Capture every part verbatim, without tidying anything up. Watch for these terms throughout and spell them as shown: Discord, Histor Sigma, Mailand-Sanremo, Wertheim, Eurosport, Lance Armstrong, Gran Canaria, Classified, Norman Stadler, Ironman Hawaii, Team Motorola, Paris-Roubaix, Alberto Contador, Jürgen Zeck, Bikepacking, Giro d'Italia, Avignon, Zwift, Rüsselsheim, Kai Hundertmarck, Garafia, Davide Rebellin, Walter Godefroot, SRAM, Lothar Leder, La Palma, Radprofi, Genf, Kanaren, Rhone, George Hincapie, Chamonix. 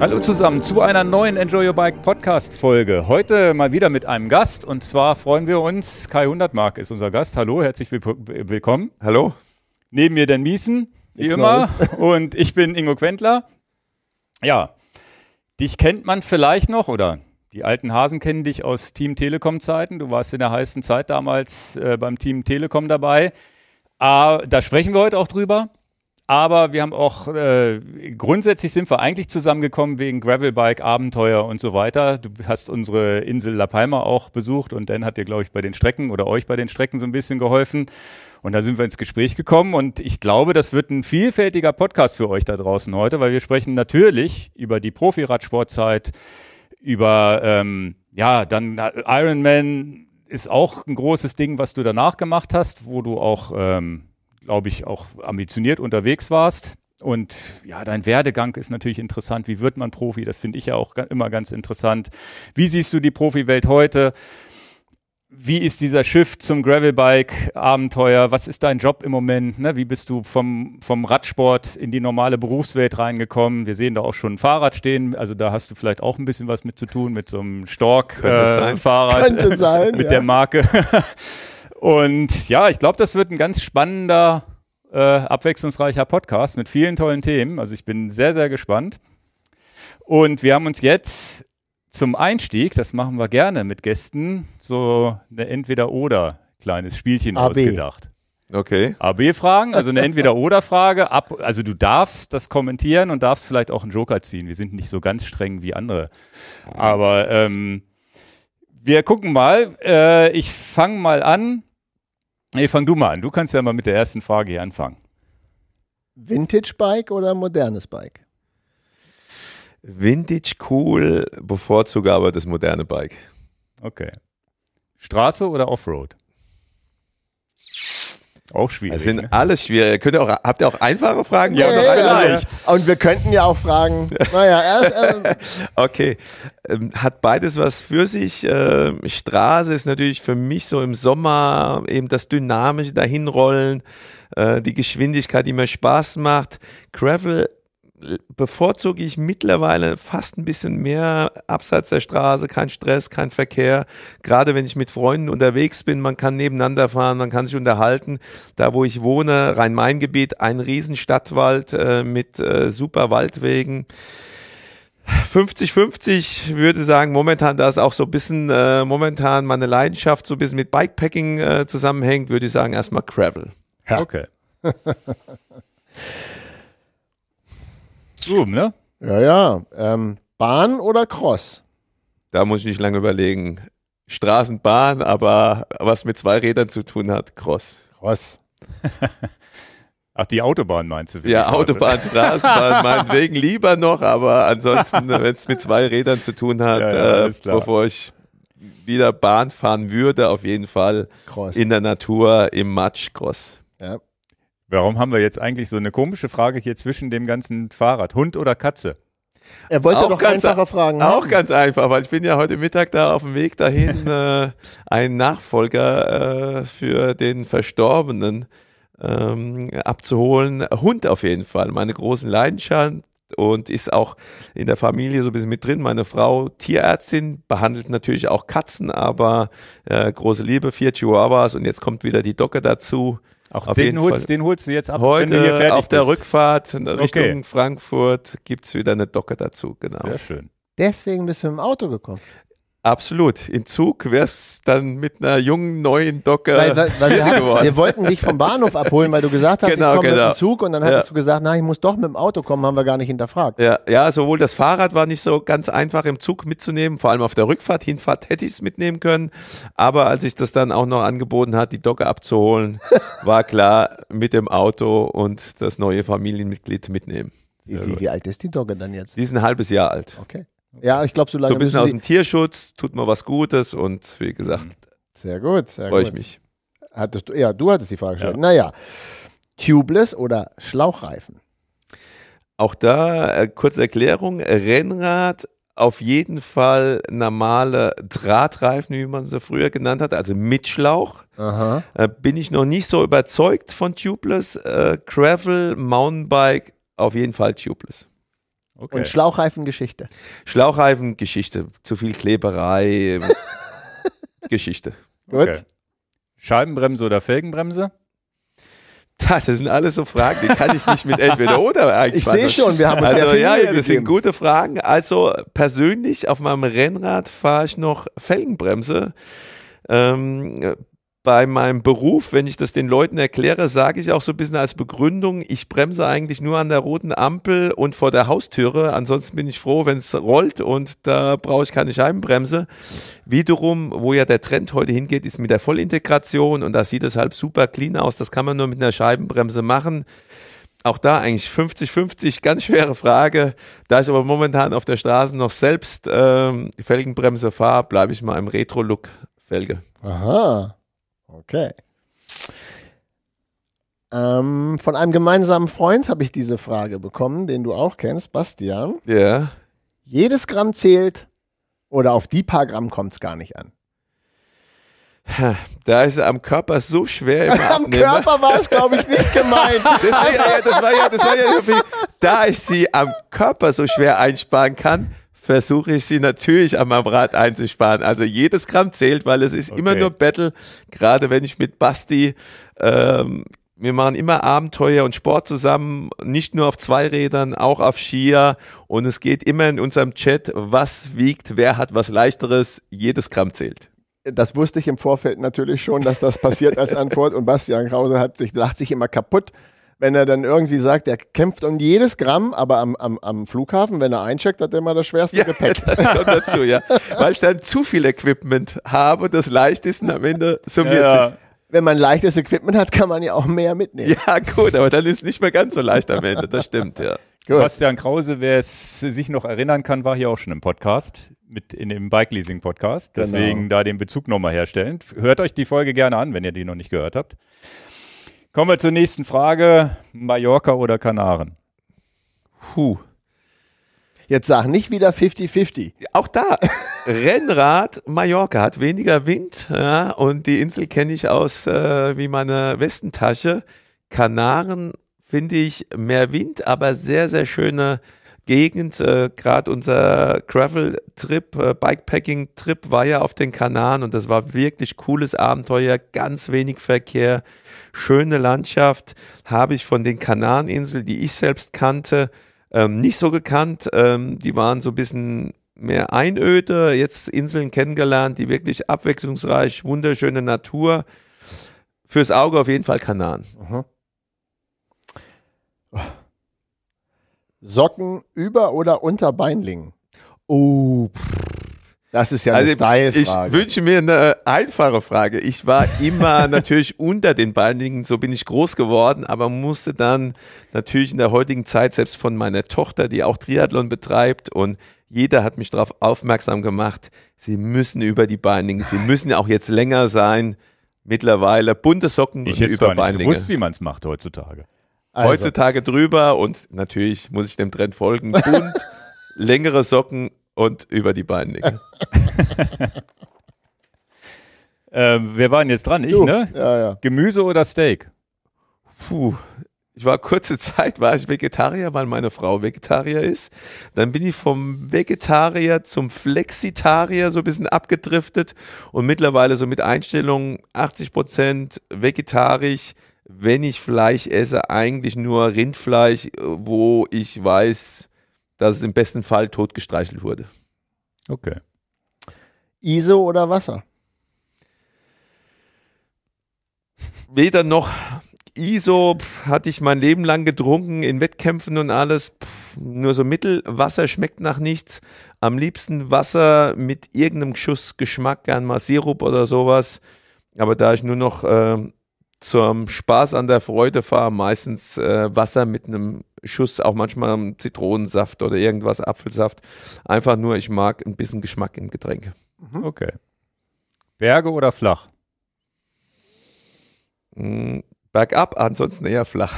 Hallo zusammen zu einer neuen Enjoy Your Bike Podcast Folge. Heute mal wieder mit einem Gast und zwar freuen wir uns, Kai Hundertmarck ist unser Gast. Hallo, herzlich willkommen. Hallo. Neben mir Dan Miesen, wie Nichts immer, Neues. Und ich bin Ingo Quentler. Ja, dich kennt man vielleicht noch oder die alten Hasen kennen dich aus Team Telekom Zeiten. Du warst in der heißen Zeit damals äh, beim Team Telekom dabei. Ah, da sprechen wir heute auch drüber. Aber wir haben auch, äh, grundsätzlich sind wir eigentlich zusammengekommen wegen Gravelbike, Abenteuer und so weiter. Du hast unsere Insel La Palma auch besucht und Dan hat dir, glaube ich, bei den Strecken oder euch bei den Strecken so ein bisschen geholfen. Und da sind wir ins Gespräch gekommen und ich glaube, das wird ein vielfältiger Podcast für euch da draußen heute, weil wir sprechen natürlich über die Profi-Radsportzeit, über, ähm, ja, dann Ironman ist auch ein großes Ding, was du danach gemacht hast, wo du auch, ähm, glaube ich, auch ambitioniert unterwegs warst. Und ja, dein Werdegang ist natürlich interessant. Wie wird man Profi? Das finde ich ja auch immer ganz interessant. Wie siehst du die Profiwelt heute? Wie ist dieser Shift zum Gravelbike-Abenteuer? Was ist dein Job im Moment? Ne? Wie bist du vom, vom Radsport in die normale Berufswelt reingekommen? Wir sehen da auch schon ein Fahrrad stehen. Also da hast du vielleicht auch ein bisschen was mit zu tun, mit so einem Storck-Fahrrad. Könnte äh, sein, mit ja. der Marke. Und ja, ich glaube, das wird ein ganz spannender, äh, abwechslungsreicher Podcast mit vielen tollen Themen. Also ich bin sehr, sehr gespannt. Und wir haben uns jetzt zum Einstieg, das machen wir gerne mit Gästen, so eine Entweder-Oder kleines Spielchen A B ausgedacht. Okay. A B-Fragen, also eine Entweder-Oder-Frage. Ab, also du darfst das kommentieren und darfst vielleicht auch einen Joker ziehen. Wir sind nicht so ganz streng wie andere. Aber ähm, wir gucken mal. Äh, ich fange mal an. Nee, fang du mal an. Du kannst ja mal mit der ersten Frage hier anfangen. Vintage-Bike oder modernes Bike? Vintage cool, bevorzuge aber das moderne Bike. Okay. Straße oder Offroad? Auch schwierig. Das sind ne? alles schwierig. Könnt ihr auch, habt ihr auch einfache Fragen? Ja, ja, ja vielleicht. Ja. Und wir könnten ja auch fragen. Naja, erst. Ähm. Okay. Hat beides was für sich. Straße ist natürlich für mich so im Sommer eben das Dynamische, dahinrollen, die Geschwindigkeit, die mir Spaß macht. Gravel bevorzuge ich mittlerweile fast ein bisschen mehr abseits der Straße, kein Stress, kein Verkehr. Gerade wenn ich mit Freunden unterwegs bin, man kann nebeneinander fahren, man kann sich unterhalten. Da, wo ich wohne, Rhein-Main-Gebiet, ein riesen Stadtwald äh, mit äh, super Waldwegen. fünfzig fünfzig würde sagen, momentan, da es auch so ein bisschen äh, momentan meine Leidenschaft so ein bisschen mit Bikepacking äh, zusammenhängt, würde ich sagen, erstmal Gravel. Ja. Okay. Zoom, ne? Ja, ja. Ähm, Bahn oder Cross? Da muss ich nicht lange überlegen. Straßenbahn, aber was mit zwei Rädern zu tun hat, Cross. Cross. Ach, die Autobahn meinst du? Ja, Autobahn, Straßenbahn, meinetwegen lieber noch, aber ansonsten, wenn es mit zwei Rädern zu tun hat, ja, ja, äh, bevor ich wieder Bahn fahren würde, auf jeden Fall Cross. In der Natur, im Matsch, Cross. Ja. Warum haben wir jetzt eigentlich so eine komische Frage hier zwischen dem ganzen Fahrrad? Hund oder Katze? Er wollte auch doch ganz einfache Fragen haben. Auch ganz einfach, weil ich bin ja heute Mittag da auf dem Weg dahin, äh, einen Nachfolger äh, für den Verstorbenen ähm, abzuholen. Hund auf jeden Fall, meine große Leidenschaft und ist auch in der Familie so ein bisschen mit drin. Meine Frau, Tierärztin, behandelt natürlich auch Katzen, aber äh, große Liebe, vier Chihuahuas und jetzt kommt wieder die Dogge dazu. Auch den holst, den holst du jetzt ab, heute wenn du hier fertig auf der bist. Rückfahrt in Richtung okay. Frankfurt gibt es wieder eine Docke dazu, genau. Sehr schön. Deswegen bist du im Auto gekommen. Absolut. Im Zug wär's dann mit einer jungen, neuen Docke weil, weil, weil wir, hatten, wir wollten dich vom Bahnhof abholen, weil du gesagt hast, genau, ich komme genau. mit dem Zug und dann hattest ja. du gesagt, na, ich muss doch mit dem Auto kommen, haben wir gar nicht hinterfragt. Ja, ja, sowohl das Fahrrad war nicht so ganz einfach im Zug mitzunehmen, vor allem auf der Rückfahrt, Hinfahrt hätte ich es mitnehmen können, aber als ich das dann auch noch angeboten hat, die Docke abzuholen, war klar, mit dem Auto und das neue Familienmitglied mitnehmen. Wie, wie, wie alt ist die Docke dann jetzt? Die ist ein halbes Jahr alt. Okay. Ja, ich glaube, so lange so ein bisschen aus dem Tierschutz, tut mal was Gutes und wie gesagt, sehr gut, sehr freue ich mich. Hattest du, ja, du hattest die Frage gestellt. Ja. Naja, Tubeless oder Schlauchreifen? Auch da, äh, kurze Erklärung, Rennrad auf jeden Fall normale Drahtreifen, wie man sie früher genannt hat, also mit Schlauch. Aha. Äh, bin ich noch nicht so überzeugt von Tubeless. Äh, Gravel, Mountainbike, auf jeden Fall Tubeless. Okay. Und Schlauchreifengeschichte. Schlauchreifengeschichte, zu viel Kleberei, Geschichte. Gut. Okay. Scheibenbremse oder Felgenbremse? Das sind alles so Fragen, die kann ich nicht mit entweder oder eigentlich. Ich sehe schon, wir haben uns also, sehr viel ja, ja, das gegeben. Sind gute Fragen. Also persönlich auf meinem Rennrad fahre ich noch Felgenbremse. Ähm, bei meinem Beruf, wenn ich das den Leuten erkläre, sage ich auch so ein bisschen als Begründung, ich bremse eigentlich nur an der roten Ampel und vor der Haustüre. Ansonsten bin ich froh, wenn es rollt und da brauche ich keine Scheibenbremse. Wiederum, wo ja der Trend heute hingeht, ist mit der Vollintegration und da sieht es halt super clean aus. Das kann man nur mit einer Scheibenbremse machen. Auch da eigentlich fünfzig fünfzig, ganz schwere Frage. Da ich aber momentan auf der Straße noch selbst ähm, Felgenbremse fahre, bleibe ich mal im Retro-Look Felge. Aha. Okay. Ähm, von einem gemeinsamen Freund habe ich diese Frage bekommen, den du auch kennst, Bastian. Ja. Yeah. Jedes Gramm zählt oder auf die paar Gramm kommt es gar nicht an? Da ist es am Körper so schwer. Am abnehmen. Körper war es, glaube ich, nicht gemeint. Das war ja, das war ja, das war ja irgendwie, da ich sie am Körper so schwer einsparen kann, versuche ich sie natürlich an meinem Rad einzusparen. Also jedes Gramm zählt, weil es ist okay. Immer nur Battle, gerade wenn ich mit Basti, ähm, wir machen immer Abenteuer und Sport zusammen, nicht nur auf Zweirädern, auch auf Skier und es geht immer in unserem Chat, was wiegt, wer hat was Leichteres, jedes Gramm zählt. Das wusste ich im Vorfeld natürlich schon, dass das passiert als Antwort und Bastian Krause hat sich, lacht sich immer kaputt, wenn er dann irgendwie sagt, er kämpft um jedes Gramm, aber am, am, am Flughafen, wenn er eincheckt, hat er immer das schwerste ja, Gepäck. Das kommt dazu, ja. Weil ich dann zu viel Equipment habe, das Leichteste am Ende summiert ja. sich. Wenn man leichtes Equipment hat, kann man ja auch mehr mitnehmen. Ja gut, aber dann ist es nicht mehr ganz so leicht am Ende, das stimmt, ja. Gut. Bastian Krause, wer es sich noch erinnern kann, war hier auch schon im Podcast, mit in dem Bike-Leasing-Podcast, deswegen genau. Da den Bezug nochmal herstellen. Hört euch die Folge gerne an, wenn ihr die noch nicht gehört habt. Kommen wir zur nächsten Frage. Mallorca oder Kanaren? Puh. Jetzt sag nicht wieder fifty fifty. Auch da. Rennrad, Mallorca hat weniger Wind. Ja, und die Insel kenne ich aus äh, wie meine Westentasche. Kanaren finde ich mehr Wind, aber sehr, sehr schöne Gegend. Äh, Gerade unser Gravel-Trip, äh, Bikepacking-Trip war ja auf den Kanaren und das war wirklich cooles Abenteuer. Ganz wenig Verkehr. Schöne Landschaft habe ich von den Kanareninseln, die ich selbst kannte, ähm, nicht so gekannt. Ähm, die waren so ein bisschen mehr Einöde. Jetzt Inseln kennengelernt, die wirklich abwechslungsreich, wunderschöne Natur. Fürs Auge auf jeden Fall Kanaren. Mhm. Socken über oder unter Beinlingen? Oh, pff. Das ist ja eine also Style-Frage. Ich wünsche mir eine einfache Frage. Ich war immer natürlich unter den Beinlingen, so bin ich groß geworden, aber musste dann natürlich in der heutigen Zeit, selbst von meiner Tochter, die auch Triathlon betreibt und jeder hat mich darauf aufmerksam gemacht, sie müssen über die Beinlingen, sie müssen ja auch jetzt länger sein, mittlerweile bunte Socken ich und über Beinlinge. Ich hätte nicht gewusst, wie man es macht heutzutage. Also. Heutzutage drüber und natürlich muss ich dem Trend folgen, bunt, längere Socken, und über die Beinlinge. äh, wir waren jetzt dran, ich, ne? Ja, ja. Gemüse oder Steak? Puh. Ich war kurze Zeit, war ich Vegetarier, weil meine Frau Vegetarier ist. Dann bin ich vom Vegetarier zum Flexitarier so ein bisschen abgedriftet und mittlerweile so mit Einstellungen achtzig Prozent vegetarisch. Wenn ich Fleisch esse, eigentlich nur Rindfleisch, wo ich weiß, dass es im besten Fall totgestreichelt wurde. Okay. I S O oder Wasser? Weder noch. I S O pf, hatte ich mein Leben lang getrunken, in Wettkämpfen und alles. Pf, nur so mittel. Wasser schmeckt nach nichts. Am liebsten Wasser mit irgendeinem Schuss Geschmack, gern mal Sirup oder sowas. Aber da ich nur noch äh, zum Spaß an der Freude fahre, meistens äh, Wasser mit einem Schuss, auch manchmal Zitronensaft oder irgendwas, Apfelsaft. Einfach nur, ich mag ein bisschen Geschmack im Getränk. Okay. Berge oder flach? Bergab, ansonsten eher flach.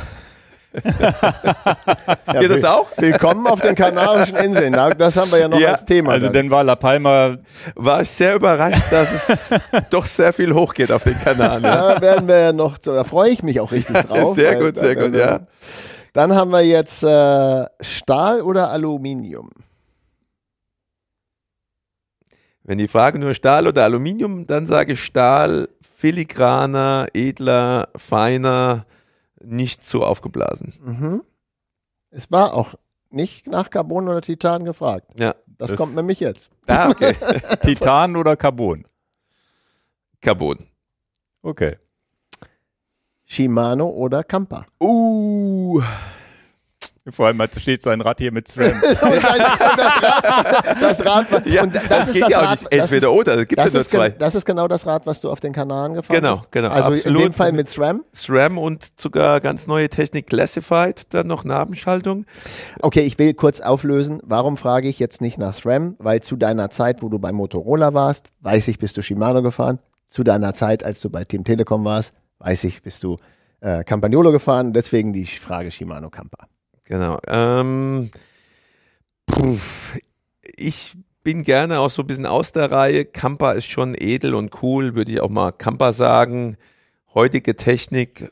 Ja, geht das auch? Willkommen auf den Kanarischen Inseln. Das haben wir ja noch ja, als Thema. Also, dann war La Palma. War ich sehr überrascht, dass es doch sehr viel hochgeht auf den Kanaren. Da werden wir noch, da freue ich mich auch richtig drauf. Sehr gut, sehr gut, ja. Dann haben wir jetzt äh, Stahl oder Aluminium? Wenn die Frage nur Stahl oder Aluminium, dann sage ich Stahl, filigraner, edler, feiner, nicht zu aufgeblasen. Mhm. Es war auch nicht nach Carbon oder Titan gefragt. Ja, das, das kommt nämlich jetzt. Ah, okay. Titan oder Carbon? Carbon. Okay. Shimano oder Kampa? Uh. Vor allem steht sein Rad hier mit SRAM. und dann, und das Rad, das Rad war, ja, und das, das ist geht das ja auch Rad, nicht entweder oder, da gibt es ja nur zwei. Das ist genau das Rad, was du auf den Kanaren gefahren genau, bist. Genau, also absolut. In dem Fall mit SRAM. SRAM und sogar ganz neue Technik Classified, dann noch Nabenschaltung. Okay, ich will kurz auflösen, warum frage ich jetzt nicht nach SRAM? Weil zu deiner Zeit, wo du bei Motorola warst, weiß ich, bist du Shimano gefahren. Zu deiner Zeit, als du bei Team Telekom warst, weiß ich, bist du äh, Campagnolo gefahren. Deswegen die Frage Shimano Kampa. Genau. Ähm, ich bin gerne auch so ein bisschen aus der Reihe. Kampa ist schon edel und cool, würde ich auch mal Kampa sagen. Heutige Technik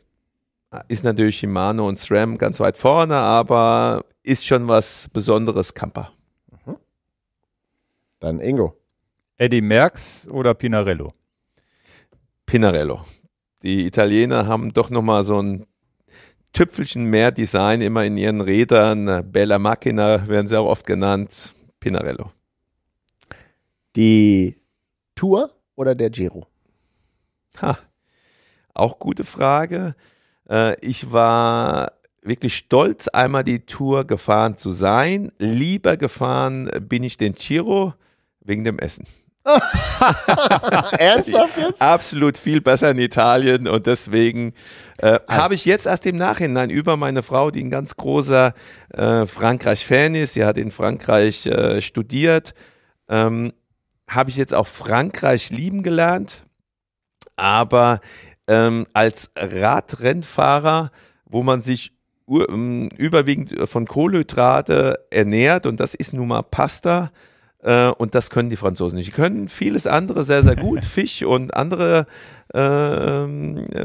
ist natürlich Shimano und SRAM ganz weit vorne, aber ist schon was Besonderes, Kampa. Mhm. Dann Ingo. Eddy Merckx oder Pinarello? Pinarello. Die Italiener haben doch nochmal so ein Tüpfelchen mehr Design immer in ihren Rädern. Bella Macchina werden sie auch oft genannt. Pinarello. Die Tour oder der Giro? Ha, auch gute Frage. Ich war wirklich stolz, einmal die Tour gefahren zu sein. Lieber gefahren bin ich den Giro wegen dem Essen. Ernsthaft jetzt? Absolut viel besser in Italien und deswegen äh, habe ich jetzt erst im Nachhinein über meine Frau, die ein ganz großer äh, Frankreich-Fan ist, sie hat in Frankreich äh, studiert, ähm, habe ich jetzt auch Frankreich lieben gelernt, aber ähm, als Radrennfahrer, wo man sich überwiegend von Kohlenhydrate ernährt und das ist nun mal Pasta, und das können die Franzosen nicht. Die können vieles andere sehr, sehr gut. Fisch und andere äh,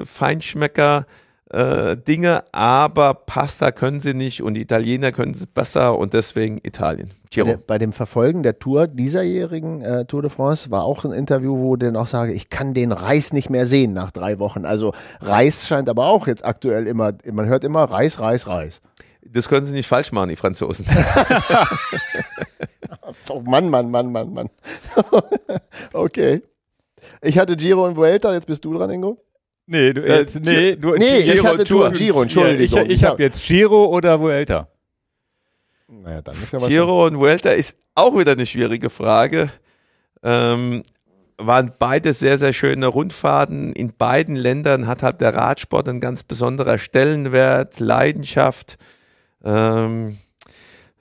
Feinschmecker-Dinge, äh, aber Pasta können sie nicht und die Italiener können es besser und deswegen Italien. Giro. Bei dem Verfolgen der Tour dieserjährigen äh, Tour de France war auch ein Interview, wo ich auch sage, ich kann den Reis nicht mehr sehen nach drei Wochen. Also Reis scheint aber auch jetzt aktuell immer, man hört immer Reis, Reis, Reis. Das können sie nicht falsch machen, die Franzosen. Oh Mann, Mann, Mann, Mann, Mann. Okay. Ich hatte Giro und Vuelta, jetzt bist du dran, Ingo. Nee, du, äh, jetzt, nee, du, nee Giro, ich hatte Tour. Giro, Entschuldigung. Ich, ich habe jetzt Giro oder Vuelta. Naja, dann ist ja was. Giro und Vuelta ist auch wieder eine schwierige Frage. Ähm, waren beide sehr, sehr schöne Rundfahrten. In beiden Ländern hat halt der Radsport einen ganz besonderer Stellenwert, Leidenschaft. Ähm,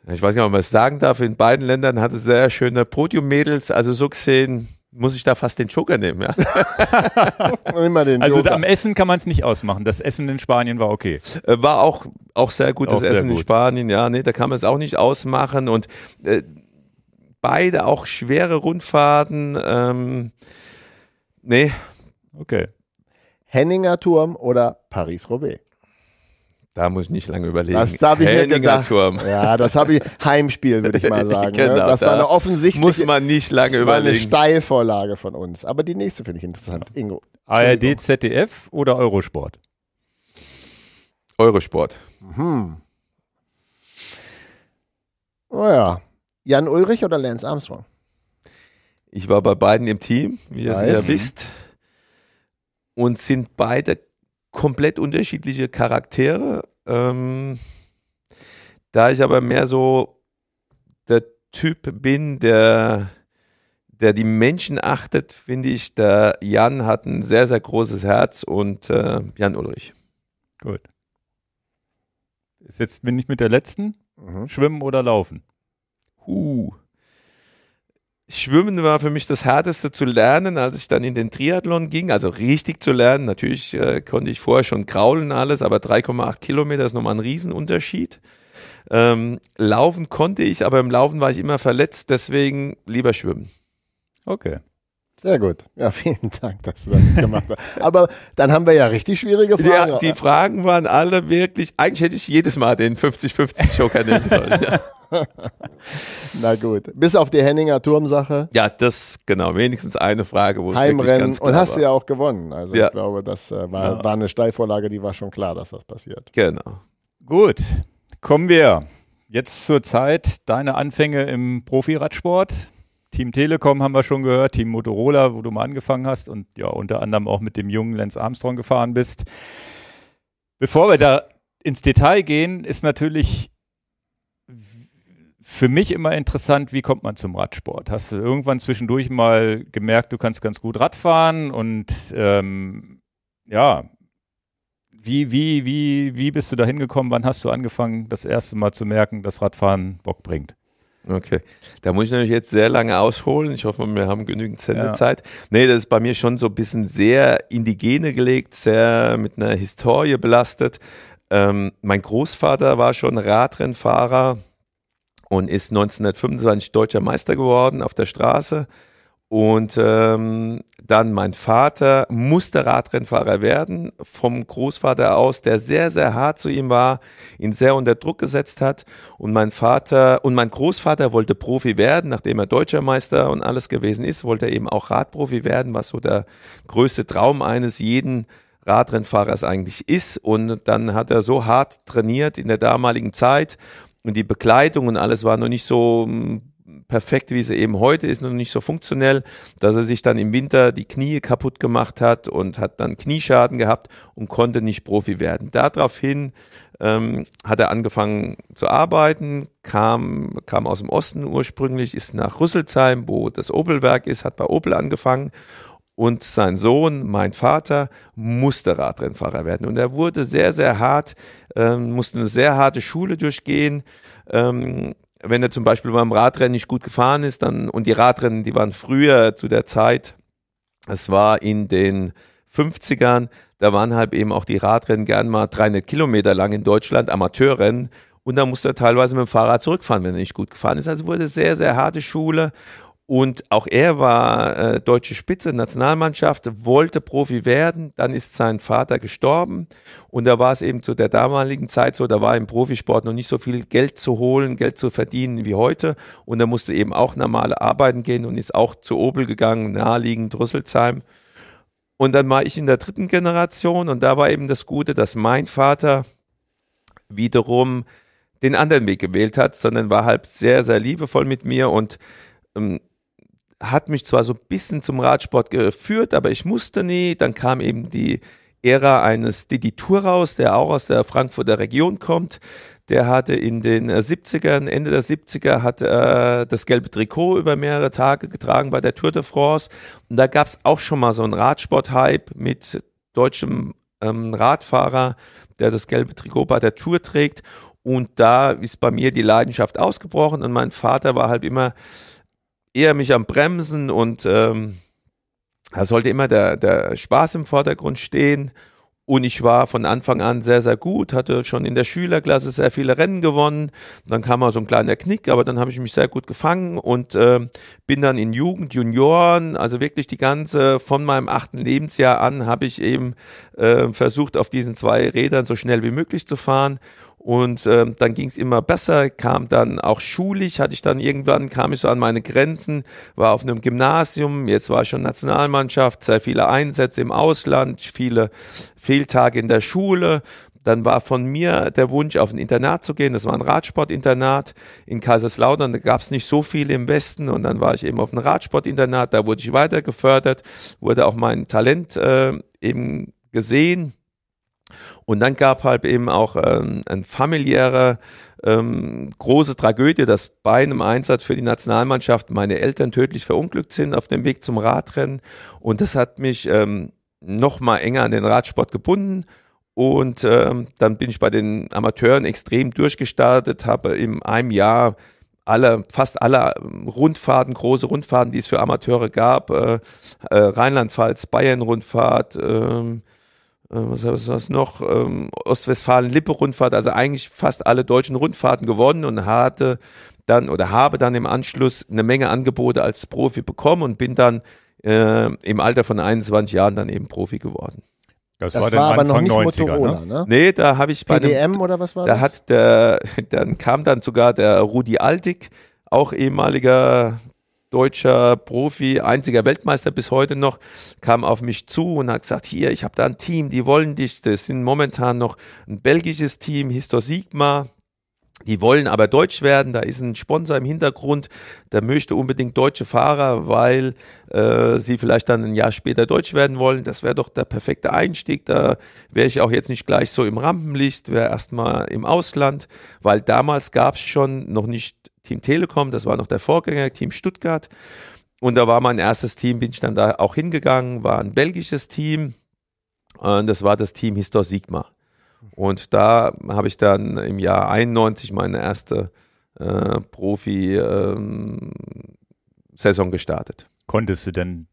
ich weiß nicht, ob man es sagen darf, in beiden Ländern hatte sehr schöne Podium-Mädels, also so gesehen muss ich da fast den Joker nehmen. Ja? Immer den Joker. Also da, am Essen kann man es nicht ausmachen, das Essen in Spanien war okay. War auch, auch sehr gutes auch Essen sehr gut. In Spanien, ja, nee, da kann man es auch nicht ausmachen und äh, beide auch schwere Rundfahrten, ähm, nee. Okay. Henninger Turm oder Paris-Roubaix? Da muss ich nicht lange überlegen. Das habe ich mir gedacht. Ja, das habe ich Heimspiel, würde ich mal sagen. Genau, ne? Das da war eine offensichtliche. Muss man nicht lange überlegen. Das war eine Steilvorlage von uns. Aber die nächste finde ich interessant. Ingo. A R D, Z D F oder Eurosport? Eurosport. Mhm. Oh ja. Jan Ullrich oder Lance Armstrong? Ich war bei beiden im Team, wie ihr es ja wisst. Und sind beide komplett unterschiedliche Charaktere. Ähm, da ich aber mehr so der Typ bin, der, der die Menschen achtet, finde ich, der Jan hat ein sehr, sehr großes Herz und äh, Jan Ullrich. Gut. Jetzt bin ich mit der letzten. Mhm. Schwimmen oder Laufen? Huh. Schwimmen war für mich das Härteste zu lernen, als ich dann in den Triathlon ging, also richtig zu lernen. Natürlich äh, konnte ich vorher schon kraulen alles, aber drei Komma acht Kilometer ist nochmal ein Riesenunterschied. Ähm, laufen konnte ich, aber im Laufen war ich immer verletzt, deswegen lieber schwimmen. Okay. Sehr gut. Ja, vielen Dank, dass du das gemacht hast. Aber dann haben wir ja richtig schwierige Fragen. Ja, die Fragen waren alle wirklich, eigentlich hätte ich jedes Mal den fünfzig fünfzig Joker nehmen sollen. Ja. Na gut, bis auf die Henninger Turm-Sache. Ja, das, genau, wenigstens eine Frage, wo es wirklich ganz klar war. Und hast du ja auch gewonnen. Also ja. Ich glaube, das äh, war, ja. war eine Steilvorlage, die war schon klar, dass das passiert. Genau. Gut, kommen wir jetzt zur Zeit, deine Anfänge im Profi-Radsport. Team Telekom haben wir schon gehört, Team Motorola, wo du mal angefangen hast und ja, unter anderem auch mit dem jungen Lance Armstrong gefahren bist. Bevor wir da ins Detail gehen, ist natürlich für mich immer interessant, wie kommt man zum Radsport? Hast du irgendwann zwischendurch mal gemerkt, du kannst ganz gut Radfahren und ähm, ja, wie, wie, wie, wie bist du da hingekommen? Wann hast du angefangen, das erste Mal zu merken, dass Radfahren Bock bringt? Okay, da muss ich natürlich jetzt sehr lange ausholen. Ich hoffe, wir haben genügend Sendezeit. Ja. Nee, das ist bei mir schon so ein bisschen sehr in die Gene gelegt, sehr mit einer Historie belastet. Ähm, mein Großvater war schon Radrennfahrer und ist neunzehnhundertfünfundzwanzig deutscher Meister geworden auf der Straße. Und ähm, dann mein Vater musste Radrennfahrer werden, vom Großvater aus, der sehr, sehr hart zu ihm war, ihn sehr unter Druck gesetzt hat. Und mein Vater und mein Großvater wollte Profi werden, nachdem er deutscher Meister und alles gewesen ist, wollte er eben auch Radprofi werden, was so der größte Traum eines jeden Radrennfahrers eigentlich ist. Und dann hat er so hart trainiert in der damaligen Zeit und die Bekleidung und alles war noch nicht so perfekt, wie sie eben heute ist, noch nicht so funktionell, dass er sich dann im Winter die Knie kaputt gemacht hat und hat dann Knieschaden gehabt und konnte nicht Profi werden. Daraufhin ähm, hat er angefangen zu arbeiten, kam, kam aus dem Osten ursprünglich, ist nach Rüsselsheim, wo das Opelwerk ist, hat bei Opel angefangen und sein Sohn, mein Vater, musste Radrennfahrer werden und er wurde sehr, sehr hart, ähm, musste eine sehr harte Schule durchgehen, ähm, wenn er zum Beispiel beim Radrennen nicht gut gefahren ist, dann, und die Radrennen, die waren früher zu der Zeit, es war in den fünfzigern, da waren halt eben auch die Radrennen gern mal dreihundert Kilometer lang in Deutschland, Amateurrennen, und da musste er teilweise mit dem Fahrrad zurückfahren, wenn er nicht gut gefahren ist. Also wurde sehr, sehr harte Schule. Und auch er war äh, deutsche Spitze, Nationalmannschaft, wollte Profi werden, dann ist sein Vater gestorben und da war es eben zu der damaligen Zeit so, da war im Profisport noch nicht so viel Geld zu holen, Geld zu verdienen wie heute und er musste eben auch normale Arbeiten gehen und ist auch zu Opel gegangen, naheliegend Rüsselsheim. Und dann war ich in der dritten Generation und da war eben das Gute, dass mein Vater wiederum den anderen Weg gewählt hat, sondern war halt sehr, sehr liebevoll mit mir und ähm, hat mich zwar so ein bisschen zum Radsport geführt, aber ich musste nie. Dann kam eben die Ära eines Didi Tour raus, der auch aus der Frankfurter Region kommt. Der hatte in den siebzigern, Ende der siebziger, hat äh, das gelbe Trikot über mehrere Tage getragen bei der Tour de France. Und da gab es auch schon mal so einen Radsport-Hype mit deutschem ähm, Radfahrer, der das gelbe Trikot bei der Tour trägt. Und da ist bei mir die Leidenschaft ausgebrochen. Und mein Vater war halt immer eher mich am Bremsen und ähm, da sollte immer der, der Spaß im Vordergrund stehen und ich war von Anfang an sehr, sehr gut, hatte schon in der Schülerklasse sehr viele Rennen gewonnen, dann kam mal so ein kleiner Knick, aber dann habe ich mich sehr gut gefangen und ähm, bin dann in Jugend, Junioren, also wirklich die ganze, von meinem achten Lebensjahr an habe ich eben äh, versucht, auf diesen zwei Rädern so schnell wie möglich zu fahren. Und ähm, dann ging es immer besser, kam dann auch schulisch, hatte ich dann irgendwann, kam ich so an meine Grenzen, war auf einem Gymnasium, jetzt war ich schon Nationalmannschaft, sehr viele Einsätze im Ausland, viele Fehltage in der Schule. Dann war von mir der Wunsch, auf ein Internat zu gehen, das war ein Radsportinternat in Kaiserslautern, da gab es nicht so viele im Westen und dann war ich eben auf einem Radsportinternat, da wurde ich weiter gefördert, wurde auch mein Talent äh, eben gesehen. Und dann gab halt eben auch ähm, eine familiäre ähm, große Tragödie, dass bei einem Einsatz für die Nationalmannschaft meine Eltern tödlich verunglückt sind auf dem Weg zum Radrennen. Und das hat mich ähm, noch mal enger an den Radsport gebunden. Und ähm, dann bin ich bei den Amateuren extrem durchgestartet, habe in einem Jahr alle, fast alle Rundfahrten, große Rundfahrten, die es für Amateure gab, äh, äh, Rheinland-Pfalz, Bayern-Rundfahrt, äh, was ist das noch, ähm, Ostwestfalen-Lippe-Rundfahrt, also eigentlich fast alle deutschen Rundfahrten gewonnen und hatte dann oder habe dann im Anschluss eine Menge Angebote als Profi bekommen und bin dann äh, im Alter von einundzwanzig Jahren dann eben Profi geworden. Das, das war, war aber Anfang noch nicht neunziger, Motorola, ne? ne? Nee, da habe ich bei P D M einem, oder was war da das? Hat der, dann kam dann sogar der Rudi Altig, auch ehemaliger deutscher Profi, einziger Weltmeister bis heute noch, kam auf mich zu und hat gesagt, hier, ich habe da ein Team, die wollen dich, das sind momentan noch ein belgisches Team, Histor Sigma, die wollen aber deutsch werden, da ist ein Sponsor im Hintergrund, der möchte unbedingt deutsche Fahrer, weil äh, sie vielleicht dann ein Jahr später deutsch werden wollen, das wäre doch der perfekte Einstieg, da wäre ich auch jetzt nicht gleich so im Rampenlicht, wäre erstmal im Ausland, weil damals gab es schon noch nicht Team Telekom, das war noch der Vorgänger, Team Stuttgart. Und da war mein erstes Team, bin ich dann da auch hingegangen, war ein belgisches Team. Und das war das Team Histor Sigma. Und da habe ich dann im Jahr einundneunzig meine erste äh, Profi-Saison ähm, gestartet. Konntest du denn,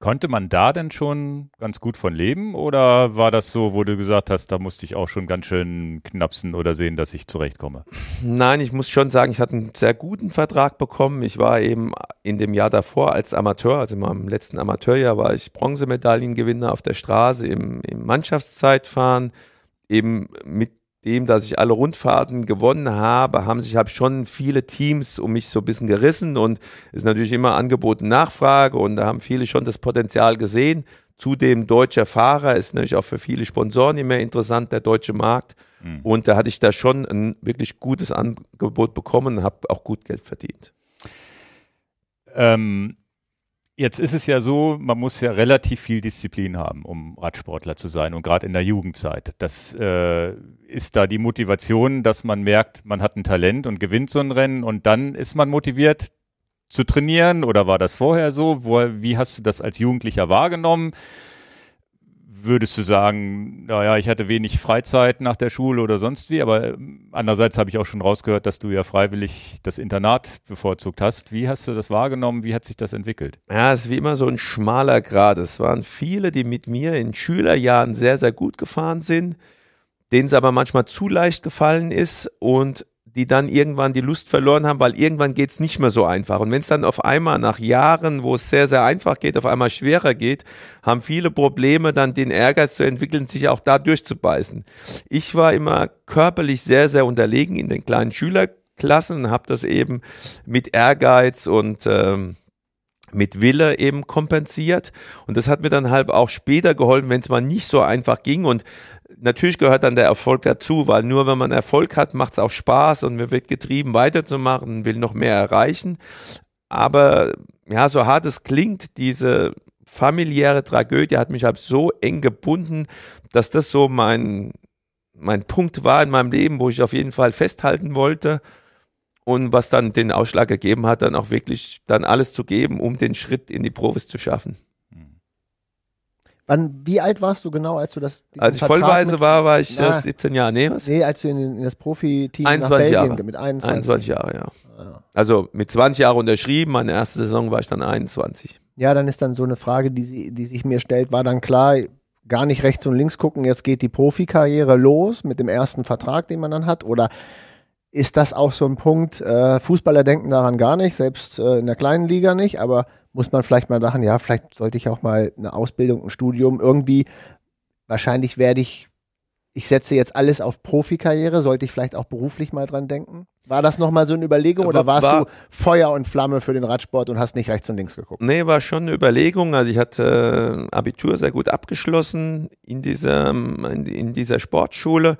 konnte man da denn schon ganz gut von leben? Oder war das so, wo du gesagt hast, da musste ich auch schon ganz schön knapsen oder sehen, dass ich zurechtkomme? Nein, ich muss schon sagen, ich hatte einen sehr guten Vertrag bekommen. Ich war eben in dem Jahr davor als Amateur, also in meinem letzten Amateurjahr war ich Bronzemedaillengewinner auf der Straße im, im Mannschaftszeitfahren. Eben mit dem, dass ich alle Rundfahrten gewonnen habe, haben sich hab schon viele Teams um mich so ein bisschen gerissen und ist natürlich immer Angebot und Nachfrage und da haben viele schon das Potenzial gesehen. Zudem deutscher Fahrer ist natürlich auch für viele Sponsoren immer interessant, der deutsche Markt. Mhm. Und da hatte ich da schon ein wirklich gutes Angebot bekommen und habe auch gut Geld verdient. Ähm, jetzt ist es ja so, man muss ja relativ viel Disziplin haben, um Radsportler zu sein und gerade in der Jugendzeit. Das äh, ist da die Motivation, dass man merkt, man hat ein Talent und gewinnt so ein Rennen und dann ist man motiviert zu trainieren oder war das vorher so? Wo, wie hast du das als Jugendlicher wahrgenommen? Würdest du sagen, naja, ich hatte wenig Freizeit nach der Schule oder sonst wie, aber andererseits habe ich auch schon rausgehört, dass du ja freiwillig das Internat bevorzugt hast. Wie hast du das wahrgenommen? Wie hat sich das entwickelt? Ja, es ist wie immer so ein schmaler Grat. Es waren viele, die mit mir in Schülerjahren sehr, sehr gut gefahren sind, denen es aber manchmal zu leicht gefallen ist und die dann irgendwann die Lust verloren haben, weil irgendwann geht es nicht mehr so einfach. Und wenn es dann auf einmal nach Jahren, wo es sehr, sehr einfach geht, auf einmal schwerer geht, haben viele Probleme, dann den Ehrgeiz zu entwickeln, sich auch da durchzubeißen. Ich war immer körperlich sehr, sehr unterlegen in den kleinen Schülerklassen und habe das eben mit Ehrgeiz und ähm, mit Wille eben kompensiert. Und das hat mir dann halt auch später geholfen, wenn es mal nicht so einfach ging. Und natürlich gehört dann der Erfolg dazu, weil nur wenn man Erfolg hat, macht es auch Spaß und man wird getrieben weiterzumachen, will noch mehr erreichen. Aber ja, so hart es klingt, diese familiäre Tragödie hat mich halt so eng gebunden, dass das so mein, mein Punkt war in meinem Leben, wo ich auf jeden Fall festhalten wollte und was dann den Ausschlag gegeben hat, dann auch wirklich dann alles zu geben, um den Schritt in die Profis zu schaffen. Wann, wie alt warst du genau, als du das... Als ich vollweise war, war ich na, siebzehn Jahre. Nee, was? Nee, als du in, in das Profi-Team nach Belgien... Jahre. Mit einundzwanzig Jahren, ja. Ah. Also mit zwanzig Jahren unterschrieben, meine erste Saison war ich dann einundzwanzig. Ja, dann ist dann so eine Frage, die, sie, die sich mir stellt, war dann klar, gar nicht rechts und links gucken, jetzt geht die Profikarriere los mit dem ersten Vertrag, den man dann hat, oder... Ist das auch so ein Punkt, äh, Fußballer denken daran gar nicht, selbst äh, in der kleinen Liga nicht, aber muss man vielleicht mal dachten, ja, vielleicht sollte ich auch mal eine Ausbildung, ein Studium, irgendwie, wahrscheinlich werde ich, ich setze jetzt alles auf Profikarriere, sollte ich vielleicht auch beruflich mal dran denken? War das nochmal so eine Überlegung oder warst war, du Feuer und Flamme für den Radsport und hast nicht rechts und links geguckt? Nee, war schon eine Überlegung, also ich hatte Abitur sehr gut abgeschlossen in dieser, in dieser Sportschule,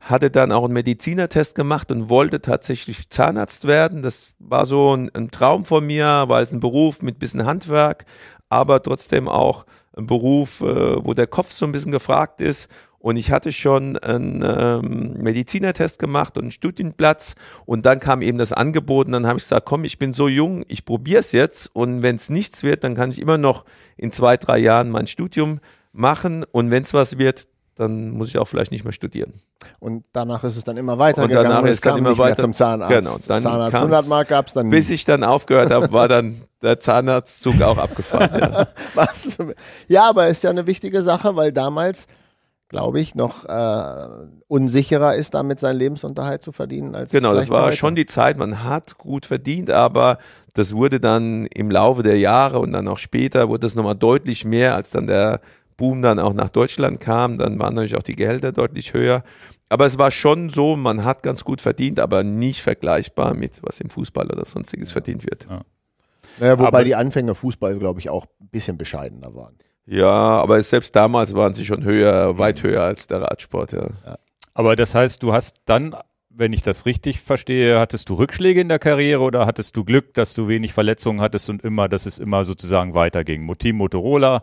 hatte dann auch einen Medizinertest gemacht und wollte tatsächlich Zahnarzt werden. Das war so ein, ein Traum von mir, weil es ein Beruf mit ein bisschen Handwerk, aber trotzdem auch ein Beruf, äh, wo der Kopf so ein bisschen gefragt ist. Und ich hatte schon einen ähm, Medizinertest gemacht und einen Studienplatz und dann kam eben das Angebot und dann habe ich gesagt, komm, ich bin so jung, ich probiere es jetzt und wenn es nichts wird, dann kann ich immer noch in zwei, drei Jahren mein Studium machen und wenn es was wird, dann muss ich auch vielleicht nicht mehr studieren. Und danach ist es dann immer weitergegangen. Und danach ist es dann immer weiter zum Zahnarzt. Genau, dann Zahnarzt hundertmark gab es dann. Bis ich dann aufgehört habe, war dann der Zahnarztzug auch abgefahren. Ja. Was? Ja, aber ist ja eine wichtige Sache, weil damals, glaube ich, noch äh, unsicherer ist, damit seinen Lebensunterhalt zu verdienen. Als genau, das war schon die Zeit, man hat gut verdient, aber das wurde dann im Laufe der Jahre und dann auch später, wurde das nochmal deutlich mehr, als dann der Boom dann auch nach Deutschland kam, dann waren natürlich auch die Gehälter deutlich höher. Aber es war schon so, man hat ganz gut verdient, aber nicht vergleichbar mit, was im Fußball oder sonstiges ja. verdient wird. Ja. Naja, wobei aber die Anfänge Fußball, glaube ich, auch ein bisschen bescheidener waren. Ja, aber selbst damals waren sie schon höher, weit höher als der Radsport. Ja. Ja. Aber das heißt, du hast dann, wenn ich das richtig verstehe, hattest du Rückschläge in der Karriere oder hattest du Glück, dass du wenig Verletzungen hattest und immer, dass es immer sozusagen weiterging? Team Motorola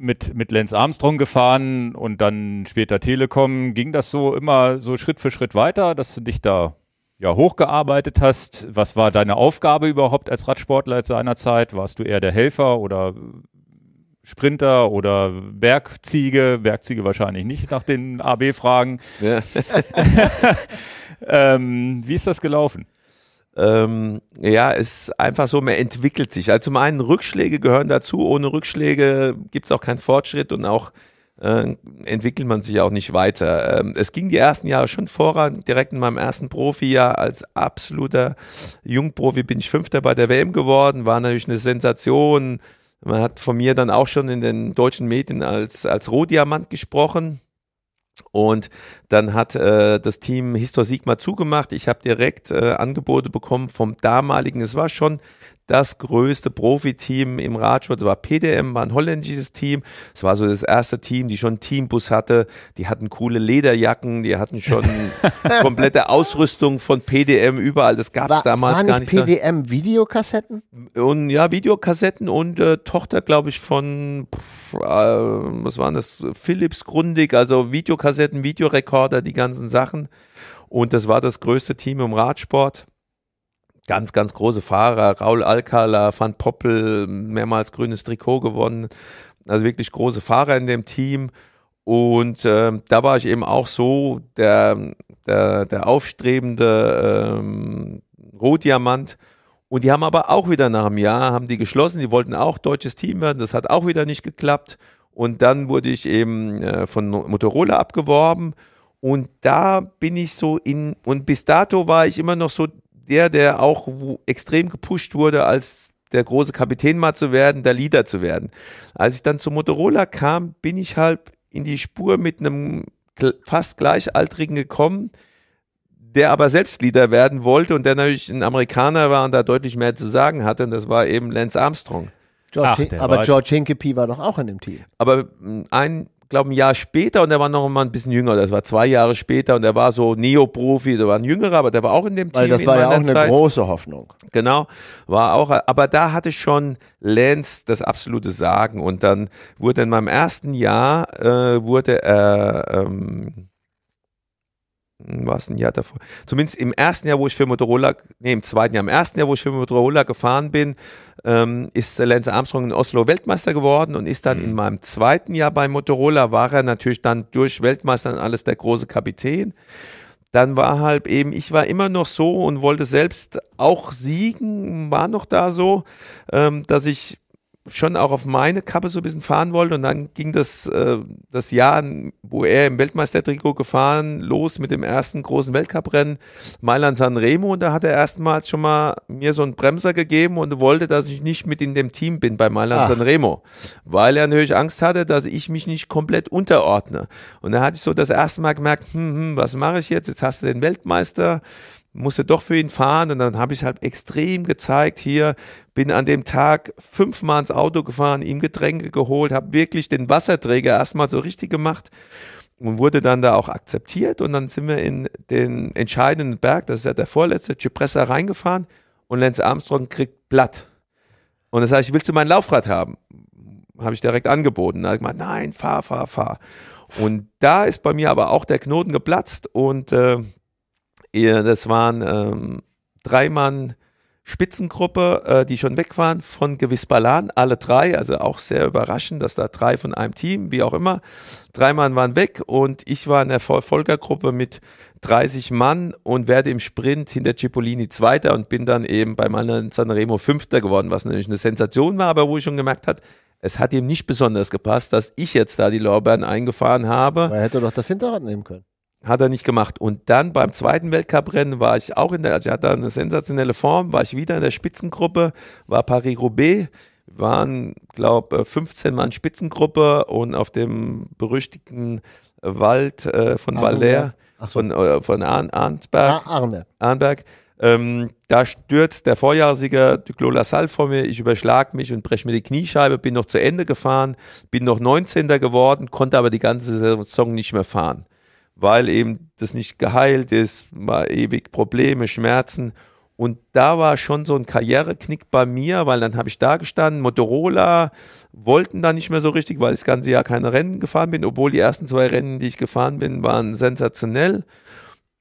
mit, mit Lance Armstrong gefahren und dann später Telekom, ging das so immer so Schritt für Schritt weiter, dass du dich da ja hochgearbeitet hast? Was war deine Aufgabe überhaupt als Radsportler zu einer Zeit? Warst du eher der Helfer oder Sprinter oder Bergziege? Bergziege wahrscheinlich nicht nach den A B-Fragen. Ja. ähm, wie ist das gelaufen? Ähm, ja, es ist einfach so, man entwickelt sich. Also zum einen Rückschläge gehören dazu, ohne Rückschläge gibt es auch keinen Fortschritt und auch äh, entwickelt man sich auch nicht weiter. Ähm, es ging die ersten Jahre schon voran, direkt in meinem ersten Profijahr als absoluter Jungprofi bin ich Fünfter bei der W M geworden, war natürlich eine Sensation. Man hat von mir dann auch schon in den deutschen Medien als, als Rohdiamant gesprochen. Und dann hat äh, das Team Histor Sigma zugemacht. Ich habe direkt äh, Angebote bekommen vom damaligen, es war schon das größte Profiteam im Radsport, es war P D M, war ein holländisches Team, es war so das erste Team, die schon einen Teambus hatte, die hatten coole Lederjacken, die hatten schon komplette Ausrüstung von P D M überall, das gab es damals gar nicht. War nicht P D M Videokassetten? Und, ja, Videokassetten und äh, Tochter, glaube ich, von, pff, äh, was waren das, Philips Grundig, also Videokassetten, Videorekorder, die ganzen Sachen, und das war das größte Team im Radsport. Ganz, ganz große Fahrer, Raul Alcala, Van Poppel, mehrmals grünes Trikot gewonnen, also wirklich große Fahrer in dem Team, und äh, da war ich eben auch so der, der, der aufstrebende ähm, Rohdiamant, und die haben aber auch wieder nach einem Jahr, haben die geschlossen, die wollten auch deutsches Team werden, das hat auch wieder nicht geklappt, und dann wurde ich eben äh, von Motorola abgeworben, und da bin ich so in, und bis dato war ich immer noch so der, der auch extrem gepusht wurde, als der große Kapitän mal zu werden, der Leader zu werden. Als ich dann zu Motorola kam, bin ich halt in die Spur mit einem fast Gleichaltrigen gekommen, der aber selbst Leader werden wollte und der natürlich ein Amerikaner war und da deutlich mehr zu sagen hatte, und das war eben Lance Armstrong. George Ach, H aber George Hincapie war doch auch in dem Team. Aber ein Ich glaube, ein Jahr später, und der war noch mal ein bisschen jünger, das war zwei Jahre später, und der war so Neoprofi, der war ein Jüngerer, aber der war auch in dem Team. Weil das war ja auch eine große Hoffnung. Genau, war auch, aber da hatte schon Lance das absolute Sagen, und dann wurde in meinem ersten Jahr, äh, wurde er, äh, ähm, war es ein Jahr davor, zumindest im ersten Jahr, wo ich für Motorola, nee, im zweiten Jahr, im ersten Jahr, wo ich für Motorola gefahren bin, ähm, ist Lance Armstrong in Oslo Weltmeister geworden und ist dann mhm. in meinem zweiten Jahr bei Motorola, war er natürlich dann durch Weltmeister und alles der große Kapitän. Dann war halt eben, ich war immer noch so und wollte selbst auch siegen, war noch da so, ähm, dass ich schon auch auf meine Kappe so ein bisschen fahren wollte, und dann ging das, äh, das Jahr, wo er im Weltmeistertrikot gefahren, los mit dem ersten großen Weltcuprennen Mailand-Sanremo, und da hat er erstmals schon mal mir so einen Bremser gegeben und wollte, dass ich nicht mit in dem Team bin bei Mailand-Sanremo, weil er natürlich Angst hatte, dass ich mich nicht komplett unterordne, und da hatte ich so das erste Mal gemerkt, hm, hm, was mache ich jetzt, jetzt hast du den Weltmeister, musste doch für ihn fahren, und dann habe ich halt extrem gezeigt, hier, bin an dem Tag fünfmal ins Auto gefahren, ihm Getränke geholt, habe wirklich den Wasserträger erstmal so richtig gemacht und wurde dann da auch akzeptiert, und dann sind wir in den entscheidenden Berg, das ist ja der vorletzte, Cipressa reingefahren, und Lance Armstrong kriegt Blatt. Und das heißt, willst du mein Laufrad haben? Habe ich direkt angeboten. Da habe ich gemeint, nein, fahr, fahr, fahr. Und da ist bei mir aber auch der Knoten geplatzt, und äh, das waren ähm, drei Mann Spitzengruppe, äh, die schon weg waren von Gewiss-Balan, alle drei, also auch sehr überraschend, dass da drei von einem Team, wie auch immer, drei Mann waren weg und ich war in der Verfolgergruppe mit dreißig Mann und werde im Sprint hinter Cipollini Zweiter und bin dann eben bei Mailand-Sanremo Fünfter geworden, was natürlich eine Sensation war, aber wo ich schon gemerkt habe, es hat ihm nicht besonders gepasst, dass ich jetzt da die Lorbeeren eingefahren habe. Er hätte doch das Hinterrad nehmen können. Hat er nicht gemacht. Und dann beim zweiten Weltcuprennen war ich auch in der, also ich hatte eine sensationelle Form, war ich wieder in der Spitzengruppe, war Paris-Roubaix, waren, glaube ich, fünfzehn Mann Spitzengruppe und auf dem berüchtigten Wald äh, von Valère, von, äh, von Arn, Arnberg, Arne. Arnberg. Ähm, da stürzt der Vorjahressieger Duclos Lassalle vor mir, ich überschlag mich und breche mir die Kniescheibe, bin noch zu Ende gefahren, bin noch neunzehnter geworden, konnte aber die ganze Saison nicht mehr fahren, weil eben das nicht geheilt ist, war ewig Probleme, Schmerzen und da war schon so ein Karriereknick bei mir, weil dann habe ich da gestanden, Motorola wollten da nicht mehr so richtig, weil ich das ganze Jahr keine Rennen gefahren bin, obwohl die ersten zwei Rennen, die ich gefahren bin, waren sensationell.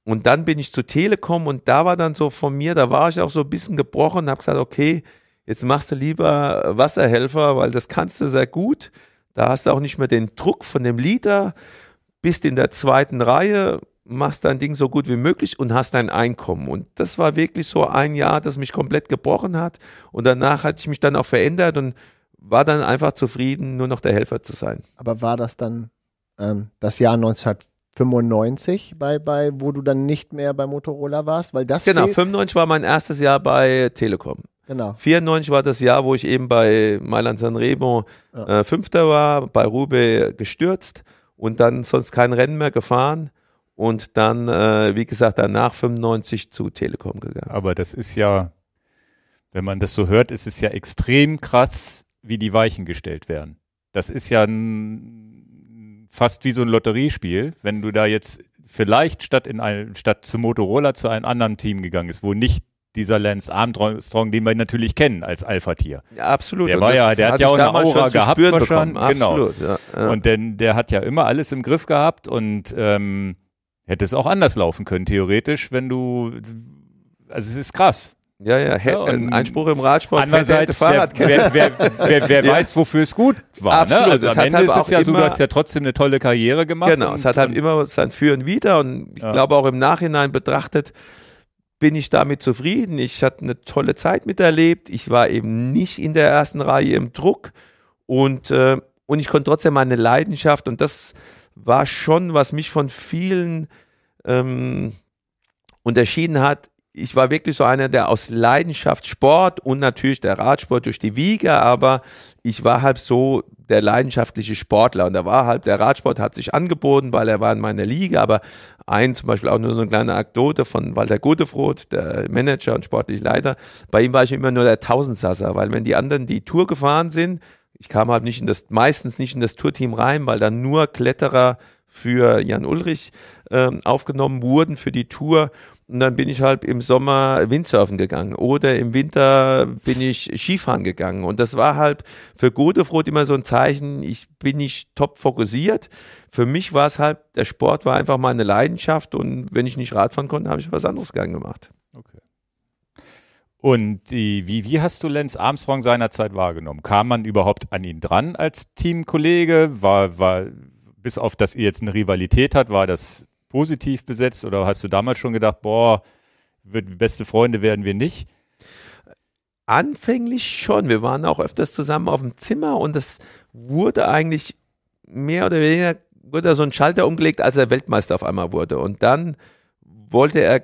Und dann bin ich zu Telekom und da war dann so von mir, da war ich auch so ein bisschen gebrochen und habe gesagt, okay, jetzt machst du lieber Wasserhelfer, weil das kannst du sehr gut. Da hast du auch nicht mehr den Druck von dem Leader, bist in der zweiten Reihe, machst dein Ding so gut wie möglich und hast dein Einkommen. Und das war wirklich so ein Jahr, das mich komplett gebrochen hat. Und danach hatte ich mich dann auch verändert und war dann einfach zufrieden, nur noch der Helfer zu sein. Aber war das dann ähm, das Jahr neunzehnhundertfünfundneunzig, bei, bei, wo du dann nicht mehr bei Motorola warst? Weil das genau, fünfundneunzig war mein erstes Jahr bei Telekom. Genau. vierundneunzig war das Jahr, wo ich eben bei Mailand-Sanremo ja. äh, Fünfter war, bei Roubaix gestürzt und dann sonst kein Rennen mehr gefahren und dann, äh, wie gesagt, danach fünfundneunzig zu Telekom gegangen. Aber das ist ja, wenn man das so hört, ist es ja extrem krass, wie die Weichen gestellt werden. Das ist ja ein fast wie so ein Lotteriespiel, wenn du da jetzt vielleicht statt in einem, statt zu Motorola zu einem anderen Team gegangen ist, wo nicht dieser Lance Armstrong, den wir natürlich kennen als Alpha-Tier. Ja, absolut. Der, war ja, der hat ja auch eine Aura gehabt wahrscheinlich. Absolut, genau. Ja, ja. Und denn, der hat ja immer alles im Griff gehabt und ähm, hätte es auch anders laufen können, theoretisch, wenn du, also es ist krass. Ja, ja, ja ein Einspruch im Radsport. Andererseits, wer, wer, wer, wer, wer ja. weiß, wofür es gut war. Absolut. Ne? Also es am Ende halt ist es ja so, du hast ja trotzdem eine tolle Karriere gemacht. Genau, es hat halt immer sein Für und Wider und ich ja. glaube auch im Nachhinein betrachtet, bin ich damit zufrieden. Ich hatte eine tolle Zeit miterlebt, ich war eben nicht in der ersten Reihe im Druck und, äh, und ich konnte trotzdem meine Leidenschaft und das war schon, was mich von vielen ähm, unterschieden hat. Ich war wirklich so einer, der aus Leidenschaft Sport und natürlich der Radsport durch die Wiege, aber ich war halt so der leidenschaftliche Sportler und da war halt, der Radsport hat sich angeboten, weil er war in meiner Liga, aber ein zum Beispiel auch nur so eine kleine Anekdote von Walter Godefroot, der Manager und sportliche Leiter, bei ihm war ich immer nur der Tausendsasser, weil wenn die anderen die Tour gefahren sind, ich kam halt nicht in das, meistens nicht in das Tourteam rein, weil dann nur Kletterer für Jan Ullrich äh, aufgenommen wurden für die Tour. Und dann bin ich halt im Sommer Windsurfen gegangen oder im Winter bin ich Skifahren gegangen. Und das war halt für Godefroot immer so ein Zeichen, ich bin nicht top fokussiert. Für mich war es halt, der Sport war einfach meine Leidenschaft und wenn ich nicht Radfahren konnte, habe ich was anderes gern gemacht. Okay. Und die, wie, wie hast du Lance Armstrong seinerzeit wahrgenommen? Kam man überhaupt an ihn dran als Teamkollege? War, war, bis auf, dass ihr jetzt eine Rivalität habt, war das positiv besetzt oder hast du damals schon gedacht, boah, beste Freunde werden wir nicht? Anfänglich schon. Wir waren auch öfters zusammen auf dem Zimmer und das wurde eigentlich mehr oder weniger, wurde so ein Schalter umgelegt, als er Weltmeister auf einmal wurde. Und dann wollte er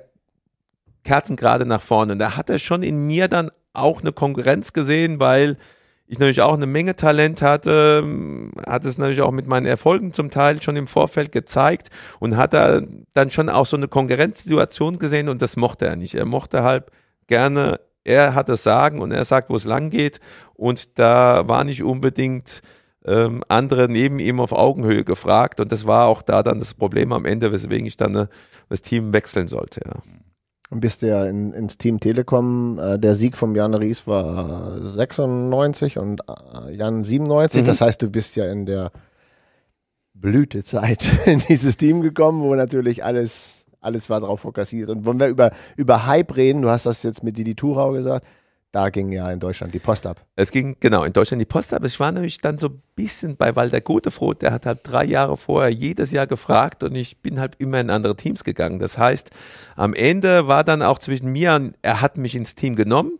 kerzengerade nach vorne. Und da hat er schon in mir dann auch eine Konkurrenz gesehen, weil ich natürlich auch eine Menge Talent hatte, hat es natürlich auch mit meinen Erfolgen zum Teil schon im Vorfeld gezeigt und hat da dann schon auch so eine Konkurrenzsituation gesehen und das mochte er nicht. Er mochte halt gerne, er hat das Sagen und er sagt, wo es lang geht und da war nicht unbedingt ähm, andere neben ihm auf Augenhöhe gefragt und das war auch da dann das Problem am Ende, weswegen ich dann äh, das Team wechseln sollte, ja. Und bist du ja in, ins Team Telekom. Äh, der Sieg von Jan Ries war äh, sechsundneunzig und äh, Jan siebenundneunzig. Mhm. Das heißt, du bist ja in der Blütezeit in dieses Team gekommen, wo natürlich alles, alles war drauf fokussiert. Und wenn wir über, über Hype reden, du hast das jetzt mit Didi Thurau gesagt, Da ging ja in Deutschland die Post ab. Es ging, genau, in Deutschland die Post ab. Ich war nämlich dann so ein bisschen bei Walter Godefroot. Der hat halt drei Jahre vorher jedes Jahr gefragt und ich bin halt immer in andere Teams gegangen. Das heißt, am Ende war dann auch zwischen mir und er hat mich ins Team genommen,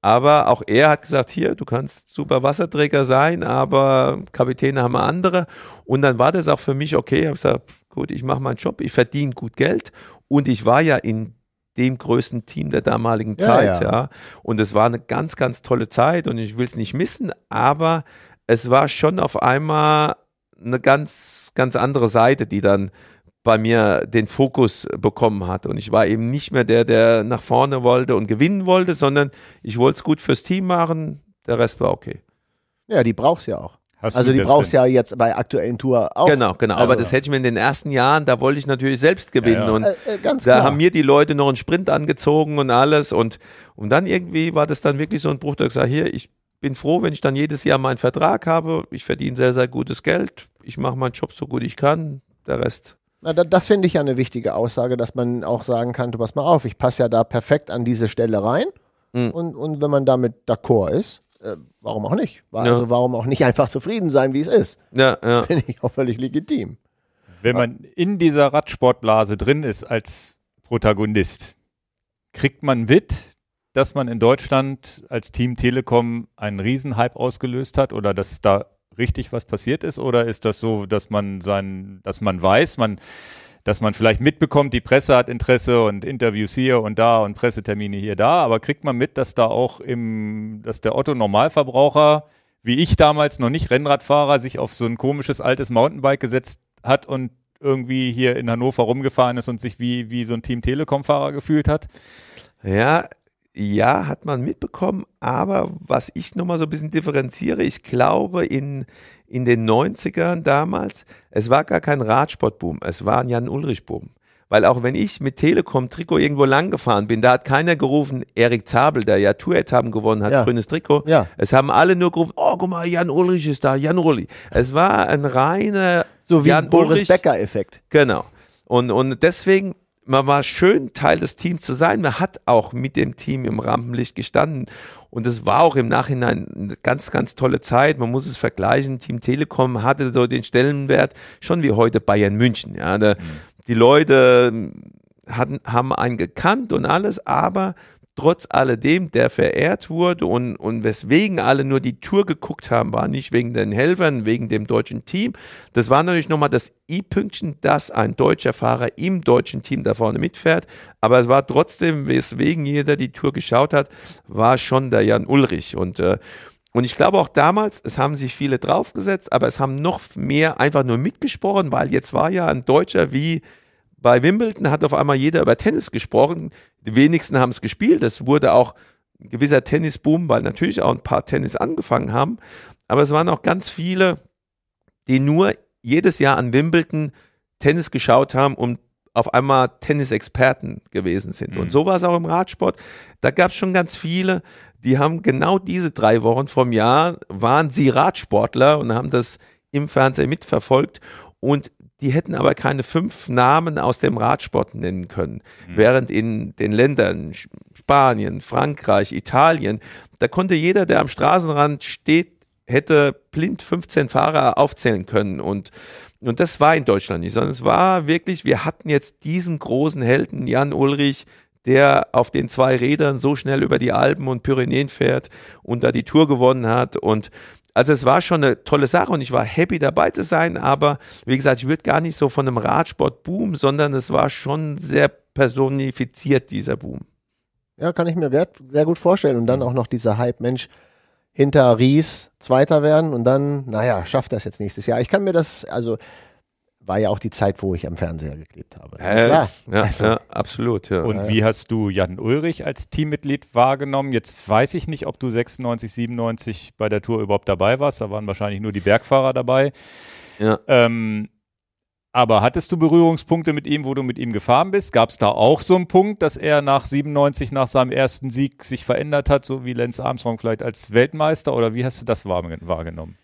aber auch er hat gesagt, hier, du kannst super Wasserträger sein, aber Kapitäne haben andere. Und dann war das auch für mich okay. Ich habe gesagt, gut, ich mache meinen Job, ich verdiene gut Geld und ich war ja in dem größten Team der damaligen ja, Zeit, ja. ja. Und es war eine ganz, ganz tolle Zeit und ich will es nicht missen, aber es war schon auf einmal eine ganz, ganz andere Seite, die dann bei mir den Fokus bekommen hat. Und ich war eben nicht mehr der, der nach vorne wollte und gewinnen wollte, sondern ich wollte es gut fürs Team machen, der Rest war okay. Ja, die brauchst du ja auch. Hast also die brauchst du ja jetzt bei aktuellen Tour auch. Genau, genau. Also, aber das hätte ich mir in den ersten Jahren, da wollte ich natürlich selbst gewinnen. Ja, ja. Und äh, äh, ganz da klar. haben mir die Leute noch einen Sprint angezogen und alles. Und, und dann irgendwie war das dann wirklich so ein Bruch, da ich gesagt, hier, ich bin froh, wenn ich dann jedes Jahr meinen Vertrag habe. Ich verdiene sehr, sehr gutes Geld. Ich mache meinen Job so gut ich kann. Der Rest... Na, das finde ich ja eine wichtige Aussage, dass man auch sagen kann, du pass mal auf, ich passe ja da perfekt an diese Stelle rein. Mhm. Und, und wenn man damit d'accord ist, warum auch nicht? Also ja. warum auch nicht einfach zufrieden sein, wie es ist? Ja, ja. Finde ich auch völlig legitim. Wenn man in dieser Radsportblase drin ist als Protagonist, kriegt man mit, dass man in Deutschland als Team Telekom einen Riesenhype ausgelöst hat oder dass da richtig was passiert ist? Oder ist das so, dass man sein, dass man weiß, man, dass man vielleicht mitbekommt, die Presse hat Interesse und Interviews hier und da und Pressetermine hier da, aber kriegt man mit, dass da auch im, dass der Otto-Normalverbraucher, wie ich damals noch nicht Rennradfahrer, sich auf so ein komisches altes Mountainbike gesetzt hat und irgendwie hier in Hannover rumgefahren ist und sich wie, wie so ein Team Telekom-Fahrer gefühlt hat? Ja, ja, hat man mitbekommen, aber was ich nochmal so ein bisschen differenziere, ich glaube in, in den neunzigern damals, es war gar kein Radsportboom, es war ein Jan Ullrich-Boom. Weil auch wenn ich mit Telekom-Trikot irgendwo lang gefahren bin, da hat keiner gerufen, Erik Zabel, der ja Tour-Etappen gewonnen hat, ja. grünes Trikot, ja. es haben alle nur gerufen, oh guck mal, Jan Ullrich ist da, Jan Ullrich. Es war ein reiner so wie Jan Boris Becker-Effekt. Genau. Und, und deswegen... Man war schön, Teil des Teams zu sein. Man hat auch mit dem Team im Rampenlicht gestanden. Und es war auch im Nachhinein eine ganz, ganz tolle Zeit. Man muss es vergleichen. Team Telekom hatte so den Stellenwert schon wie heute Bayern München. Ja, da, die Leute hatten, haben einen gekannt und alles, aber trotz alledem, der verehrt wurde und, und weswegen alle nur die Tour geguckt haben, war nicht wegen den Helfern, wegen dem deutschen Team. Das war natürlich nochmal das i-Pünktchen, dass ein deutscher Fahrer im deutschen Team da vorne mitfährt. Aber es war trotzdem, weswegen jeder die Tour geschaut hat, war schon der Jan Ullrich. Und, äh, und ich glaube auch damals, es haben sich viele draufgesetzt, aber es haben noch mehr einfach nur mitgesprochen, weil jetzt war ja ein Deutscher wie... Bei Wimbledon hat auf einmal jeder über Tennis gesprochen. Die wenigsten haben es gespielt. Es wurde auch ein gewisser Tennisboom, weil natürlich auch ein paar Tennis angefangen haben. Aber es waren auch ganz viele, die nur jedes Jahr an Wimbledon Tennis geschaut haben und auf einmal Tennisexperten gewesen sind. Mhm. Und so war es auch im Radsport. Da gab es schon ganz viele, die haben genau diese drei Wochen vom Jahr, waren sie Radsportler und haben das im Fernsehen mitverfolgt. Und die hätten aber keine fünf Namen aus dem Radsport nennen können. Mhm. Während in den Ländern Spanien, Frankreich, Italien, da konnte jeder, der am Straßenrand steht, hätte blind fünfzehn Fahrer aufzählen können. Und, und das war in Deutschland nicht, sondern es war wirklich, wir hatten jetzt diesen großen Helden, Jan Ullrich, der auf den zwei Rädern so schnell über die Alpen und Pyrenäen fährt und da die Tour gewonnen hat. Und also es war schon eine tolle Sache und ich war happy dabei zu sein, aber wie gesagt, ich würde gar nicht so von einem Radsport-Boom, sondern es war schon sehr personifiziert, dieser Boom. Ja, kann ich mir sehr gut vorstellen und dann auch noch dieser Hype, Mensch, hinter Ries Zweiter werden und dann, naja, schafft das jetzt nächstes Jahr. Ich kann mir das, also war ja auch die Zeit, wo ich am Fernseher geklebt habe. Äh, Klar. Ja, also. ja, absolut. Ja. Und wie hast du Jan Ullrich als Teammitglied wahrgenommen? Jetzt weiß ich nicht, ob du sechsundneunzig, siebenundneunzig bei der Tour überhaupt dabei warst. Da waren wahrscheinlich nur die Bergfahrer dabei. Ja. Ähm, aber hattest du Berührungspunkte mit ihm, wo du mit ihm gefahren bist? Gab es da auch so einen Punkt, dass er nach siebenundneunzig, nach seinem ersten Sieg sich verändert hat, so wie Lance Armstrong vielleicht als Weltmeister? Oder wie hast du das wahrgenommen?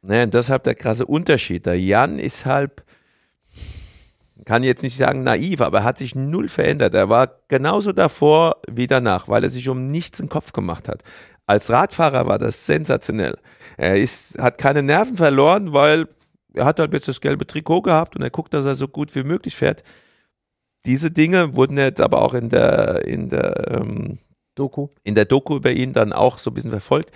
Naja, deshalb der krasse Unterschied. Der Jan ist halt kann jetzt nicht sagen naiv, aber er hat sich null verändert. Er war genauso davor wie danach, weil er sich um nichts in den Kopf gemacht hat. Als Radfahrer war das sensationell. Er ist, hat keine Nerven verloren, weil er hat halt jetzt das gelbe Trikot gehabt und er guckt, dass er so gut wie möglich fährt. Diese Dinge wurden jetzt aber auch in der, in der, ähm, Doku. In der Doku über ihn dann auch so ein bisschen verfolgt.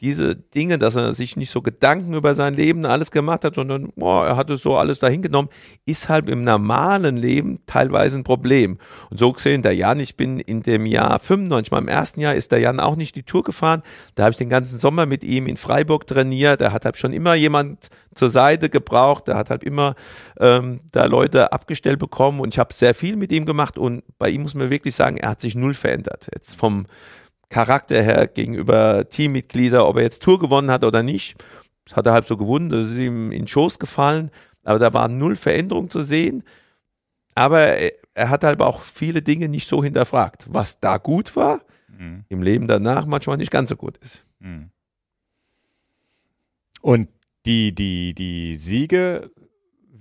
Diese Dinge, dass er sich nicht so Gedanken über sein Leben alles gemacht hat, sondern boah, er hatte so alles dahin genommen, ist halt im normalen Leben teilweise ein Problem. Und so gesehen, der Jan, ich bin in dem Jahr fünfundneunzig, meinem ersten Jahr, ist der Jan auch nicht die Tour gefahren. Da habe ich den ganzen Sommer mit ihm in Freiburg trainiert. Er hat halt schon immer jemand zur Seite gebraucht. Er hat halt immer ähm, da Leute abgestellt bekommen und ich habe sehr viel mit ihm gemacht und bei ihm muss man wirklich sagen, er hat sich null verändert. Jetzt vom Charakter her gegenüber Teammitglieder, ob er jetzt Tour gewonnen hat oder nicht. Das hat er halb so gewonnen, das ist ihm in den Schoß gefallen, aber da war null Veränderung zu sehen. Aber er hat halt auch viele Dinge nicht so hinterfragt, was da gut war, mhm. im Leben danach manchmal nicht ganz so gut ist. Mhm. Und die, die, die Siege,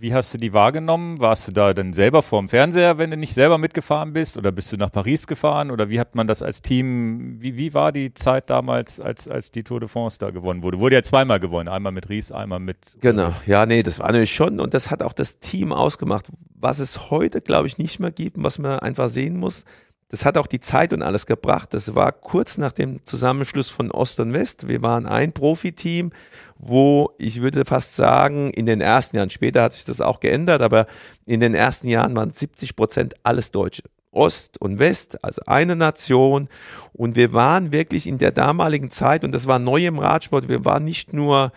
wie hast du die wahrgenommen? Warst du da dann selber vorm Fernseher, wenn du nicht selber mitgefahren bist? Oder bist du nach Paris gefahren? Oder wie hat man das als Team, wie, wie war die Zeit damals, als, als die Tour de France da gewonnen wurde? Wurde ja zweimal gewonnen, einmal mit Ries, einmal mit... Genau, ja, nee, das war natürlich schon und das hat auch das Team ausgemacht. Was es heute, glaube ich, nicht mehr gibt, was man einfach sehen muss, das hat auch die Zeit und alles gebracht. Das war kurz nach dem Zusammenschluss von Ost und West. Wir waren ein Profiteam, wo ich würde fast sagen, in den ersten Jahren, später hat sich das auch geändert, aber in den ersten Jahren waren siebzig Prozent alles Deutsche. Ost und West, also eine Nation. Und wir waren wirklich in der damaligen Zeit, und das war neu im Radsport, wir waren nicht nur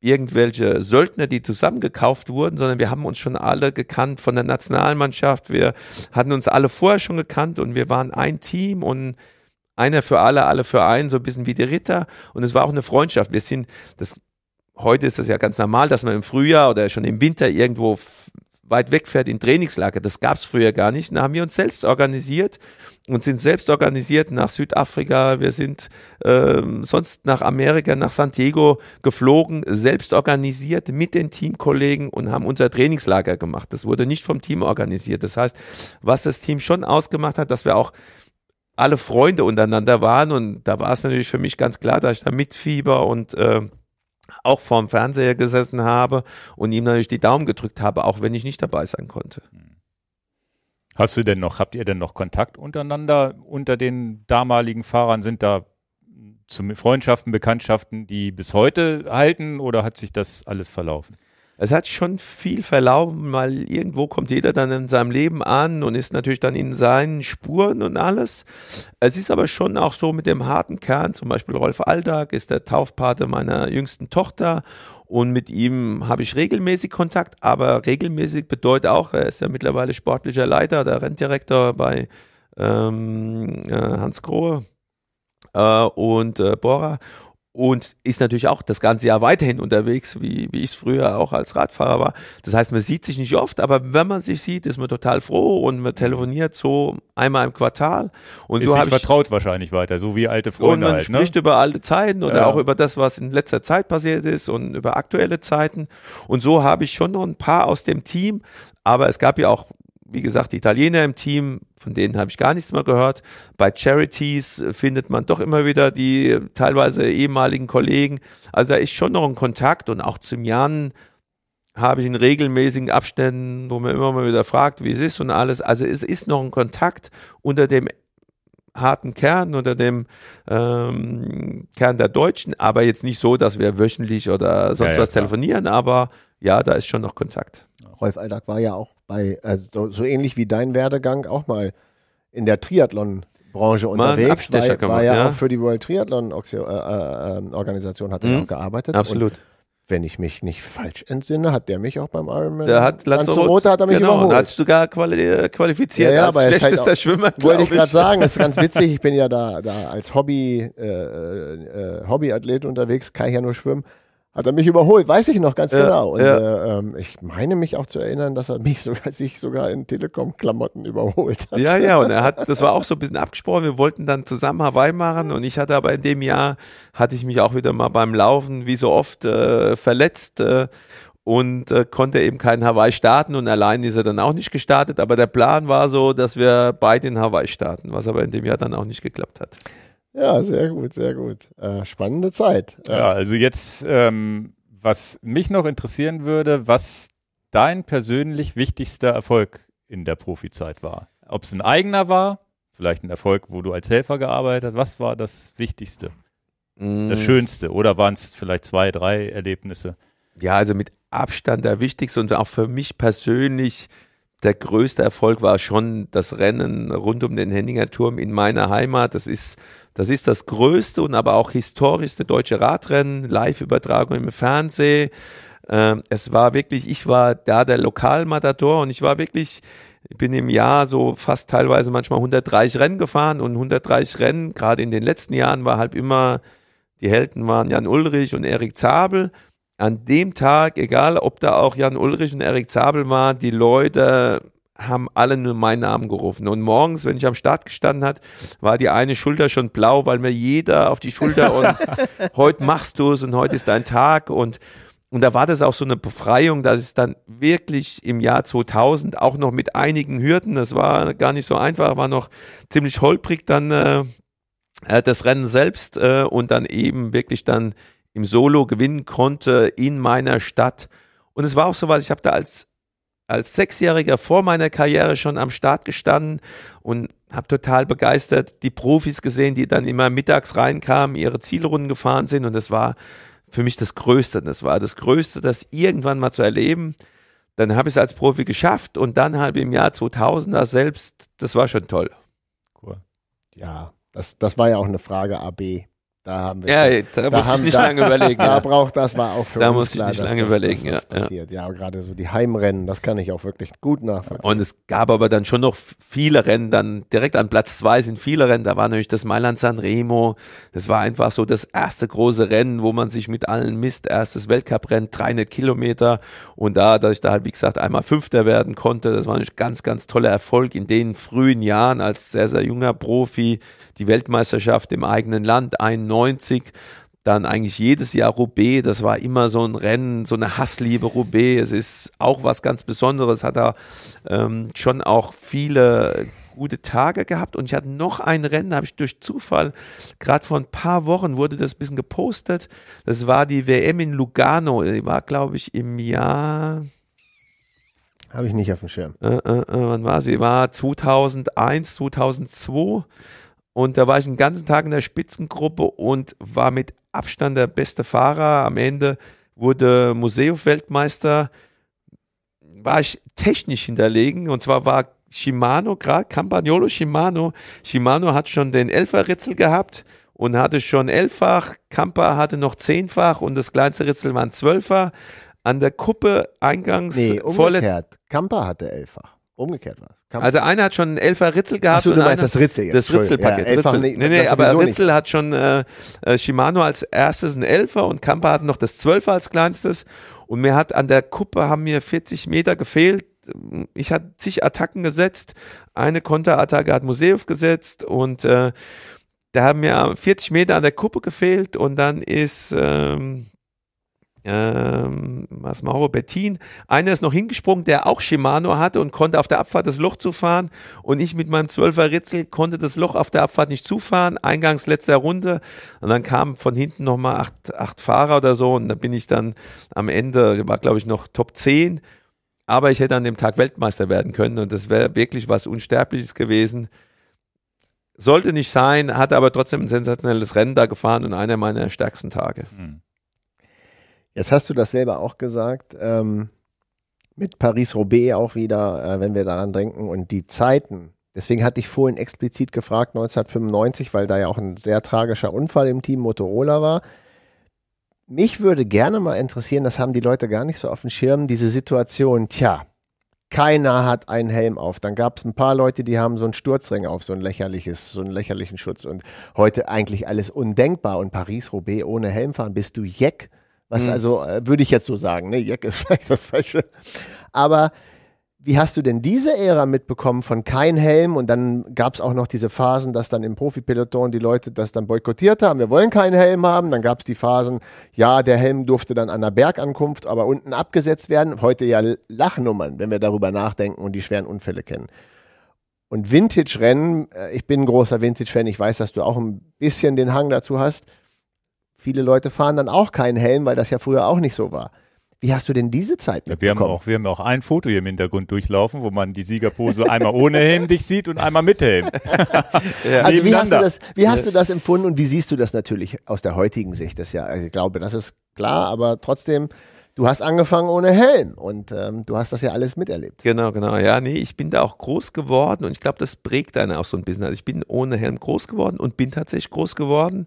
irgendwelche Söldner, die zusammengekauft wurden, sondern wir haben uns schon alle gekannt von der Nationalmannschaft. Wir hatten uns alle vorher schon gekannt und wir waren ein Team und einer für alle, alle für einen, so ein bisschen wie die Ritter. Und es war auch eine Freundschaft. Wir sind, das, heute ist das ja ganz normal, dass man im Frühjahr oder schon im Winter irgendwo weit wegfährt in Trainingslager. Das gab es früher gar nicht. Da haben wir uns selbst organisiert und sind selbst organisiert nach Südafrika. Wir sind äh, sonst nach Amerika, nach San Diego geflogen, selbst organisiert mit den Teamkollegen und haben unser Trainingslager gemacht. Das wurde nicht vom Team organisiert. Das heißt, was das Team schon ausgemacht hat, dass wir auch alle Freunde untereinander waren. Und da war es natürlich für mich ganz klar, dass ich da mitfieber und äh, auch vorm Fernseher gesessen habe und ihm natürlich die Daumen gedrückt habe, auch wenn ich nicht dabei sein konnte. Hast du denn noch, habt ihr denn noch Kontakt untereinander? Unter den damaligen Fahrern sind da Freundschaften, Bekanntschaften, die bis heute halten oder hat sich das alles verlaufen? Es hat schon viel verlaufen, weil irgendwo kommt jeder dann in seinem Leben an und ist natürlich dann in seinen Spuren und alles. Es ist aber schon auch so mit dem harten Kern, zum Beispiel Rolf Aldag ist der Taufpate meiner jüngsten Tochter und mit ihm habe ich regelmäßig Kontakt, aber regelmäßig bedeutet auch, er ist ja mittlerweile sportlicher Leiter, der Renndirektor bei ähm, Hans Grohe äh, und äh, Bora. Und ist natürlich auch das ganze Jahr weiterhin unterwegs, wie, wie ich es früher auch als Radfahrer war. Das heißt, man sieht sich nicht oft, aber wenn man sich sieht, ist man total froh und man telefoniert so einmal im Quartal. Und ist so sich vertraut ich, wahrscheinlich weiter, so wie alte Freunde. Und man halt, spricht ne? über alte Zeiten oder ja. auch über das, was in letzter Zeit passiert ist und über aktuelle Zeiten. Und so habe ich schon noch ein paar aus dem Team, aber es gab ja auch, wie gesagt, die Italiener im Team, von denen habe ich gar nichts mehr gehört. Bei Charities findet man doch immer wieder die teilweise ehemaligen Kollegen. Also da ist schon noch ein Kontakt und auch zum Jan habe ich in regelmäßigen Abständen, wo man immer mal wieder fragt, wie es ist und alles. Also es ist noch ein Kontakt unter dem harten Kern, unter dem ähm, Kern der Deutschen, aber jetzt nicht so, dass wir wöchentlich oder sonst ja, ja, was klar. telefonieren, aber ja, da ist schon noch Kontakt. Rolf Aldag war ja auch bei, also so ähnlich wie dein Werdegang, auch mal in der Triathlon-Branche unterwegs. War, war gemacht, ja, ja auch für die World Triathlon-Organisation, hat er mhm. auch gearbeitet. Absolut. Und wenn ich mich nicht falsch entsinne, hat der mich auch beim Ironman. Der hat Lanzarote hat er mich genau, überholt. Und hat sogar quali qualifiziert ja, ja, als schlechtester halt Schwimmer. Wollte ich gerade sagen, das ist ganz witzig. Ich bin ja da, da als Hobby, äh, äh, Hobbyathlet unterwegs, kann ich ja nur schwimmen. Hat er mich überholt, weiß ich noch ganz ja, genau. Und ja. äh, ich meine mich auch zu erinnern, dass er mich sogar, sich sogar in Telekom-Klamotten überholt hat. Ja, ja, und er hat, das war auch so ein bisschen abgesprochen. Wir wollten dann zusammen Hawaii machen und ich hatte aber in dem Jahr, hatte ich mich auch wieder mal beim Laufen, wie so oft, äh, verletzt. Äh, und äh, konnte eben kein Hawaii starten und allein ist er dann auch nicht gestartet, aber der Plan war so, dass wir beide in Hawaii starten, was aber in dem Jahr dann auch nicht geklappt hat. Ja, sehr gut, sehr gut. Äh, spannende Zeit. Äh. Ja, also jetzt, ähm, was mich noch interessieren würde, was dein persönlich wichtigster Erfolg in der Profizeit war. Ob es ein eigener war, vielleicht ein Erfolg, wo du als Helfer gearbeitet hast, was war das Wichtigste, mm. das Schönste oder waren es vielleicht zwei, drei Erlebnisse? Ja, also mit Abstand der wichtigste und auch für mich persönlich der größte Erfolg war schon das Rennen rund um den Henninger Turm in meiner Heimat. Das ist das, ist das größte und aber auch historischste deutsche Radrennen, Live-Übertragung im Fernsehen. Ähm, es war wirklich, ich war da der Lokalmatador und ich war wirklich, ich bin im Jahr so fast teilweise manchmal hundertdreißig Rennen gefahren und hundertdreißig Rennen, gerade in den letzten Jahren war halt immer, die Helden waren Jan Ullrich und Erik Zabel. An dem Tag, egal ob da auch Jan Ullrich und Erik Zabel waren, die Leute haben alle nur meinen Namen gerufen. Und morgens, wenn ich am Start gestanden hat, war die eine Schulter schon blau, weil mir jeder auf die Schulter und heute machst du es und heute ist dein Tag. Und Und da war das auch so eine Befreiung, dass es dann wirklich im Jahr zweitausend auch noch mit einigen Hürden, das war gar nicht so einfach, war noch ziemlich holprig dann äh, das Rennen selbst äh, und dann eben wirklich dann im Solo gewinnen konnte in meiner Stadt. Und es war auch so was, ich habe da als, als Sechsjähriger vor meiner Karriere schon am Start gestanden und habe total begeistert die Profis gesehen, die dann immer mittags reinkamen, ihre Zielrunden gefahren sind und das war für mich das Größte, das war das Größte, das irgendwann mal zu erleben. Dann habe ich es als Profi geschafft und dann halt im Jahr zweitausend da selbst, das war schon toll. Cool. Ja, das, das war ja auch eine Frage A B. Da haben wir ja, schon, da, da musste ich nicht da, lange überlegen. Da ja. braucht das war auch für da uns klar, ich nicht dass, lange dass, überlegen, dass das ja, passiert. Ja, ja gerade so die Heimrennen, das kann ich auch wirklich gut nachvollziehen. Und es gab aber dann schon noch viele Rennen, dann direkt an Platz zwei sind viele Rennen, da war natürlich das Mailand-Sanremo, das war einfach so das erste große Rennen, wo man sich mit allen misst, erstes Weltcup-Rennen, dreihundert Kilometer und da, dass ich da halt wie gesagt einmal Fünfter werden konnte, das war natürlich ganz, ganz toller Erfolg in den frühen Jahren als sehr, sehr junger Profi, die Weltmeisterschaft im eigenen Land, einundneunzig, dann eigentlich jedes Jahr Roubaix, das war immer so ein Rennen, so eine Hassliebe Roubaix, es ist auch was ganz Besonderes, hat er ähm, schon auch viele gute Tage gehabt und ich hatte noch ein Rennen, habe ich durch Zufall, gerade vor ein paar Wochen wurde das ein bisschen gepostet, das war die W M in Lugano, die war glaube ich im Jahr... Habe ich nicht auf dem Schirm. Äh, äh, wann war sie? War zweitausendeins, zweitausendzwei. Und da war ich den ganzen Tag in der Spitzengruppe und war mit Abstand der beste Fahrer. Am Ende wurde Museo-Weltmeister, war ich technisch hinterlegen. Und zwar war Shimano gerade, Campagnolo Shimano. Shimano hat schon den Elfer-Ritzel gehabt und hatte schon elffach. Campa hatte noch zehnfach und das kleinste Ritzel waren zwölffach. An der Kuppe eingangs nee, vorletzt. Campa hatte elffach. Umgekehrt war es. Also einer hat schon einen Elfer Ritzel gehabt. Achso, du meinst das Ritzel jetzt. Das Ritzelpaket. Ja, Ritzel. Nee, nee, nee aber Ritzel nicht. Hat schon äh, Shimano als erstes einen Elfer und Campa hat noch das Zwölfer als kleinstes. Und mir hat an der Kuppe, haben mir vierzig Meter gefehlt. Ich hatte zig Attacken gesetzt. Eine Konterattacke hat Museev gesetzt und äh, da haben mir vierzig Meter an der Kuppe gefehlt und dann ist... Ähm, Ähm, was Mauro Bettin, einer ist noch hingesprungen, der auch Shimano hatte und konnte auf der Abfahrt das Loch zufahren und ich mit meinem Zwölfer Ritzel konnte das Loch auf der Abfahrt nicht zufahren, eingangs letzter Runde und dann kamen von hinten nochmal acht, acht Fahrer oder so und da bin ich dann am Ende, war glaube ich noch Top zehn, aber ich hätte an dem Tag Weltmeister werden können und das wäre wirklich was Unsterbliches gewesen. Sollte nicht sein, hatte aber trotzdem ein sensationelles Rennen da gefahren und einer meiner stärksten Tage. Mhm. Jetzt hast du das selber auch gesagt, ähm, mit Paris-Roubaix auch wieder, äh, wenn wir daran denken und die Zeiten. Deswegen hatte ich vorhin explizit gefragt, neunzehnhundertfünfundneunzig, weil da ja auch ein sehr tragischer Unfall im Team Motorola war. Mich würde gerne mal interessieren, das haben die Leute gar nicht so auf dem Schirm, diese Situation, tja, keiner hat einen Helm auf. Dann gab es ein paar Leute, die haben so einen Sturzring auf, so ein lächerliches, so einen lächerlichen Schutz und heute eigentlich alles undenkbar und Paris-Roubaix ohne Helm fahren, bist du jeck. Was also, äh, würde ich jetzt so sagen, ne? Jack ist vielleicht das Falsche. Aber Wie hast du denn diese Ära mitbekommen von kein Helm? Und dann gab es auch noch diese Phasen, dass dann im Profi-Peloton die Leute das dann boykottiert haben. Wir wollen keinen Helm haben. Dann gab es die Phasen, ja, der Helm durfte dann an der Bergankunft, aber unten abgesetzt werden. Heute ja Lachnummern, wenn wir darüber nachdenken und die schweren Unfälle kennen. Und Vintage-Rennen, ich bin ein großer Vintage-Fan. Ich weiß, dass du auch ein bisschen den Hang dazu hast. Viele Leute fahren dann auch keinen Helm, weil das ja früher auch nicht so war. Wie hast du denn diese Zeit mitbekommen? Wir haben auch, wir haben auch ein Foto hier im Hintergrund durchlaufen, wo man die Siegerpose einmal ohne Helm dich sieht und einmal mit Helm. Ja. Also wie hast du das, wie hast du das empfunden und wie siehst du das natürlich aus der heutigen Sicht? Das ja, also ich glaube, das ist klar, aber trotzdem, du hast angefangen ohne Helm und ähm, du hast das ja alles miterlebt. Genau, genau. Ja, nee, ich bin da auch groß geworden und ich glaube, das prägt einen auch so ein bisschen. Also ich bin ohne Helm groß geworden und bin tatsächlich groß geworden.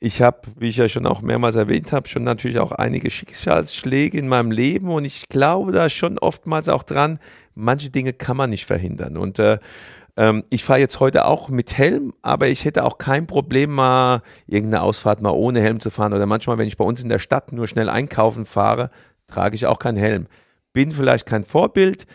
Ich habe, wie ich ja schon auch mehrmals erwähnt habe, schon natürlich auch einige Schicksalsschläge in meinem Leben und ich glaube da schon oftmals auch dran, manche Dinge kann man nicht verhindern. Und äh, ähm, ich fahre jetzt heute auch mit Helm, aber ich hätte auch kein Problem, mal irgendeine Ausfahrt mal ohne Helm zu fahren. Oder manchmal, wenn ich bei uns in der Stadt nur schnell einkaufen fahre, trage ich auch keinen Helm. Bin vielleicht kein Vorbild,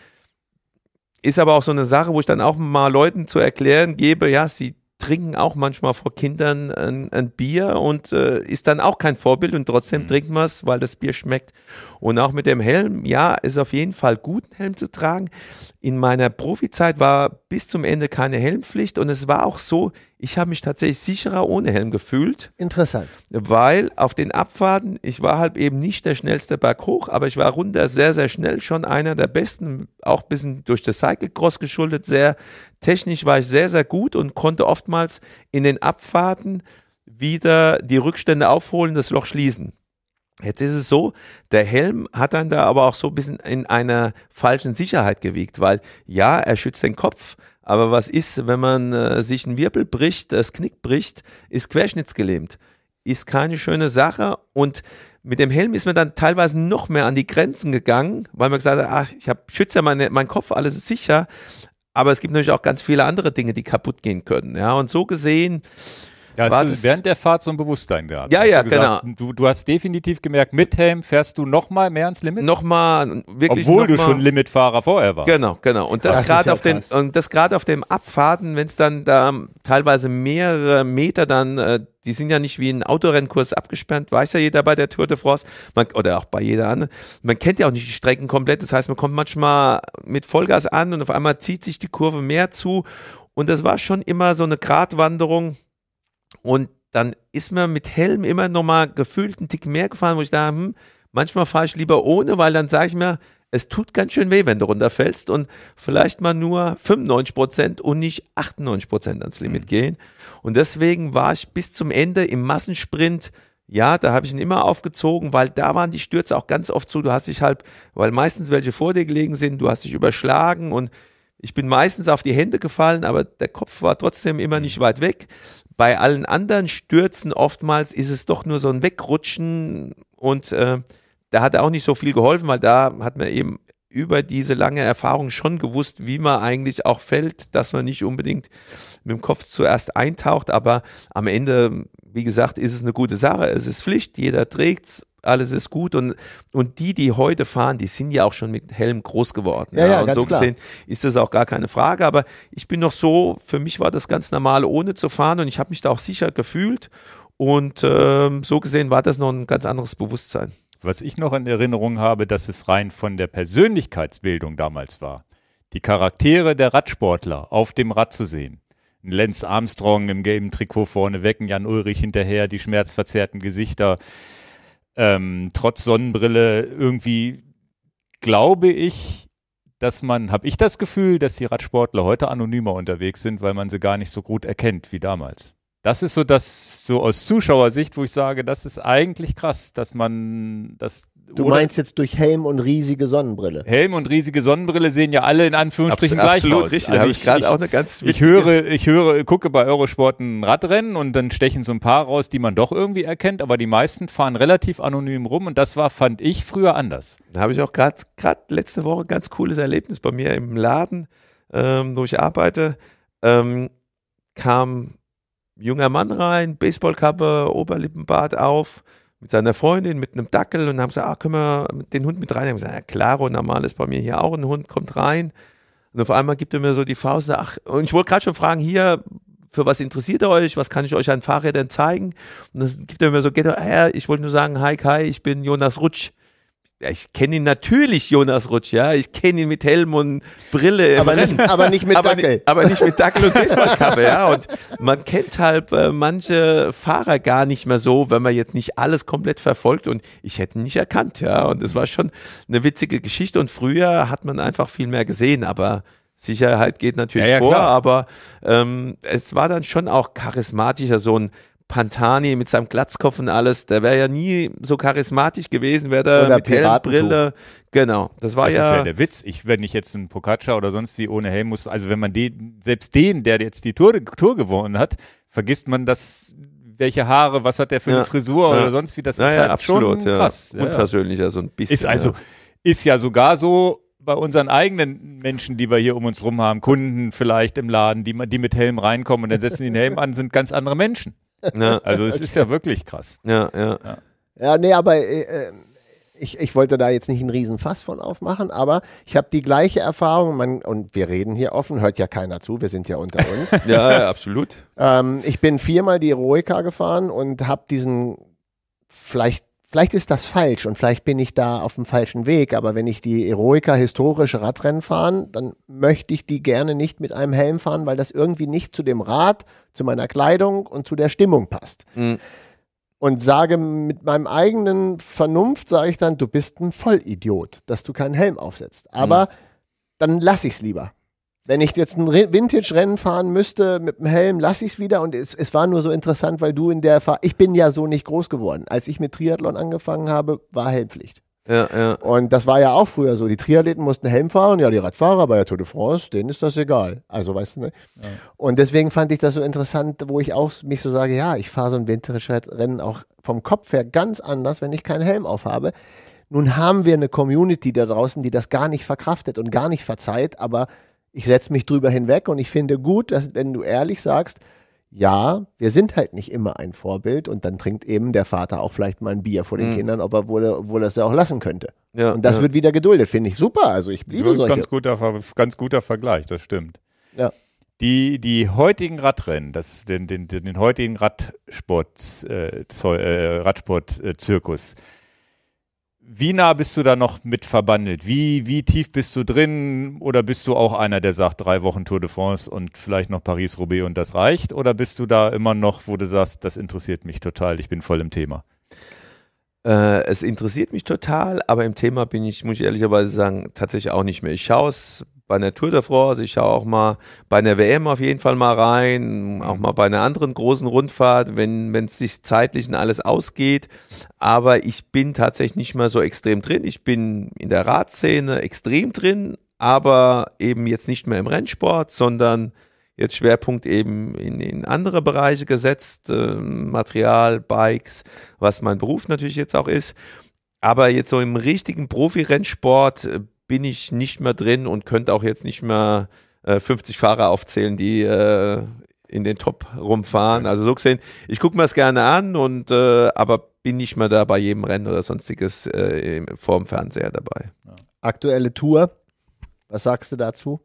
ist aber auch so eine Sache, wo ich dann auch mal Leuten zu erklären gebe, ja, sie trinken auch manchmal vor Kindern ein, ein Bier und äh, ist dann auch kein Vorbild und trotzdem mhm. trinken wir es, weil das Bier schmeckt. Und auch mit dem Helm, ja, ist auf jeden Fall gut, einen Helm zu tragen. In meiner Profizeit war bis zum Ende keine Helmpflicht und es war auch so, ich habe mich tatsächlich sicherer ohne Helm gefühlt. Interessant. Weil auf den Abfahrten, ich war halt eben nicht der schnellste berghoch, aber ich war runter sehr, sehr schnell, schon einer der besten, auch ein bisschen durch das Cyclecross geschuldet, sehr technisch war ich sehr, sehr gut und konnte oftmals in den Abfahrten wieder die Rückstände aufholen, das Loch schließen. Jetzt ist es so, der Helm hat dann da aber auch so ein bisschen in einer falschen Sicherheit gewiegt, weil ja, er schützt den Kopf, aber was ist, wenn man äh, sich einen Wirbel bricht, das Knick bricht, ist querschnittsgelähmt. Ist keine schöne Sache und mit dem Helm ist man dann teilweise noch mehr an die Grenzen gegangen, weil man gesagt hat, ach, ich hab, schütze ja meine, meinen Kopf, alles ist sicher, aber es gibt natürlich auch ganz viele andere Dinge, die kaputt gehen können. Ja, und so gesehen... Ja, hast du während der Fahrt so ein Bewusstsein gehabt? Ja, ja, genau. Du, du hast definitiv gemerkt, mit Helm fährst du nochmal mehr ans Limit? Nochmal, wirklich. Obwohl du schon Limitfahrer vorher warst. Genau, genau. Und das gerade auf den, und das gerade auf dem Abfahrten, wenn es dann da teilweise mehrere Meter dann, äh, die sind ja nicht wie ein Autorennkurs abgesperrt, weiß ja jeder bei der Tour de France man, oder auch bei jeder anderen. Man kennt ja auch nicht die Strecken komplett, das heißt, man kommt manchmal mit Vollgas an und auf einmal zieht sich die Kurve mehr zu und das war schon immer so eine Gratwanderung. Und dann ist man mit Helm immer nochmal gefühlt einen Tick mehr gefahren, wo ich dachte, hm, manchmal fahre ich lieber ohne, weil dann sage ich mir, es tut ganz schön weh, wenn du runterfällst und vielleicht mal nur fünfundneunzig Prozent und nicht achtundneunzig Prozent ans Limit gehen. Und deswegen war ich bis zum Ende im Massensprint, ja, da habe ich ihn immer aufgezogen, weil da waren die Stürze auch ganz oft so, du hast dich halt, weil meistens welche vor dir gelegen sind, du hast dich überschlagen und ich bin meistens auf die Hände gefallen, aber der Kopf war trotzdem immer nicht weit weg. Bei allen anderen Stürzen oftmals ist es doch nur so ein Wegrutschen und äh, da hat er auch nicht so viel geholfen, weil da hat man eben über diese lange Erfahrung schon gewusst, wie man eigentlich auch fällt, dass man nicht unbedingt mit dem Kopf zuerst eintaucht, aber am Ende, wie gesagt, ist es eine gute Sache, es ist Pflicht, jeder trägt's. Alles ist gut und, und die, die heute fahren, die sind ja auch schon mit Helm groß geworden. Ja, ja, und so gesehen ist das auch gar keine Frage, aber ich bin noch so, für mich war das ganz normal, ohne zu fahren und ich habe mich da auch sicher gefühlt und ähm, so gesehen war das noch ein ganz anderes Bewusstsein. Was ich noch in Erinnerung habe, dass es rein von der Persönlichkeitsbildung damals war, die Charaktere der Radsportler auf dem Rad zu sehen. Ein Lance Armstrong im gelben Trikot vorneweg, ein Jan Ullrich hinterher, die schmerzverzerrten Gesichter. Ähm, trotz Sonnenbrille irgendwie glaube ich, dass man, habe ich das Gefühl, dass die Radsportler heute anonymer unterwegs sind, weil man sie gar nicht so gut erkennt wie damals. Das ist so das, so aus Zuschauersicht, wo ich sage, das ist eigentlich krass, dass man das. Du meinst jetzt durch Helm und riesige Sonnenbrille? Helm und riesige Sonnenbrille sehen ja alle in Anführungsstrichen Abs gleich absolut aus. Richtig, also ich, ich, auch eine ganz ich höre, ich höre, gucke bei Eurosport ein Radrennen und dann stechen so ein paar raus, die man doch irgendwie erkennt, aber die meisten fahren relativ anonym rum und das war, fand ich, früher anders. Da habe ich auch gerade letzte Woche ein ganz cooles Erlebnis bei mir im Laden, ähm, wo ich arbeite, ähm, kam junger Mann rein, Baseballkappe, Oberlippenbart auf, mit seiner Freundin, mit einem Dackel und haben gesagt, ah, können wir den Hund mit rein? Haben gesagt, ja klar, und normal ist bei mir hier auch ein Hund, kommt rein. Und auf einmal gibt er mir so die Faust, ach, und ich wollte gerade schon fragen, hier, für was interessiert ihr euch, was kann ich euch an Fahrrädern zeigen? Und das gibt er mir so, ah, ich wollte nur sagen, hi Kai, ich bin Jonas Rutsch. Ja, ich kenne ihn natürlich, Jonas Rutsch, ja, ich kenne ihn mit Helm und Brille im aber, Rennen. Nicht, aber nicht mit aber Dackel. Nicht, aber nicht mit Dackel und Baseballkappe, ja, und man kennt halt äh, manche Fahrer gar nicht mehr so, wenn man jetzt nicht alles komplett verfolgt, und ich hätte ihn nicht erkannt, ja, und es war schon eine witzige Geschichte, und früher hat man einfach viel mehr gesehen, aber Sicherheit geht natürlich ja, ja, vor, klar. aber ähm, es war dann schon auch charismatischer, so ein Pantani mit seinem Glatzkopf und alles, der wäre ja nie so charismatisch gewesen, wäre der oder mit Helmbrille. Genau, das war das ja... Das ist ja der Witz. Ich, wenn ich jetzt einen Pocaccia oder sonst wie ohne Helm muss, also wenn man den, selbst den, der jetzt die Tour, Tour gewonnen hat, vergisst man das, welche Haare, was hat der für ja. eine Frisur ja. oder sonst wie, das naja, ist halt absolut, schon krass. Ja. Unpersönlicher so ein bisschen. Ist also, ja. ist ja sogar so... bei unseren eigenen Menschen, die wir hier um uns rum haben, Kunden vielleicht im Laden, die, die mit Helm reinkommen und dann setzen den Helm an, sind ganz andere Menschen. Ja. Also es okay. ist ja wirklich krass. Ja, ja. Ja, ja nee, aber äh, ich, ich wollte da jetzt nicht einen riesen Fass von aufmachen, aber ich habe die gleiche Erfahrung, man, und wir reden hier offen, hört ja keiner zu, wir sind ja unter uns. Ja, ja, absolut. Ähm, ich bin viermal die Eroica gefahren und habe diesen, vielleicht Vielleicht ist das falsch und vielleicht bin ich da auf dem falschen Weg, aber wenn ich die Eroica historische Radrennen fahren, dann möchte ich die gerne nicht mit einem Helm fahren, weil das irgendwie nicht zu dem Rad, zu meiner Kleidung und zu der Stimmung passt. Mhm. Und sage mit meinem eigenen Vernunft, sage ich dann, du bist ein Vollidiot, dass du keinen Helm aufsetzt. Aber mhm. dann lasse ich es lieber. Wenn ich jetzt ein Vintage-Rennen fahren müsste mit dem Helm, lasse ich es wieder. Und es, es war nur so interessant, weil du in der Fahr ich bin ja so nicht groß geworden. Als ich mit Triathlon angefangen habe, war Helmpflicht. Ja, ja. Und das war ja auch früher so. Die Triathleten mussten Helm fahren. Ja, die Radfahrer bei der Tour de France, denen ist das egal. Also, weißt du, ne? Ja. Und deswegen fand ich das so interessant, wo ich auch mich so sage, ja, ich fahre so ein Vintage-Rennen auch vom Kopf her ganz anders, wenn ich keinen Helm aufhabe. Nun haben wir eine Community da draußen, die das gar nicht verkraftet und gar nicht verzeiht, aber ich setze mich drüber hinweg und ich finde gut, dass, wenn du ehrlich sagst, ja, wir sind halt nicht immer ein Vorbild und dann trinkt eben der Vater auch vielleicht mal ein Bier vor den mhm. Kindern, obwohl er, obwohl er es ja auch lassen könnte. Ja, und das ja. wird wieder geduldet, finde ich super. Also ich liebe solche. Das ist ganz guter, ganz guter Vergleich, das stimmt. Ja. Die, die heutigen Radrennen, das, den, den, den heutigen Radsport, äh, Radsport-Zirkus, wie nah bist du da noch mit verbandelt? Wie, wie tief bist du drin? Oder bist du auch einer, der sagt, drei Wochen Tour de France und vielleicht noch Paris-Roubaix und das reicht? Oder bist du da immer noch, wo du sagst, das interessiert mich total, ich bin voll im Thema? Äh, es interessiert mich total, aber im Thema bin ich, muss ich ehrlicherweise sagen, tatsächlich auch nicht mehr. Ich schaue es bei einer Tour de France, ich schaue auch mal bei einer W M auf jeden Fall mal rein, auch mal bei einer anderen großen Rundfahrt, wenn wenn es sich zeitlich und alles ausgeht. Aber ich bin tatsächlich nicht mehr so extrem drin. Ich bin in der Radszene extrem drin, aber eben jetzt nicht mehr im Rennsport, sondern jetzt Schwerpunkt eben in, in andere Bereiche gesetzt, äh, Material, Bikes, was mein Beruf natürlich jetzt auch ist. Aber jetzt so im richtigen Profi-Rennsport äh, bin ich nicht mehr drin und könnte auch jetzt nicht mehr äh, fünfzig Fahrer aufzählen, die äh, in den Top rumfahren. Also so gesehen, ich gucke mir das gerne an, und äh, aber bin nicht mehr da bei jedem Rennen oder sonstiges äh, vorm Fernseher dabei. Aktuelle Tour, was sagst du dazu?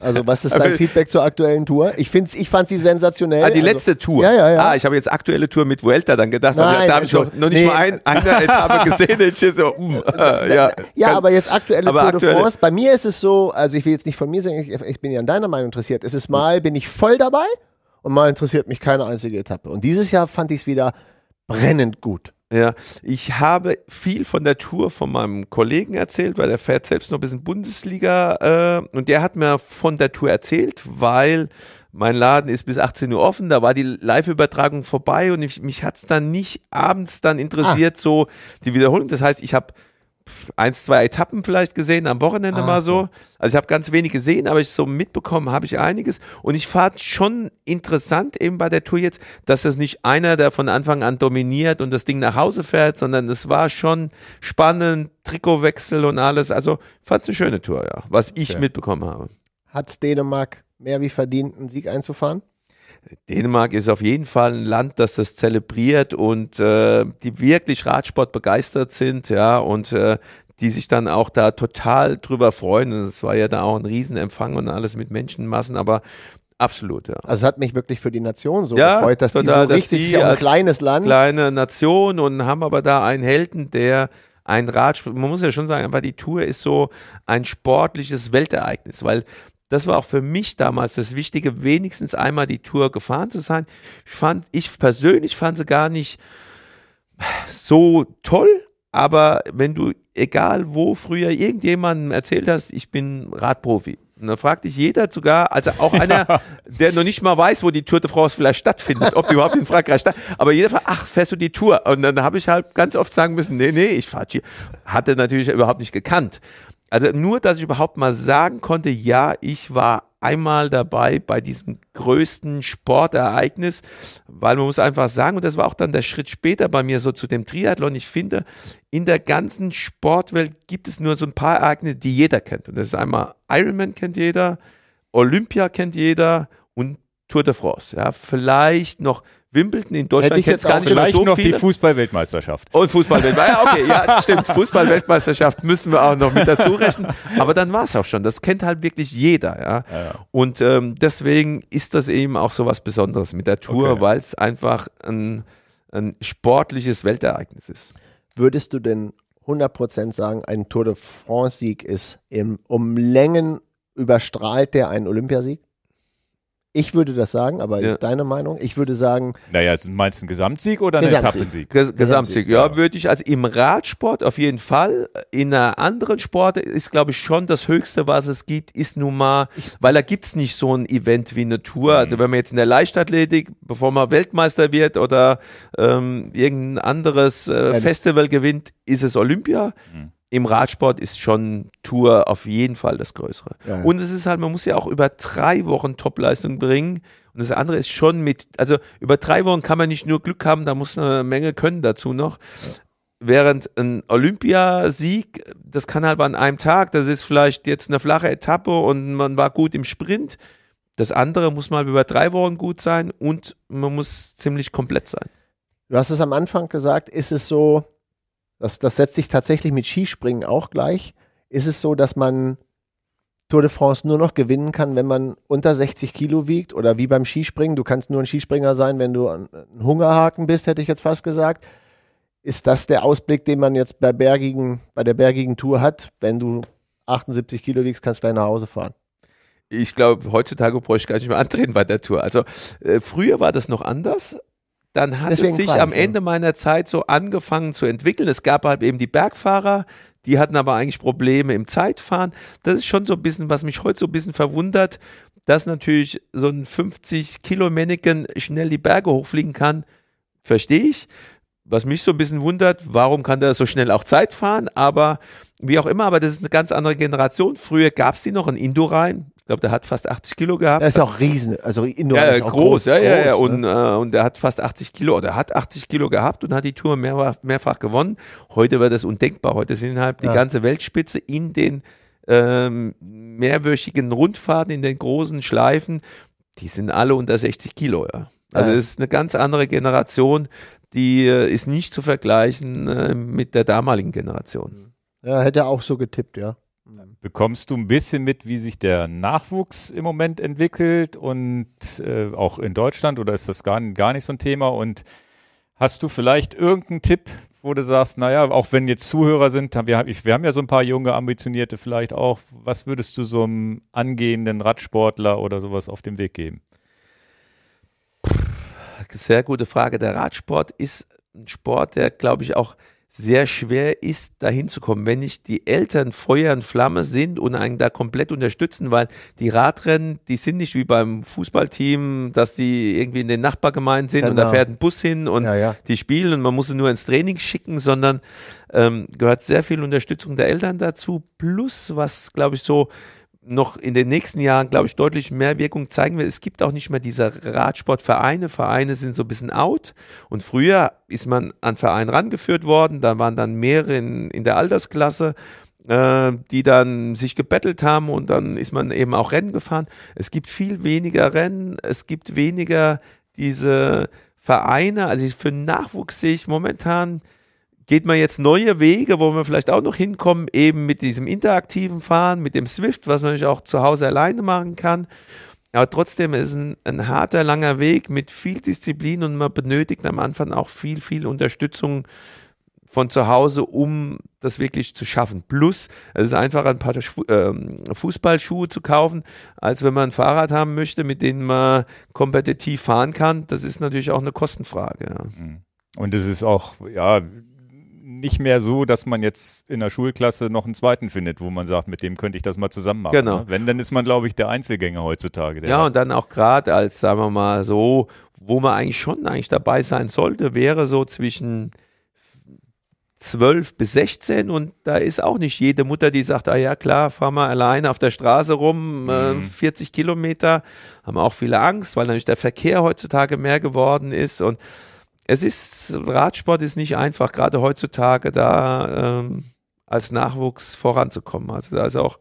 Also was ist dein Feedback zur aktuellen Tour? Ich, ich fand sie sensationell. Ah, die also, letzte Tour? Ja, ja, ja. Ah, ich habe jetzt aktuelle Tour mit Vuelta dann gedacht. Nein, da, da habe ich noch, noch nicht nee. mal einen Etappe gesehen. Ich so, mm, äh, ja, ja kann, aber jetzt aktuelle aber Tour de France. Bei mir ist es so, also ich will jetzt nicht von mir sagen, ich, ich bin ja an deiner Meinung interessiert. Es ist mal, bin ich voll dabei und mal interessiert mich keine einzige Etappe. Und dieses Jahr fand ich es wieder brennend gut. Ja, ich habe viel von der Tour von meinem Kollegen erzählt, weil der fährt selbst noch ein bisschen Bundesliga äh, und der hat mir von der Tour erzählt, weil mein Laden ist bis achtzehn Uhr offen, da war die Live-Übertragung vorbei und ich, mich hat es dann nicht abends dann interessiert, ah. so die Wiederholung. Das heißt, ich habe eins, zwei Etappen vielleicht gesehen, am Wochenende ah, mal so. Also ich habe ganz wenig gesehen, aber ich so mitbekommen habe ich einiges. Und ich fand schon interessant eben bei der Tour jetzt, dass das nicht einer, der von Anfang an dominiert und das Ding nach Hause fährt, sondern es war schon spannend, Trikotwechsel und alles. Also ich fand es eine schöne Tour, ja, was ich okay. mitbekommen habe. Hat Dänemark mehr wie verdient, einen Sieg einzufahren? Dänemark ist auf jeden Fall ein Land, das das zelebriert und äh, die wirklich Radsport begeistert sind, ja, und äh, die sich dann auch da total drüber freuen. Es war ja da auch ein Riesenempfang und alles mit Menschenmassen, aber absolut, ja. Also es hat mich wirklich für die Nation so ja, gefreut, dass total, die so richtig, sie ja ein kleines Land. Kleine Nation, und haben aber da einen Helden, der ein Radsport, man muss ja schon sagen, einfach die Tour ist so ein sportliches Weltereignis, weil das war auch für mich damals das Wichtige, wenigstens einmal die Tour gefahren zu sein. Ich fand, ich persönlich fand sie gar nicht so toll, aber wenn du, egal wo früher irgendjemandem erzählt hast, ich bin Radprofi, und da fragt dich jeder sogar, also auch einer, ja, der noch nicht mal weiß, wo die Tour de France vielleicht stattfindet, ob die überhaupt in Frankreich stattfindet, aber jeder fragt, ach, fährst du die Tour? Und dann habe ich halt ganz oft sagen müssen, nee, nee, ich fahre Tour. Hat er natürlich überhaupt nicht gekannt. Also nur, dass ich überhaupt mal sagen konnte, ja, ich war einmal dabei bei diesem größten Sportereignis, weil man muss einfach sagen, und das war auch dann der Schritt später bei mir so zu dem Triathlon, ich finde, in der ganzen Sportwelt gibt es nur so ein paar Ereignisse, die jeder kennt. Und das ist einmal Ironman kennt jeder, Olympia kennt jeder und Tour de France. Ja, vielleicht noch Wimbledon in Deutschland kennt es gar nicht mehr so viele. Vielleicht noch die Fußballweltmeisterschaft. Und Fußballweltmeisterschaft, ja, okay, ja, stimmt. Fußballweltmeisterschaft müssen wir auch noch mit dazu rechnen. Aber dann war es auch schon. Das kennt halt wirklich jeder. Ja. Ja, ja. Und ähm, deswegen ist das eben auch so was Besonderes mit der Tour, okay, weil es einfach ein, ein sportliches Weltereignis ist. Würdest du denn hundert Prozent sagen, ein Tour de France-Sieg ist im, um Längen überstrahlt der einen Olympiasieg? Ich würde das sagen, aber ja, deine Meinung? Ich würde sagen... Naja, meinst du einen Gesamtsieg oder einen Etappensieg? Ges Gesamtsieg, ja, ja, würde ich. Also im Radsport auf jeden Fall. In einer anderen Sportart ist, glaube ich, schon das Höchste, was es gibt, ist nun mal, weil da gibt es nicht so ein Event wie eine Tour. Mhm. Also wenn man jetzt in der Leichtathletik, bevor man Weltmeister wird oder ähm, irgendein anderes äh, Festival gewinnt, ist es Olympia. Mhm. Im Radsport ist schon Tour auf jeden Fall das Größere. Ja, ja. Und es ist halt, man muss ja auch über drei Wochen Topleistung bringen. Und das andere ist schon mit, also über drei Wochen kann man nicht nur Glück haben, da muss eine Menge können dazu noch. Ja. Während ein Olympiasieg, das kann halt an einem Tag, das ist vielleicht jetzt eine flache Etappe und man war gut im Sprint. Das andere muss mal über drei Wochen gut sein und man muss ziemlich komplett sein. Du hast es am Anfang gesagt, ist es so, Das, das setzt sich tatsächlich mit Skispringen auch gleich. Ist es so, dass man Tour de France nur noch gewinnen kann, wenn man unter sechzig Kilo wiegt? Oder wie beim Skispringen, du kannst nur ein Skispringer sein, wenn du ein Hungerhaken bist, hätte ich jetzt fast gesagt. Ist das der Ausblick, den man jetzt bei, bergigen, bei der bergigen Tour hat? Wenn du achtundsiebzig Kilo wiegst, kannst du gleich nach Hause fahren. Ich glaube, heutzutage bräuchte ich gar nicht mehr antreten bei der Tour. Also äh, früher war das noch anders. Dann hat Deswegen es sich frei, am Ende meiner Zeit so angefangen zu entwickeln. Es gab halt eben die Bergfahrer, die hatten aber eigentlich Probleme im Zeitfahren. Das ist schon so ein bisschen, was mich heute so ein bisschen verwundert, dass natürlich so ein fünfzig Kilo Männchen schnell die Berge hochfliegen kann, verstehe ich. Was mich so ein bisschen wundert, warum kann der so schnell auch Zeit fahren? Aber wie auch immer, aber das ist eine ganz andere Generation. Früher gab es die noch in Indorein. Ich glaube, der hat fast achtzig Kilo gehabt. Der ist auch riesen, also Indoor ist auch groß. Ja, ja, ja. Und, äh, und der hat fast achtzig Kilo, oder hat achtzig Kilo gehabt und hat die Tour mehr, mehrfach gewonnen. Heute wäre das undenkbar. Heute sind halt die ganze Weltspitze in den ähm, mehrwöchigen Rundfahrten, in den großen Schleifen. Die sind alle unter sechzig Kilo. Ja. Also es ist eine ganz andere Generation, die äh, ist nicht zu vergleichen äh, mit der damaligen Generation. Ja, hätte er auch so getippt, ja. Bekommst du ein bisschen mit, wie sich der Nachwuchs im Moment entwickelt und äh, auch in Deutschland, oder ist das gar, gar nicht so ein Thema? Und hast du vielleicht irgendeinen Tipp, wo du sagst, naja, auch wenn jetzt Zuhörer sind, haben wir, wir haben ja so ein paar junge, ambitionierte vielleicht auch, was würdest du so einem angehenden Radsportler oder sowas auf den Weg geben? Sehr gute Frage. Der Radsport ist ein Sport, der, glaube ich, auch sehr schwer ist, da hinzukommen, wenn nicht die Eltern Feuer und Flamme sind und einen da komplett unterstützen, weil die Radrennen, die sind nicht wie beim Fußballteam, dass die irgendwie in den Nachbargemeinden sind, genau, und da fährt ein Bus hin und ja, ja, die spielen und man muss sie nur ins Training schicken, sondern ähm, gehört sehr viel Unterstützung der Eltern dazu, plus was, glaube ich, so noch in den nächsten Jahren, glaube ich, deutlich mehr Wirkung zeigen will. Es gibt auch nicht mehr diese Radsportvereine. Vereine sind so ein bisschen out. Und früher ist man an Verein rangeführt worden. Da waren dann mehrere in, in der Altersklasse. äh, die dann sich gebettelt haben und dann ist man eben auch Rennen gefahren. Es gibt viel weniger Rennen, es gibt weniger diese Vereine, also für Nachwuchs sehe ich momentan, geht man jetzt neue Wege, wo wir vielleicht auch noch hinkommen, eben mit diesem interaktiven Fahren, mit dem Zwift, was man natürlich auch zu Hause alleine machen kann. Aber trotzdem ist es ein, ein harter, langer Weg mit viel Disziplin und man benötigt am Anfang auch viel, viel Unterstützung von zu Hause, um das wirklich zu schaffen. Plus, es ist einfacher, ein paar Fußballschuhe zu kaufen, als wenn man ein Fahrrad haben möchte, mit dem man kompetitiv fahren kann. Das ist natürlich auch eine Kostenfrage. Ja. Und es ist auch, ja, nicht mehr so, dass man jetzt in der Schulklasse noch einen zweiten findet, wo man sagt, mit dem könnte ich das mal zusammen machen. Genau. Ne? Wenn, dann ist man, glaube ich, der Einzelgänger heutzutage. Der ja, und dann auch gerade als, sagen wir mal, so, wo man eigentlich schon eigentlich dabei sein sollte, wäre so zwischen zwölf bis sechzehn und da ist auch nicht jede Mutter, die sagt, ah ja klar, fahr mal alleine auf der Straße rum, äh, mhm. vierzig Kilometer, haben auch viele Angst, weil natürlich der Verkehr heutzutage mehr geworden ist und es ist, Radsport ist nicht einfach, gerade heutzutage da ähm, als Nachwuchs voranzukommen. Also da ist auch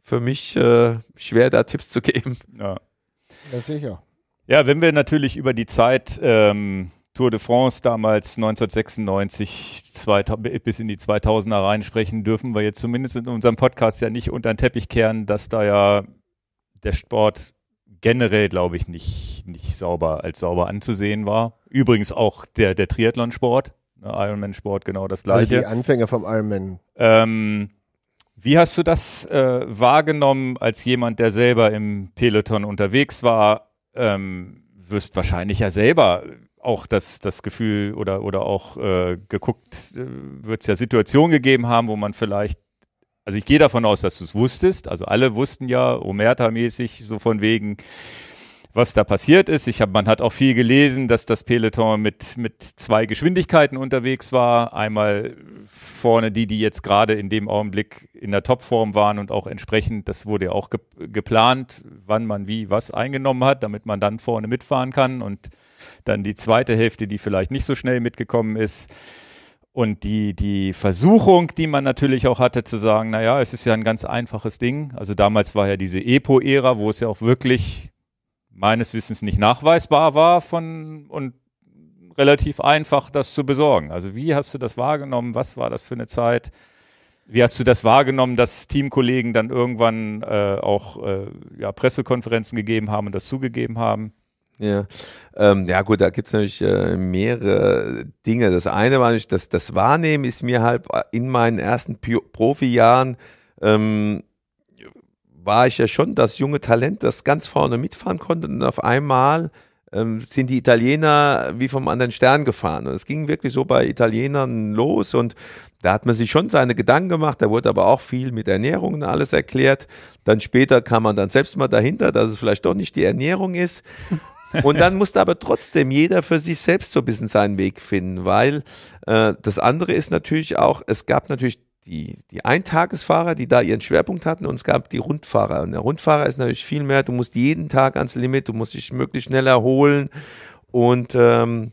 für mich äh, schwer, da Tipps zu geben. Ja, ja sicher. Ja, wenn wir natürlich über die Zeit ähm, Tour de France damals neunzehnhundertsechsundneunzig bis in die zweitausender rein sprechen, dürfen wir jetzt zumindest in unserem Podcast ja nicht unter den Teppich kehren, dass da ja der Sport generell, glaube ich, nicht, nicht sauber als sauber anzusehen war. Übrigens auch der, der Triathlon-Sport, ne, Ironman-Sport, genau das Gleiche. Also die Anfänger vom Ironman. Ähm, wie hast du das äh, wahrgenommen als jemand, der selber im Peloton unterwegs war? Ähm, wirst wahrscheinlich ja selber auch das, das Gefühl oder, oder auch äh, geguckt, äh, wird es ja Situationen gegeben haben, wo man vielleicht, also ich gehe davon aus, dass du es wusstest, also alle wussten ja, Omerta-mäßig, so von wegen, was da passiert ist. Ich hab, man hat auch viel gelesen, dass das Peloton mit, mit zwei Geschwindigkeiten unterwegs war. Einmal vorne die, die jetzt gerade in dem Augenblick in der Topform waren und auch entsprechend, das wurde ja auch ge geplant, wann man wie was eingenommen hat, damit man dann vorne mitfahren kann und dann die zweite Hälfte, die vielleicht nicht so schnell mitgekommen ist. Und die, die Versuchung, die man natürlich auch hatte, zu sagen, naja, es ist ja ein ganz einfaches Ding. Also damals war ja diese Epo-Ära, wo es ja auch wirklich meines Wissens nicht nachweisbar war von und relativ einfach, das zu besorgen. Also wie hast du das wahrgenommen? Was war das für eine Zeit? Wie hast du das wahrgenommen, dass Teamkollegen dann irgendwann äh, auch äh, ja, Pressekonferenzen gegeben haben und das zugegeben haben? Ja, ähm, ja gut, da gibt es natürlich äh, mehrere Dinge. Das eine war nicht, dass das Wahrnehmen ist mir halt in meinen ersten Profijahren, ähm, war ich ja schon das junge Talent, das ganz vorne mitfahren konnte und auf einmal ähm, sind die Italiener wie vom anderen Stern gefahren. Und es ging wirklich so bei Italienern los und da hat man sich schon seine Gedanken gemacht, da wurde aber auch viel mit Ernährung und alles erklärt. Dann später kam man dann selbst mal dahinter, dass es vielleicht doch nicht die Ernährung ist. Und dann musste aber trotzdem jeder für sich selbst so ein bisschen seinen Weg finden, weil äh, das andere ist natürlich auch, es gab natürlich die, die Eintagesfahrer, die da ihren Schwerpunkt hatten und es gab die Rundfahrer. Und der Rundfahrer ist natürlich viel mehr, du musst jeden Tag ans Limit, du musst dich möglichst schnell erholen und ähm,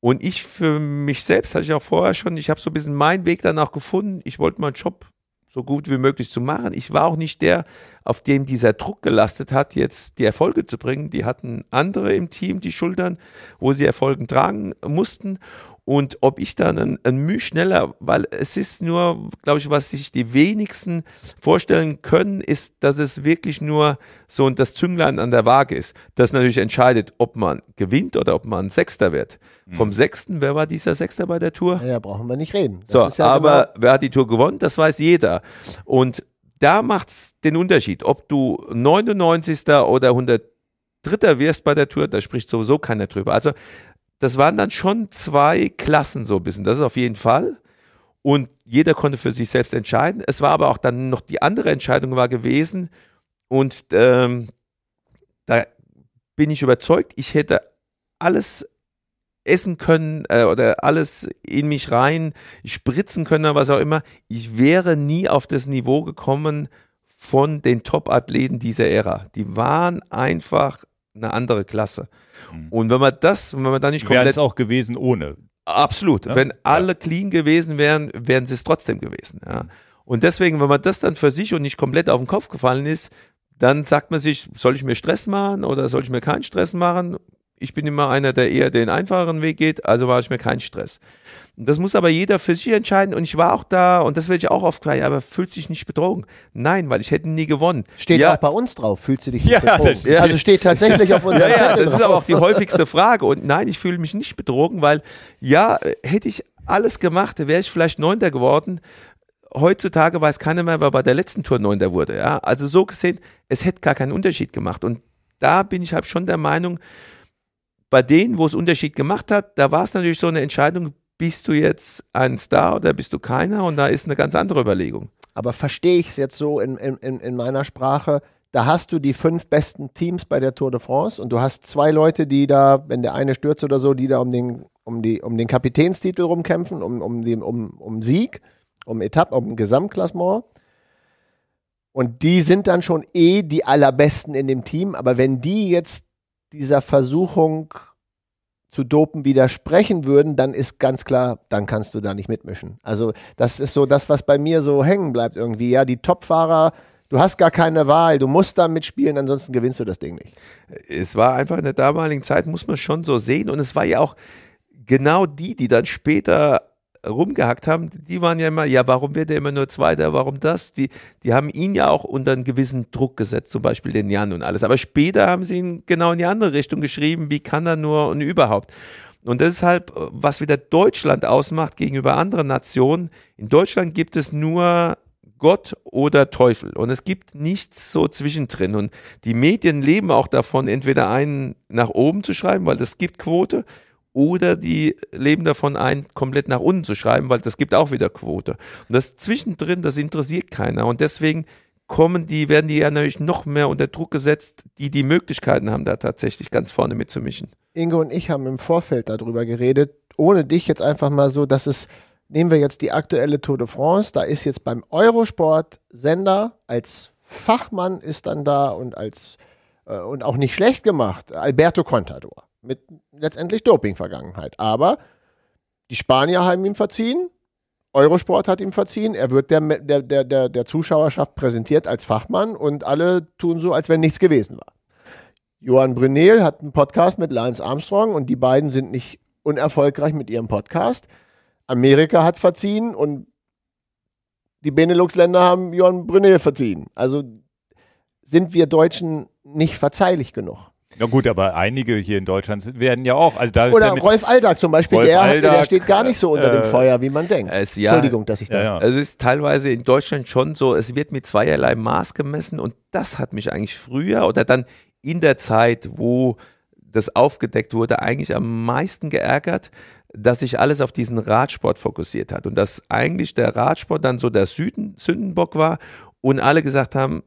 und ich für mich selbst hatte ich auch vorher schon, ich habe so ein bisschen meinen Weg danach gefunden, ich wollte meinen Job so gut wie möglich zu machen. Ich war auch nicht der, auf dem dieser Druck gelastet hat, jetzt die Erfolge zu bringen. Die hatten andere im Team, die Schultern, wo sie Erfolgen tragen mussten. Und ob ich dann ein, ein Müh schneller, weil es ist nur, glaube ich, was sich die wenigsten vorstellen können, ist, dass es wirklich nur so das Zünglein an der Waage ist. Das natürlich entscheidet, ob man gewinnt oder ob man Sechster wird. Mhm. Vom Sechsten, wer war dieser Sechster bei der Tour? Ja, brauchen wir nicht reden. Das so, ist ja aber genau, wer hat die Tour gewonnen? Das weiß jeder. Und da macht's den Unterschied, ob du neunundneunzigster oder hundertdritter wirst bei der Tour, da spricht sowieso keiner drüber. Also das waren dann schon zwei Klassen so ein bisschen, das ist auf jeden Fall. Und jeder konnte für sich selbst entscheiden. Es war aber auch dann noch die andere Entscheidung war gewesen. Und ähm, da bin ich überzeugt, ich hätte alles essen können äh, oder alles in mich rein spritzen können oder was auch immer. Ich wäre nie auf das Niveau gekommen von den Top-Athleten dieser Ära. Die waren einfach eine andere Klasse. Und wenn man das, wenn man da nicht komplett... Wäre es auch gewesen ohne. Absolut. Ja? Wenn alle ja. clean gewesen wären, wären sie es trotzdem gewesen. Ja. Und deswegen, wenn man das dann für sich und nicht komplett auf den Kopf gefallen ist, dann sagt man sich, soll ich mir Stress machen oder soll ich mir keinen Stress machen? Ich bin immer einer, der eher den einfacheren Weg geht, also mache ich mir keinen Stress. Das muss aber jeder für sich entscheiden und ich war auch da und das werde ich auch oft gleich, aber fühlst du dich nicht betrogen? Nein, weil ich hätte nie gewonnen. Steht ja auch bei uns drauf, fühlst du dich nicht ja, betrogen? Ja. Also steht tatsächlich auf unserem ja, Zettel. Das drauf. Ist aber auch die häufigste Frage und nein, ich fühle mich nicht betrogen, weil ja, hätte ich alles gemacht, wäre ich vielleicht Neunter geworden. Heutzutage weiß keiner mehr, wer bei der letzten Tour Neunter wurde. Ja? Also so gesehen, es hätte gar keinen Unterschied gemacht und da bin ich halt schon der Meinung, bei denen, wo es Unterschied gemacht hat, da war es natürlich so eine Entscheidung, bist du jetzt ein Star oder bist du keiner? Und da ist eine ganz andere Überlegung. Aber verstehe ich es jetzt so in, in, in meiner Sprache, da hast du die fünf besten Teams bei der Tour de France und du hast zwei Leute, die da, wenn der eine stürzt oder so, die da um den, um die, um den Kapitänstitel rumkämpfen, um, um, den, um, um Sieg, um Etappe, um Gesamtklassement. Und die sind dann schon eh die allerbesten in dem Team, aber wenn die jetzt dieser Versuchung zu dopen widersprechen würden, dann ist ganz klar, dann kannst du da nicht mitmischen. Also das ist so das, was bei mir so hängen bleibt irgendwie. Ja, die Topfahrer, du hast gar keine Wahl, du musst da mitspielen, ansonsten gewinnst du das Ding nicht. Es war einfach in der damaligen Zeit, muss man schon so sehen und es war ja auch genau die, die dann später rumgehackt haben, die waren ja immer, ja, warum wird er immer nur Zweiter, warum das? Die, die haben ihn ja auch unter einen gewissen Druck gesetzt, zum Beispiel den Jan und alles. Aber später haben sie ihn genau in die andere Richtung geschrieben, wie kann er nur und überhaupt. Und das ist halt, was wieder Deutschland ausmacht gegenüber anderen Nationen. In Deutschland gibt es nur Gott oder Teufel und es gibt nichts so zwischendrin und die Medien leben auch davon, entweder einen nach oben zu schreiben, weil es gibt Quote, oder die leben davon, einen komplett nach unten zu schreiben, weil das gibt auch wieder Quote. Und das zwischendrin, das interessiert keiner. Und deswegen kommen die, werden die ja natürlich noch mehr unter Druck gesetzt, die die Möglichkeiten haben, da tatsächlich ganz vorne mitzumischen. Ingo und ich haben im Vorfeld darüber geredet, ohne dich jetzt einfach mal so, dass es, nehmen wir jetzt die aktuelle Tour de France, da ist jetzt beim Eurosport Sender, als Fachmann ist dann da und als, äh, und auch nicht schlecht gemacht, Alberto Contador. Mit letztendlich Doping-Vergangenheit. Aber die Spanier haben ihm verziehen, Eurosport hat ihm verziehen, er wird der, der, der, der Zuschauerschaft präsentiert als Fachmann und alle tun so, als wenn nichts gewesen war. Johann Brunel hat einen Podcast mit Lance Armstrong und die beiden sind nicht unerfolgreich mit ihrem Podcast. Amerika hat verziehen und die Benelux-Länder haben Johann Brunel verziehen. Also sind wir Deutschen nicht verzeihlich genug. Na gut, aber einige hier in Deutschland werden ja auch. Also da ist Oder ja Rolf Aldag zum Beispiel, der, Aldag, der steht gar nicht so unter äh, dem Feuer, wie man denkt. Es, ja, Entschuldigung, dass ich da... Ja, ja. Es ist teilweise in Deutschland schon so, es wird mit zweierlei Maß gemessen und das hat mich eigentlich früher oder dann in der Zeit, wo das aufgedeckt wurde, eigentlich am meisten geärgert, dass sich alles auf diesen Radsport fokussiert hat und dass eigentlich der Radsport dann so der Süden, Sündenbock war und alle gesagt haben,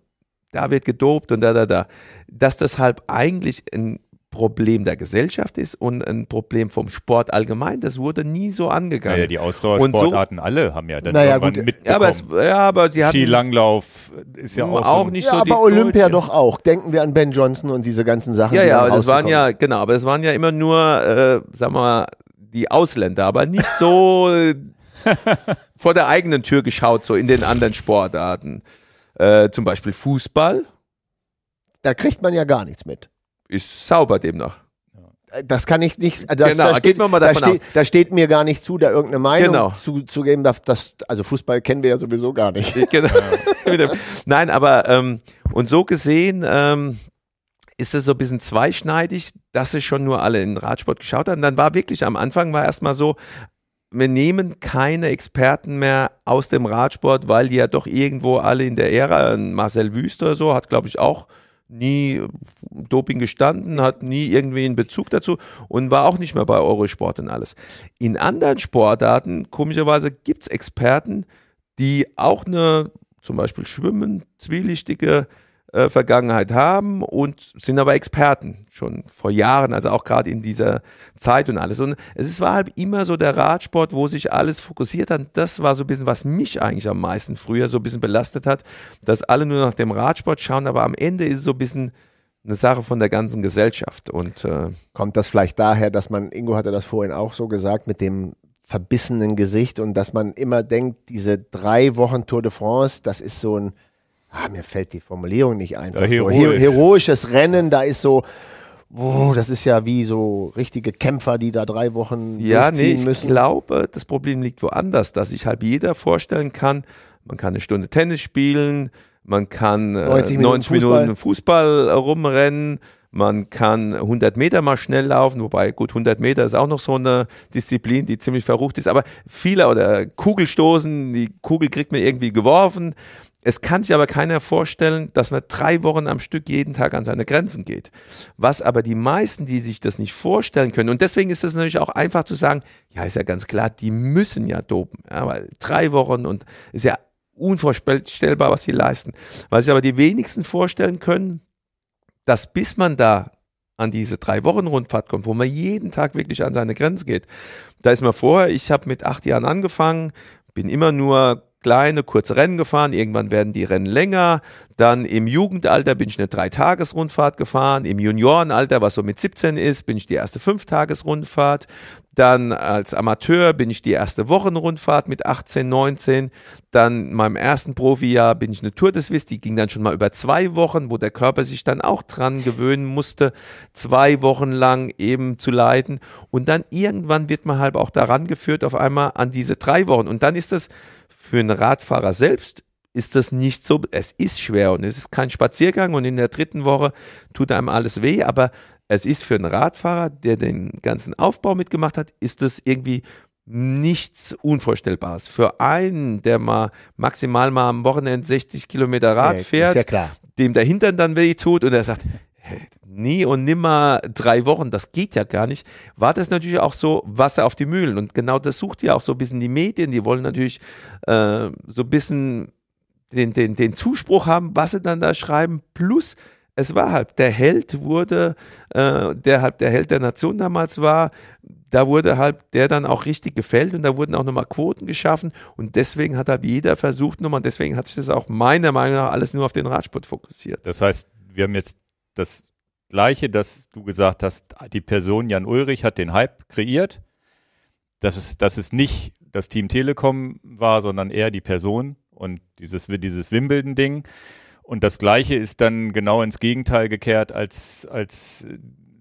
da wird gedopt und da, da, da. Dass das halt eigentlich ein Problem der Gesellschaft ist und ein Problem vom Sport allgemein, das wurde nie so angegangen. Naja, die Ausdauersportarten so, alle haben ja dann naja, irgendwann gut. mitbekommen. Ja, aber es, ja, aber sie hatten, Skilanglauf ist ja auch, auch so nicht ja, so aber die Olympia Tour, doch auch. Denken wir an Ben Johnson und diese ganzen Sachen. Ja, ja, das waren ja, genau, aber das waren ja immer nur, äh, sagen wir mal, die Ausländer, aber nicht so vor der eigenen Tür geschaut, so in den anderen Sportarten. Äh, zum Beispiel Fußball. Da kriegt man ja gar nichts mit. Ist sauber demnach. Das kann ich nicht, das, genau, da, steht, geht man mal davon da, steht, da steht mir gar nicht zu, da irgendeine Meinung genau. zu, zu geben. Dass, dass, also Fußball kennen wir ja sowieso gar nicht. Genau. Nein, aber ähm, und so gesehen ähm, ist das so ein bisschen zweischneidig, dass es schon nur alle in den Radsport geschaut haben. Dann war wirklich am Anfang war erstmal so, wir nehmen keine Experten mehr aus dem Radsport, weil die ja doch irgendwo alle in der Ära, Marcel Wüst oder so, hat glaube ich auch nie Doping gestanden, hat nie irgendwie einen Bezug dazu und war auch nicht mehr bei Eurosport und alles. In anderen Sportarten, komischerweise, gibt es Experten, die auch eine, zum Beispiel Schwimmen, zwielichtige äh, Vergangenheit haben und sind aber Experten, schon vor Jahren, also auch gerade in dieser Zeit und alles. Und es war halt immer so der Radsport, wo sich alles fokussiert hat. Das war so ein bisschen, was mich eigentlich am meisten früher so ein bisschen belastet hat, dass alle nur nach dem Radsport schauen, aber am Ende ist es so ein bisschen eine Sache von der ganzen Gesellschaft. Und äh kommt das vielleicht daher, dass man, Ingo hatte das vorhin auch so gesagt, mit dem verbissenen Gesicht und dass man immer denkt, diese drei Wochen Tour de France, das ist so ein, ah, mir fällt die Formulierung nicht ein, ja, heroisch. so, heroisches Rennen, da ist so, oh, das ist ja wie so richtige Kämpfer, die da drei Wochen ja, durchziehen nee, ich müssen. Ich glaube, das Problem liegt woanders, dass sich halt jeder vorstellen kann, man kann eine Stunde Tennis spielen, man kann neunzig Minuten, neunzig Minuten Fußball. Fußball rumrennen, man kann hundert Meter mal schnell laufen, wobei gut, hundert Meter ist auch noch so eine Disziplin, die ziemlich verrucht ist, aber viele oder Kugelstoßen, die Kugel kriegt man irgendwie geworfen. Es kann sich aber keiner vorstellen, dass man drei Wochen am Stück jeden Tag an seine Grenzen geht. Was aber die meisten, die sich das nicht vorstellen können, und deswegen ist es natürlich auch einfach zu sagen, ja, ist ja ganz klar, die müssen ja dopen, ja, weil drei Wochen und ist ja unvorstellbar, was sie leisten. Was sich aber die wenigsten vorstellen können, dass bis man da an diese drei Wochen Rundfahrt kommt, wo man jeden Tag wirklich an seine Grenzen geht, da ist man vorher, ich habe mit acht Jahren angefangen, bin immer nur kleine, kurze Rennen gefahren, irgendwann werden die Rennen länger, dann im Jugendalter bin ich eine Drei-Tages-Rundfahrt gefahren, im Juniorenalter, was so mit siebzehn ist, bin ich die erste Fünf-Tages-Rundfahrt, dann als Amateur bin ich die erste Wochenrundfahrt mit achtzehn, neunzehn, dann in meinem ersten Profijahr bin ich eine Tour de Suisse, die ging dann schon mal über zwei Wochen, wo der Körper sich dann auch dran gewöhnen musste, zwei Wochen lang eben zu leiden, und dann irgendwann wird man halt auch daran geführt, auf einmal an diese drei Wochen, und dann ist das für einen Radfahrer selbst ist das nicht so, es ist schwer und es ist kein Spaziergang und in der dritten Woche tut einem alles weh, aber es ist für einen Radfahrer, der den ganzen Aufbau mitgemacht hat, ist das irgendwie nichts Unvorstellbares. Für einen, der mal maximal mal am Wochenende sechzig Kilometer Rad ja, fährt, ist ja klar, dem der Hintern dann weh tut und er sagt, nie und nimmer drei Wochen, das geht ja gar nicht, war das natürlich auch so Wasser auf die Mühlen, und genau das sucht ja auch so ein bisschen die Medien, die wollen natürlich äh, so ein bisschen den, den, den Zuspruch haben, was sie dann da schreiben, plus es war halt, der Held wurde, äh, der halt der Held der Nation damals war, da wurde halt der dann auch richtig gefällt und da wurden auch nochmal Quoten geschaffen und deswegen hat halt jeder versucht nochmal, und deswegen hat sich das auch meiner Meinung nach alles nur auf den Radsport fokussiert. Das heißt, wir haben jetzt das Gleiche, dass du gesagt hast, die Person Jan Ullrich hat den Hype kreiert, dass es, dass es nicht das Team Telekom war, sondern eher die Person und dieses, dieses Wimbledon-Ding. Und das Gleiche ist dann genau ins Gegenteil gekehrt, als, als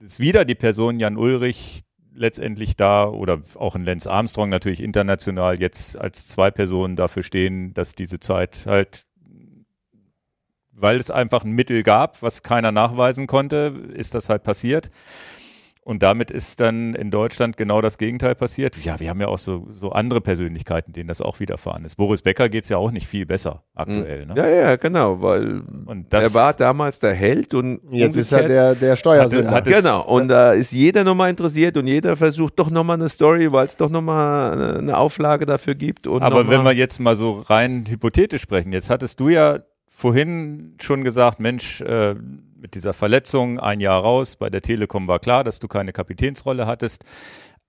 es wieder die Person Jan Ullrich letztendlich da, oder auch in Lance Armstrong natürlich international jetzt als zwei Personen dafür stehen, dass diese Zeit halt, weil es einfach ein Mittel gab, was keiner nachweisen konnte, ist das halt passiert. Und damit ist dann in Deutschland genau das Gegenteil passiert. Ja, wir haben ja auch so, so andere Persönlichkeiten, denen das auch widerfahren ist. Boris Becker geht es ja auch nicht viel besser aktuell. Ne? Ja, ja, genau, weil und das, er war damals der Held und jetzt ist er der, der Steuersünder. Hat, hat genau, und da äh, ist jeder nochmal interessiert und jeder versucht doch nochmal eine Story, weil es doch nochmal eine Auflage dafür gibt. Und aber wenn wir jetzt mal so rein hypothetisch sprechen, jetzt hattest du ja vorhin schon gesagt, Mensch, äh, mit dieser Verletzung ein Jahr raus, bei der Telekom war klar, dass du keine Kapitänsrolle hattest,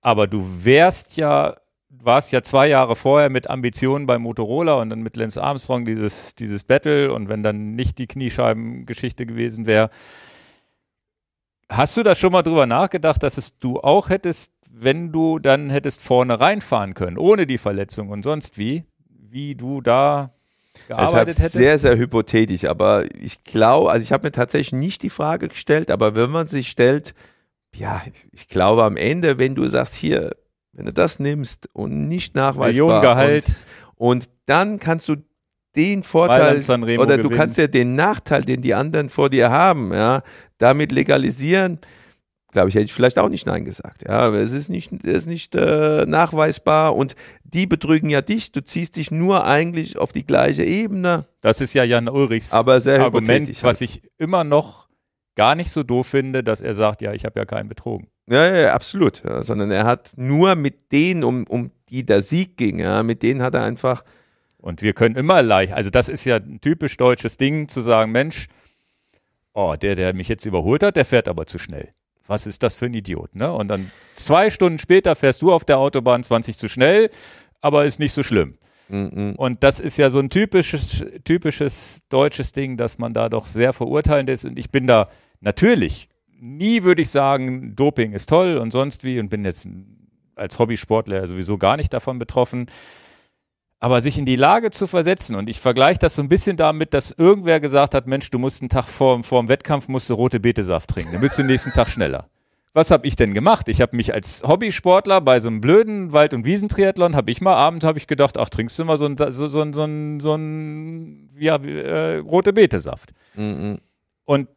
aber du wärst ja, warst ja zwei Jahre vorher mit Ambitionen bei Motorola und dann mit Lance Armstrong dieses, dieses Battle, und wenn dann nicht die Kniescheibengeschichte gewesen wäre, hast du da schon mal drüber nachgedacht, dass es du auch hättest, wenn du dann hättest vorne reinfahren können, ohne die Verletzung und sonst wie, wie du da... Deshalb sehr, sehr hypothetisch, aber ich glaube, also ich habe mir tatsächlich nicht die Frage gestellt, aber wenn man sich stellt, ja, ich glaube am Ende, wenn du sagst, hier, wenn du das nimmst und nicht nachweisbar und, und dann kannst du den Vorteil oder du gewinnen. kannst ja den Nachteil, den die anderen vor dir haben, ja, damit legalisieren, glaube ich, hätte ich vielleicht auch nicht Nein gesagt. Ja, aber es ist nicht, es ist nicht äh, nachweisbar und die betrügen ja dich. Du ziehst dich nur eigentlich auf die gleiche Ebene. Das ist ja Jan Ullrichs aber sehr Argument, halt. was ich immer noch gar nicht so doof finde, dass er sagt, ja, ich habe ja keinen betrogen. Ja, ja, ja absolut. Ja, sondern er hat nur mit denen, um, um die der Sieg ging, ja, mit denen hat er einfach... Und wir können immer leicht, also das ist ja ein typisch deutsches Ding, zu sagen, Mensch, oh, der, der mich jetzt überholt hat, der fährt aber zu schnell. Was ist das für ein Idiot, ne? Und dann zwei Stunden später fährst du auf der Autobahn zwanzig zu schnell, aber ist nicht so schlimm. Mm-mm. Und das ist ja so ein typisches, typisches deutsches Ding, dass man da doch sehr verurteilend ist. Und ich bin da natürlich, nie würde ich sagen, Doping ist toll und sonst wie, und bin jetzt, als Hobbysportler sowieso gar nicht davon betroffen. Aber sich in die Lage zu versetzen, und ich vergleiche das so ein bisschen damit, dass irgendwer gesagt hat, Mensch, du musst einen Tag vor, vor dem Wettkampf musst du rote Betesaft trinken, dann bist du den nächsten Tag schneller. Was habe ich denn gemacht? Ich habe mich als Hobbysportler bei so einem blöden Wald- und Wiesentriathlon, habe ich mal abends, habe ich gedacht, ach, trinkst du mal so einen so, so, so, so ein, ja, äh, rote Betesaft. Mhm. Und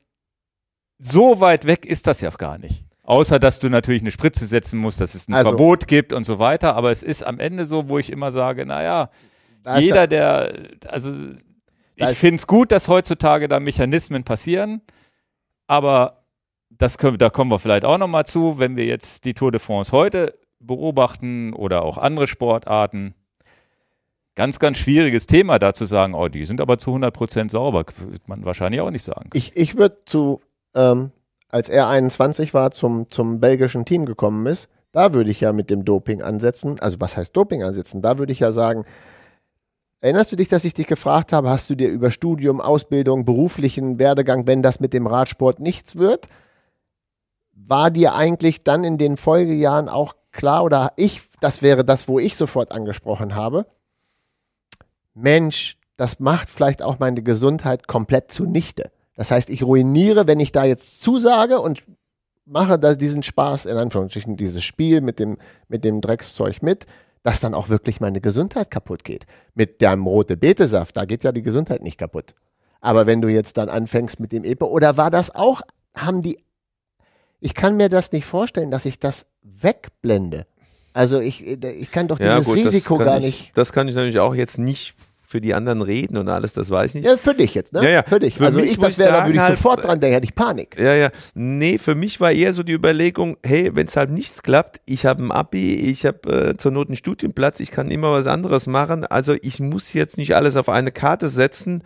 so weit weg ist das ja gar nicht. Außer, dass du natürlich eine Spritze setzen musst, dass es ein also, Verbot gibt und so weiter. Aber es ist am Ende so, wo ich immer sage, naja, jeder, der, also ich finde es gut, dass heutzutage da Mechanismen passieren. Aber das können, da kommen wir vielleicht auch nochmal zu, wenn wir jetzt die Tour de France heute beobachten oder auch andere Sportarten. Ganz, ganz schwieriges Thema, da zu sagen, oh, die sind aber zu hundert Prozent sauber, wird man wahrscheinlich auch nicht sagen. Ich, ich würde zu... Ähm als er einundzwanzig war, zum, zum belgischen Team gekommen ist, da würde ich ja mit dem Doping ansetzen, also was heißt Doping ansetzen, da würde ich ja sagen, erinnerst du dich, dass ich dich gefragt habe, hast du dir über Studium, Ausbildung, beruflichen Werdegang, wenn das mit dem Radsport nichts wird, war dir eigentlich dann in den Folgejahren auch klar, oder ich, das wäre das, wo ich sofort angesprochen habe, Mensch, das macht vielleicht auch meine Gesundheit komplett zunichte. Das heißt, ich ruiniere, wenn ich da jetzt zusage und mache da diesen Spaß, in Anführungsstrichen, dieses Spiel mit dem, mit dem Dreckszeug mit, dass dann auch wirklich meine Gesundheit kaputt geht. Mit dem Rote-Bete-Saft, da geht ja die Gesundheit nicht kaputt. Aber wenn du jetzt dann anfängst mit dem Epo, oder war das auch, haben die, ich kann mir das nicht vorstellen, dass ich das wegblende. Also ich, ich kann doch dieses ja, gut, Risiko gar ich, nicht. Das kann ich natürlich auch jetzt nicht für die anderen reden und alles, das weiß ich nicht. Ja, für dich jetzt, ne? Ja, ja. Für dich. Für also mich, ich, das wäre, da würde ich sofort halt, dran, da hätte ich Panik. Ja, ja. Nee, für mich war eher so die Überlegung, hey, wenn es halt nichts klappt, ich habe ein Abi, ich habe äh, zur Not einen Studienplatz, ich kann immer was anderes machen, also ich muss jetzt nicht alles auf eine Karte setzen,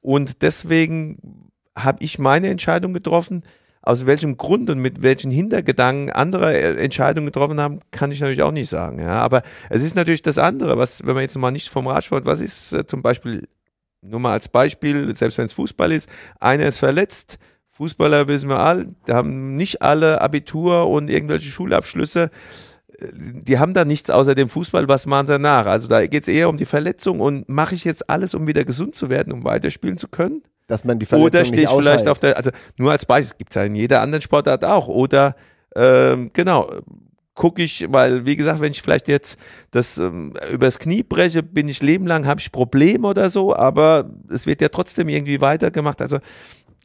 und deswegen habe ich meine Entscheidung getroffen. Aus welchem Grund und mit welchen Hintergedanken andere Entscheidungen getroffen haben, kann ich natürlich auch nicht sagen. Ja. Aber es ist natürlich das andere, was, wenn man jetzt mal nicht vom Radsport, was ist äh, zum Beispiel, nur mal als Beispiel, selbst wenn es Fußball ist, einer ist verletzt, Fußballer wissen wir alle, haben nicht alle Abitur und irgendwelche Schulabschlüsse, die haben da nichts außer dem Fußball, was machen sie danach? Also da geht es eher um die Verletzung, und mache ich jetzt alles, um wieder gesund zu werden, um weiterspielen zu können? Dass man die Verletzung nicht aushält. Oder stehe ich vielleicht auf der, also nur als Beispiel, gibt es ja in jeder anderen Sportart auch. Oder ähm, genau, gucke ich, weil wie gesagt, wenn ich vielleicht jetzt das ähm, übers Knie breche, bin ich Leben lang, habe ich Probleme oder so, aber es wird ja trotzdem irgendwie weitergemacht. Also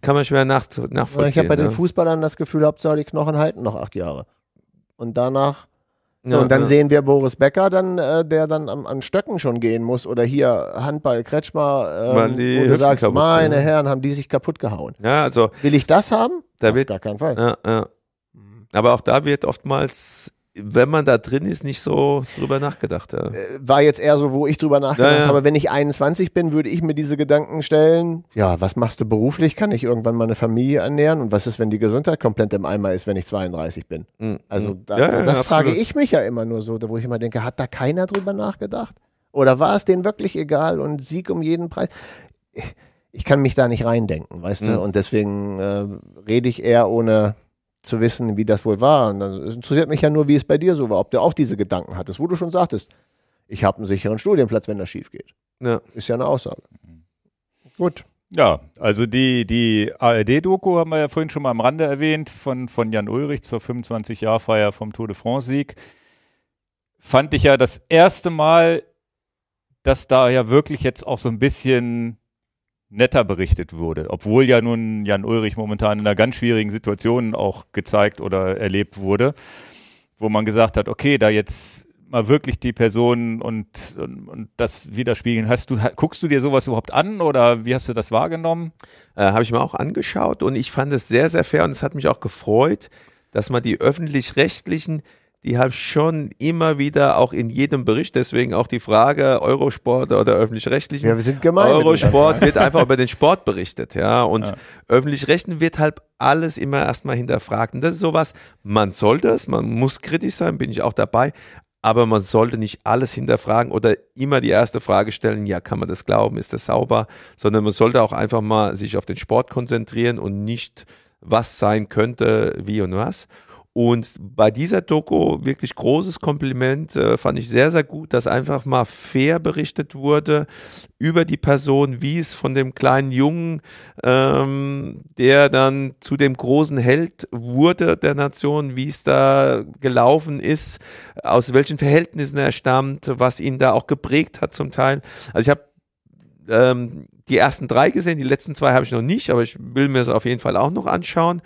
kann man schwer nach, nachvollziehen. Ich habe bei den Fußballern das Gefühl, Hauptsache die Knochen halten noch acht Jahre. Und danach... Ja, und dann ja. sehen wir Boris Becker, dann, äh, der dann am, an Stöcken schon gehen muss. Oder hier Handball, Kretschmer, ähm, wo du sagst, meine Herren, haben die sich kaputt gehauen. Ja, also, will ich das haben? Da Auf wird, gar keinen Fall. Ja, ja. Aber auch da wird oftmals, wenn man da drin ist, nicht so drüber nachgedacht. Ja. War jetzt eher so, wo ich drüber nachgedacht ja, ja. habe. Wenn ich einundzwanzig bin, würde ich mir diese Gedanken stellen. Ja, was machst du beruflich? Kann ich irgendwann meine Familie ernähren? Und was ist, wenn die Gesundheit komplett im Eimer ist, wenn ich zweiunddreißig bin? Mhm. Also da, ja, ja, das ja, frage ich mich ja immer nur so, wo ich immer denke, hat da keiner drüber nachgedacht? Oder war es denen wirklich egal und Sieg um jeden Preis? Ich kann mich da nicht reindenken, weißt mhm. du? Und deswegen äh, rede ich eher ohne... zu wissen, wie das wohl war. Und dann interessiert mich ja nur, wie es bei dir so war, ob du auch diese Gedanken hattest, wo du schon sagtest, ich habe einen sicheren Studienplatz, wenn das schief geht. Ja. Ist ja eine Aussage. Gut. Ja, also die, die A R D-Doku haben wir ja vorhin schon mal am Rande erwähnt, von, von Jan Ullrich zur fünfundzwanzig-Jahr-Feier vom Tour de France-Sieg. Fand ich ja das erste Mal, dass da ja wirklich jetzt auch so ein bisschen netter berichtet wurde, obwohl ja nun Jan Ullrich momentan in einer ganz schwierigen Situation auch gezeigt oder erlebt wurde, wo man gesagt hat, okay, da jetzt mal wirklich die Personen und, und, und das widerspiegeln. Hast du, guckst du dir sowas überhaupt an oder wie hast du das wahrgenommen? Äh, habe ich mir auch angeschaut und ich fand es sehr, sehr fair, und es hat mich auch gefreut, dass man die Öffentlich-Rechtlichen, die habe ich schon immer wieder auch in jedem Bericht, deswegen auch die Frage Eurosport oder öffentlich-rechtlichen. Ja, wir sind gemein. Eurosport wird einfach über den Sport berichtet, ja, und ja. öffentlich-rechtlichen wird halt alles immer erstmal hinterfragt, und das ist sowas, man sollte es, man muss kritisch sein, bin ich auch dabei, aber man sollte nicht alles hinterfragen oder immer die erste Frage stellen, ja, kann man das glauben, ist das sauber, sondern man sollte auch einfach mal sich auf den Sport konzentrieren und nicht, was sein könnte, wie und was. Und bei dieser Doku wirklich großes Kompliment, äh, fand ich sehr, sehr gut, dass einfach mal fair berichtet wurde über die Person, wie es von dem kleinen Jungen, ähm, der dann zu dem großen Held wurde der Nation, wie es da gelaufen ist, aus welchen Verhältnissen er stammt, was ihn da auch geprägt hat zum Teil. Also ich habe ähm, die ersten drei gesehen, die letzten zwei habe ich noch nicht, aber ich will mir das auf jeden Fall auch noch anschauen.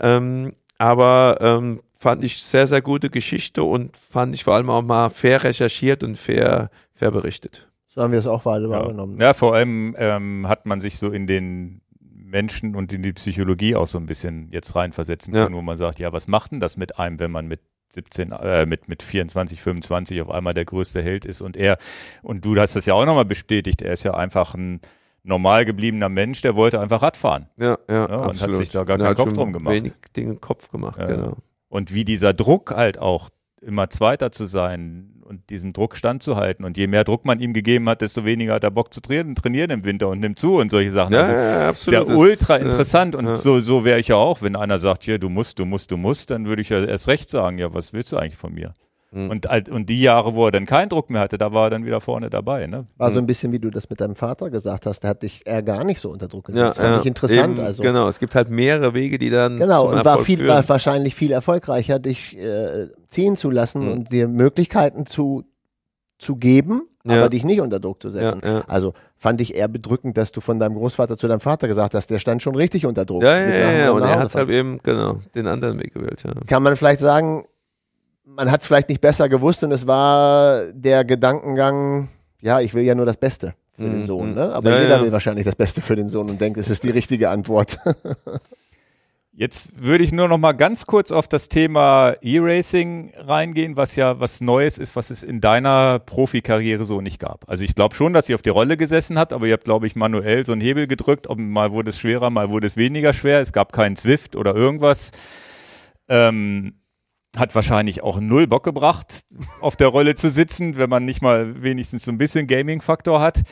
Ähm, Aber ähm, fand ich sehr, sehr gute Geschichte und fand ich vor allem auch mal fair recherchiert und fair, fair berichtet. So haben wir es auch alle wahrgenommen. Ja, vor allem ähm, hat man sich so in den Menschen und in die Psychologie auch so ein bisschen jetzt reinversetzen können, ja, wo man sagt, ja, was macht denn das mit einem, wenn man mit siebzehn, äh, mit, mit vierundzwanzig, fünfundzwanzig auf einmal der größte Held ist und er, und du hast das ja auch nochmal bestätigt, er ist ja einfach ein normal gebliebener Mensch, der wollte einfach Radfahren. Ja, ja, ja, und absolut. Hat sich da gar keinen Kopf drum gemacht. Wenig Dinge Kopf gemacht, ja, genau. Und wie dieser Druck halt auch, immer Zweiter zu sein und diesem Druck standzuhalten. Und je mehr Druck man ihm gegeben hat, desto weniger hat er Bock zu trainieren, trainieren im Winter und nimmt zu und solche Sachen. Ja, also ja, absolut. Ist ja ultra interessant. Und ja, so, so wäre ich ja auch, wenn einer sagt, hier, du musst, du musst, du musst, dann würde ich ja erst recht sagen, ja, was willst du eigentlich von mir? Mhm. Und, und die Jahre, wo er dann keinen Druck mehr hatte, da war er dann wieder vorne dabei. Ne? War so ein bisschen, wie du das mit deinem Vater gesagt hast, da hat dich er gar nicht so unter Druck gesetzt. Ja, das fand ja, ich interessant. Eben, also. Genau, es gibt halt mehrere Wege, die dann genau, zum und Erfolg war, viel, führen. War wahrscheinlich viel erfolgreicher, dich äh, ziehen zu lassen, mhm, und dir Möglichkeiten zu, zu geben, ja, aber dich nicht unter Druck zu setzen. Ja, ja. Also fand ich eher bedrückend, dass du von deinem Großvater zu deinem Vater gesagt hast, der stand schon richtig unter Druck. Ja, ja, ja, ja, und er hat halt eben genau den anderen Weg gewählt. Ja. Kann man vielleicht sagen, man hat es vielleicht nicht besser gewusst und es war der Gedankengang, ja, ich will ja nur das Beste für mhm. den Sohn. Ne? Aber ja, jeder ja. will wahrscheinlich das Beste für den Sohn und denkt, es ist die richtige Antwort. Jetzt würde ich nur noch mal ganz kurz auf das Thema E-Racing reingehen, was ja was Neues ist, was es in deiner Profikarriere so nicht gab. Also ich glaube schon, dass ihr auf die Rolle gesessen habt, aber ihr habt, glaube ich, manuell so einen Hebel gedrückt. Ob, mal wurde es schwerer, mal wurde es weniger schwer. Es gab keinen Zwift oder irgendwas. Ähm... Hat wahrscheinlich auch null Bock gebracht, auf der Rolle zu sitzen, wenn man nicht mal wenigstens so ein bisschen Gaming-Faktor hat.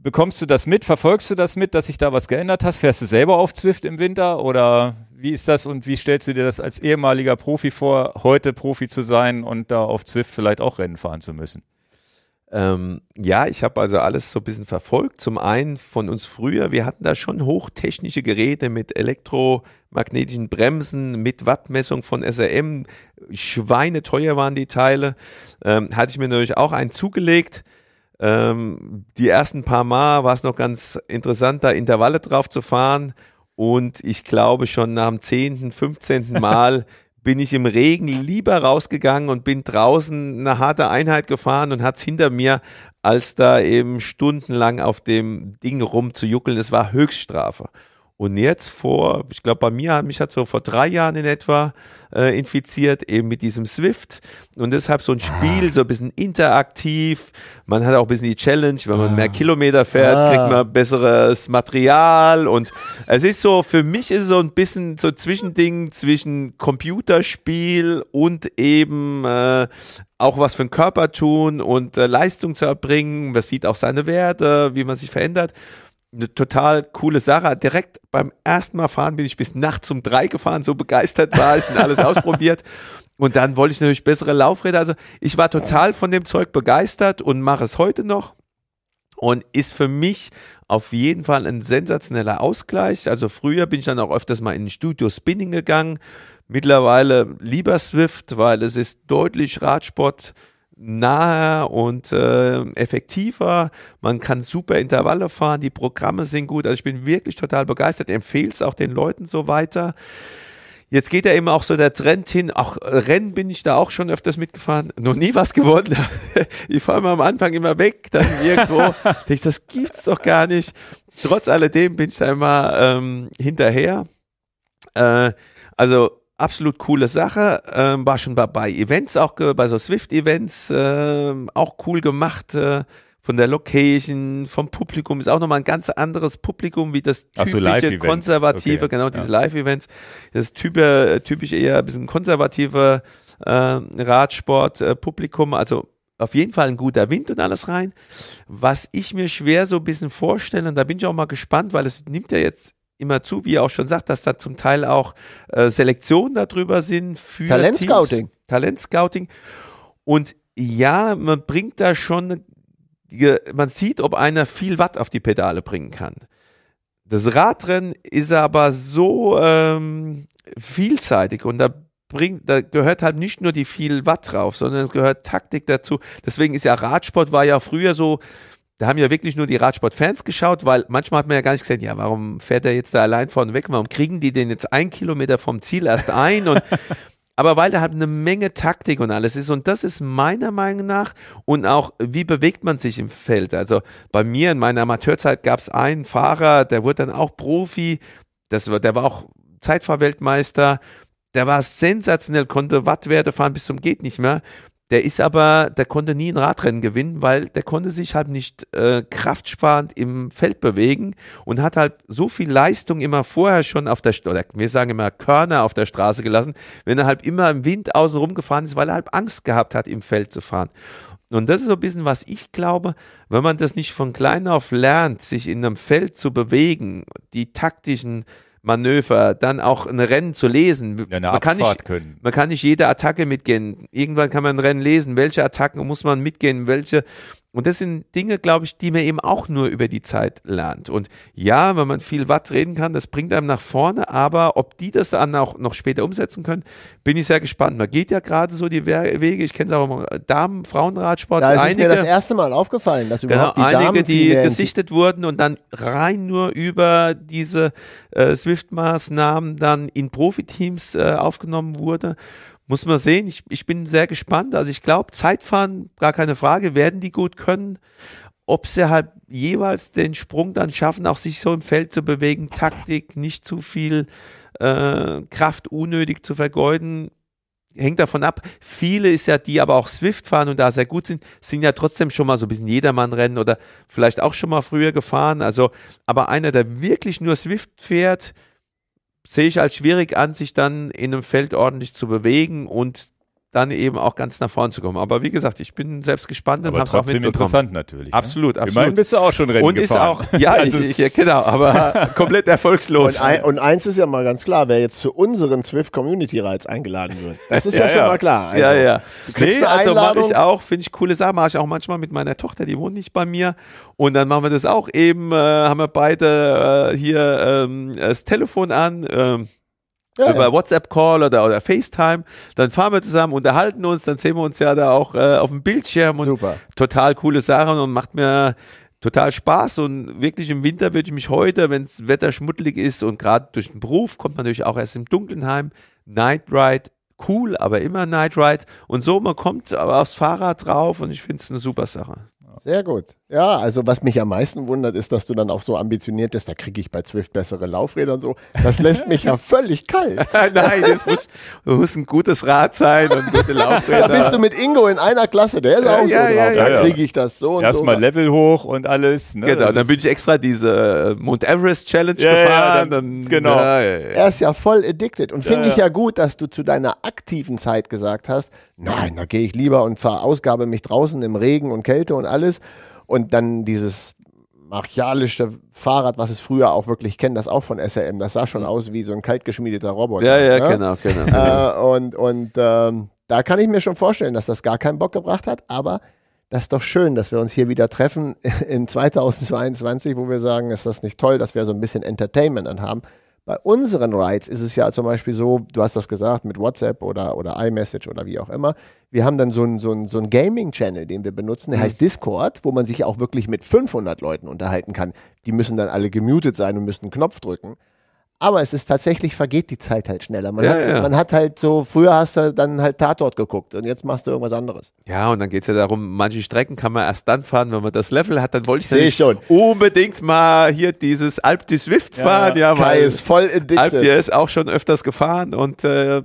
Bekommst du das mit? Verfolgst du das mit, dass sich da was geändert hat? Fährst du selber auf Zwift im Winter oder wie ist das und wie stellst du dir das als ehemaliger Profi vor, heute Profi zu sein und da auf Zwift vielleicht auch Rennen fahren zu müssen? Ähm, ja, ich habe also alles so ein bisschen verfolgt. Zum einen von uns früher, wir hatten da schon hochtechnische Geräte mit elektromagnetischen Bremsen, mit Wattmessung von S R M. Schweineteuer waren die Teile. Ähm, hatte ich mir natürlich auch einen zugelegt. Ähm, die ersten paar Mal war es noch ganz interessant, da Intervalle drauf zu fahren. Und ich glaube schon nach dem zehnten, fünfzehnten Mal bin ich im Regen lieber rausgegangen und bin draußen eine harte Einheit gefahren und hat's hinter mir, als da eben stundenlang auf dem Ding rumzujuckeln. Es war Höchststrafe. Und jetzt vor, ich glaube bei mir, mich hat so vor drei Jahren in etwa äh, infiziert, eben mit diesem Zwift. Und deshalb so ein Spiel, so ein bisschen interaktiv. Man hat auch ein bisschen die Challenge, wenn man mehr Kilometer fährt, kriegt man besseres Material. Und es ist so, für mich ist es so ein bisschen so ein Zwischending zwischen Computerspiel und eben äh, auch was für den Körper tun und äh, Leistung zu erbringen. Man sieht auch seine Werte, wie man sich verändert. Eine total coole Sache. Direkt beim ersten Mal fahren bin ich bis nachts um drei gefahren, so begeistert war ich und alles ausprobiert. Und dann wollte ich natürlich bessere Laufräder. Also ich war total von dem Zeug begeistert und mache es heute noch. Und ist für mich auf jeden Fall ein sensationeller Ausgleich. Also früher bin ich dann auch öfters mal in ein Studio Spinning gegangen. Mittlerweile lieber Zwift, weil es ist deutlich Radsport nahe und äh, effektiver, man kann super Intervalle fahren, die Programme sind gut, also ich bin wirklich total begeistert, empfehle es auch den Leuten so weiter. Jetzt geht ja eben auch so der Trend hin, auch Rennen bin ich da auch schon öfters mitgefahren, noch nie was gewonnen, ich fahre mal am Anfang immer weg, dann irgendwo, denke ich, das gibt's doch gar nicht, trotz alledem bin ich da immer ähm, hinterher, äh, also absolut coole Sache, ähm, war schon bei, bei Events, auch bei so Zwift-Events, äh, auch cool gemacht, äh, von der Location, vom Publikum, ist auch nochmal ein ganz anderes Publikum, wie das typische so konservative, okay, genau, ja, diese Live-Events, das typische, typisch eher ein bisschen konservative äh, Radsport-Publikum, also auf jeden Fall ein guter Wind und alles rein. Was ich mir schwer so ein bisschen vorstelle, und da bin ich auch mal gespannt, weil es nimmt ja jetzt immer zu, wie er auch schon sagt, dass da zum Teil auch äh, Selektionen darüber sind für Talentscouting. Talentscouting. Und ja, man bringt da schon, man sieht, ob einer viel Watt auf die Pedale bringen kann. Das Radrennen ist aber so ähm, vielseitig und da bringt, da gehört halt nicht nur die viel Watt drauf, sondern es gehört Taktik dazu. Deswegen ist ja Radsport, war ja früher so, da haben ja wirklich nur die Radsportfans geschaut, weil manchmal hat man ja gar nicht gesehen, ja, warum fährt er jetzt da allein vorne weg, warum kriegen die den jetzt einen Kilometer vom Ziel erst ein und aber weil da halt eine Menge Taktik und alles ist und das ist meiner Meinung nach und auch wie bewegt man sich im Feld, also bei mir in meiner Amateurzeit gab es einen Fahrer, der wurde dann auch Profi, das war, der war auch Zeitfahrweltmeister, der war sensationell, konnte Wattwerte fahren bis zum geht nicht mehr, der ist aber, der konnte nie ein Radrennen gewinnen, weil der konnte sich halt nicht äh, kraftsparend im Feld bewegen und hat halt so viel Leistung immer vorher schon auf der, oder wir sagen immer Körner auf der Straße gelassen, wenn er halt immer im Wind außen rumgefahren ist, weil er halt Angst gehabt hat, im Feld zu fahren. Und das ist so ein bisschen, was ich glaube, wenn man das nicht von klein auf lernt, sich in einem Feld zu bewegen, die taktischen Manöver, dann auch ein Rennen zu lesen. Ja, man, kann nicht, können. man kann nicht jede Attacke mitgehen. Irgendwann kann man ein Rennen lesen, welche Attacken muss man mitgehen, welche. Und das sind Dinge, glaube ich, die man eben auch nur über die Zeit lernt. Und ja, wenn man viel Watt reden kann, das bringt einem nach vorne, aber ob die das dann auch noch später umsetzen können, bin ich sehr gespannt. Man geht ja gerade so die Wege, ich kenne es auch mal, Damen-, Frauenradsport. Da ist einige, mir das erste Mal aufgefallen, dass überhaupt genau, die Damen... Einige, die gesichtet wurden und dann rein nur über diese äh, Swift-Maßnahmen dann in Profiteams äh, aufgenommen wurde. Muss man sehen, ich, ich bin sehr gespannt. Also ich glaube, Zeitfahren, gar keine Frage, werden die gut können. Ob sie halt jeweils den Sprung dann schaffen, auch sich so im Feld zu bewegen, Taktik, nicht zu viel äh, Kraft unnötig zu vergeuden, hängt davon ab. Viele ist ja, die aber auch Zwift fahren und da sehr gut sind, sind ja trotzdem schon mal so ein bisschen Jedermann-Rennen oder vielleicht auch schon mal früher gefahren. Also, aber einer, der wirklich nur Zwift fährt, sehe ich als schwierig an, sich dann in einem Feld ordentlich zu bewegen und dann eben auch ganz nach vorne zu kommen. Aber wie gesagt, ich bin selbst gespannt und habe es auch mitbekommen. Interessant natürlich. Absolut, ne? absolut. Immerhin bist du auch schon Rennen und gefahren. Und ist auch, ja, also ich, ich, genau, aber komplett erfolgslos. Und, ein, und eins ist ja mal ganz klar, wer jetzt zu unseren Zwift-Community-Rides eingeladen wird, das ist ja, ja schon ja. mal klar. Also, ja, ja. Nee, also mache ich auch, finde ich coole Sachen, mache ich auch manchmal mit meiner Tochter, die wohnt nicht bei mir. Und dann machen wir das auch eben, äh, haben wir beide äh, hier ähm, das Telefon an, ähm, Ja, über ja. WhatsApp-Call oder, oder FaceTime, dann fahren wir zusammen, unterhalten uns, dann sehen wir uns ja da auch äh, auf dem Bildschirm und Super. total coole Sachen und macht mir total Spaß und wirklich im Winter würde ich mich heute, wenn das Wetter schmuddelig ist und gerade durch den Beruf, kommt man natürlich auch erst im Dunkeln heim, Night Ride, cool, aber immer Night Ride und so, man kommt aber aufs Fahrrad drauf und ich finde es eine super Sache. Sehr gut. Ja, also was mich am meisten wundert, ist, dass du dann auch so ambitioniert bist, da kriege ich bei Zwift bessere Laufräder und so. Das lässt mich ja völlig kalt. Nein, das muss, muss ein gutes Rad sein und gute Laufräder. Da bist du mit Ingo in einer Klasse, der ist ja, auch ja, so ja, drauf. Ja, da kriege ich das so und so. Erstmal Level hoch und alles. Ne? Genau, dann bin ich extra diese Mount Everest Challenge ja, gefahren. Ja, dann, genau. Ja, ja, ja. Er ist ja voll addicted und finde ja, ich ja gut, dass du zu deiner aktiven Zeit gesagt hast, nein, da gehe ich lieber und verausgabe mich draußen im Regen und Kälte und alles. Und dann dieses martialische Fahrrad, was es früher auch wirklich kennt, das auch von S R M, das sah schon aus wie so ein kaltgeschmiedeter Roboter. Ja, ja, ja? genau. genau. Äh, und und ähm, da kann ich mir schon vorstellen, dass das gar keinen Bock gebracht hat, aber das ist doch schön, dass wir uns hier wieder treffen in zweitausendzweiundzwanzig, wo wir sagen, ist das nicht toll, dass wir so ein bisschen Entertainment dann haben. Bei unseren Rides ist es ja zum Beispiel so, du hast das gesagt, mit WhatsApp oder, oder iMessage oder wie auch immer, wir haben dann so einen so einen, so einen Gaming-Channel, den wir benutzen, der mhm. heißt Discord, wo man sich auch wirklich mit fünfhundert Leuten unterhalten kann. Die müssen dann alle gemutet sein und müssen einen Knopf drücken. Aber es ist tatsächlich, vergeht die Zeit halt schneller. Man, ja, hat, ja. man hat halt so, früher hast du dann halt Tatort geguckt und jetzt machst du irgendwas anderes. Ja, und dann geht es ja darum, manche Strecken kann man erst dann fahren, wenn man das Level hat. Dann wollte ich, ich schon. unbedingt mal hier dieses Alp du Zwift ja. fahren. Ja, Kai ist voll addicted. Alp du ist auch schon öfters gefahren und äh,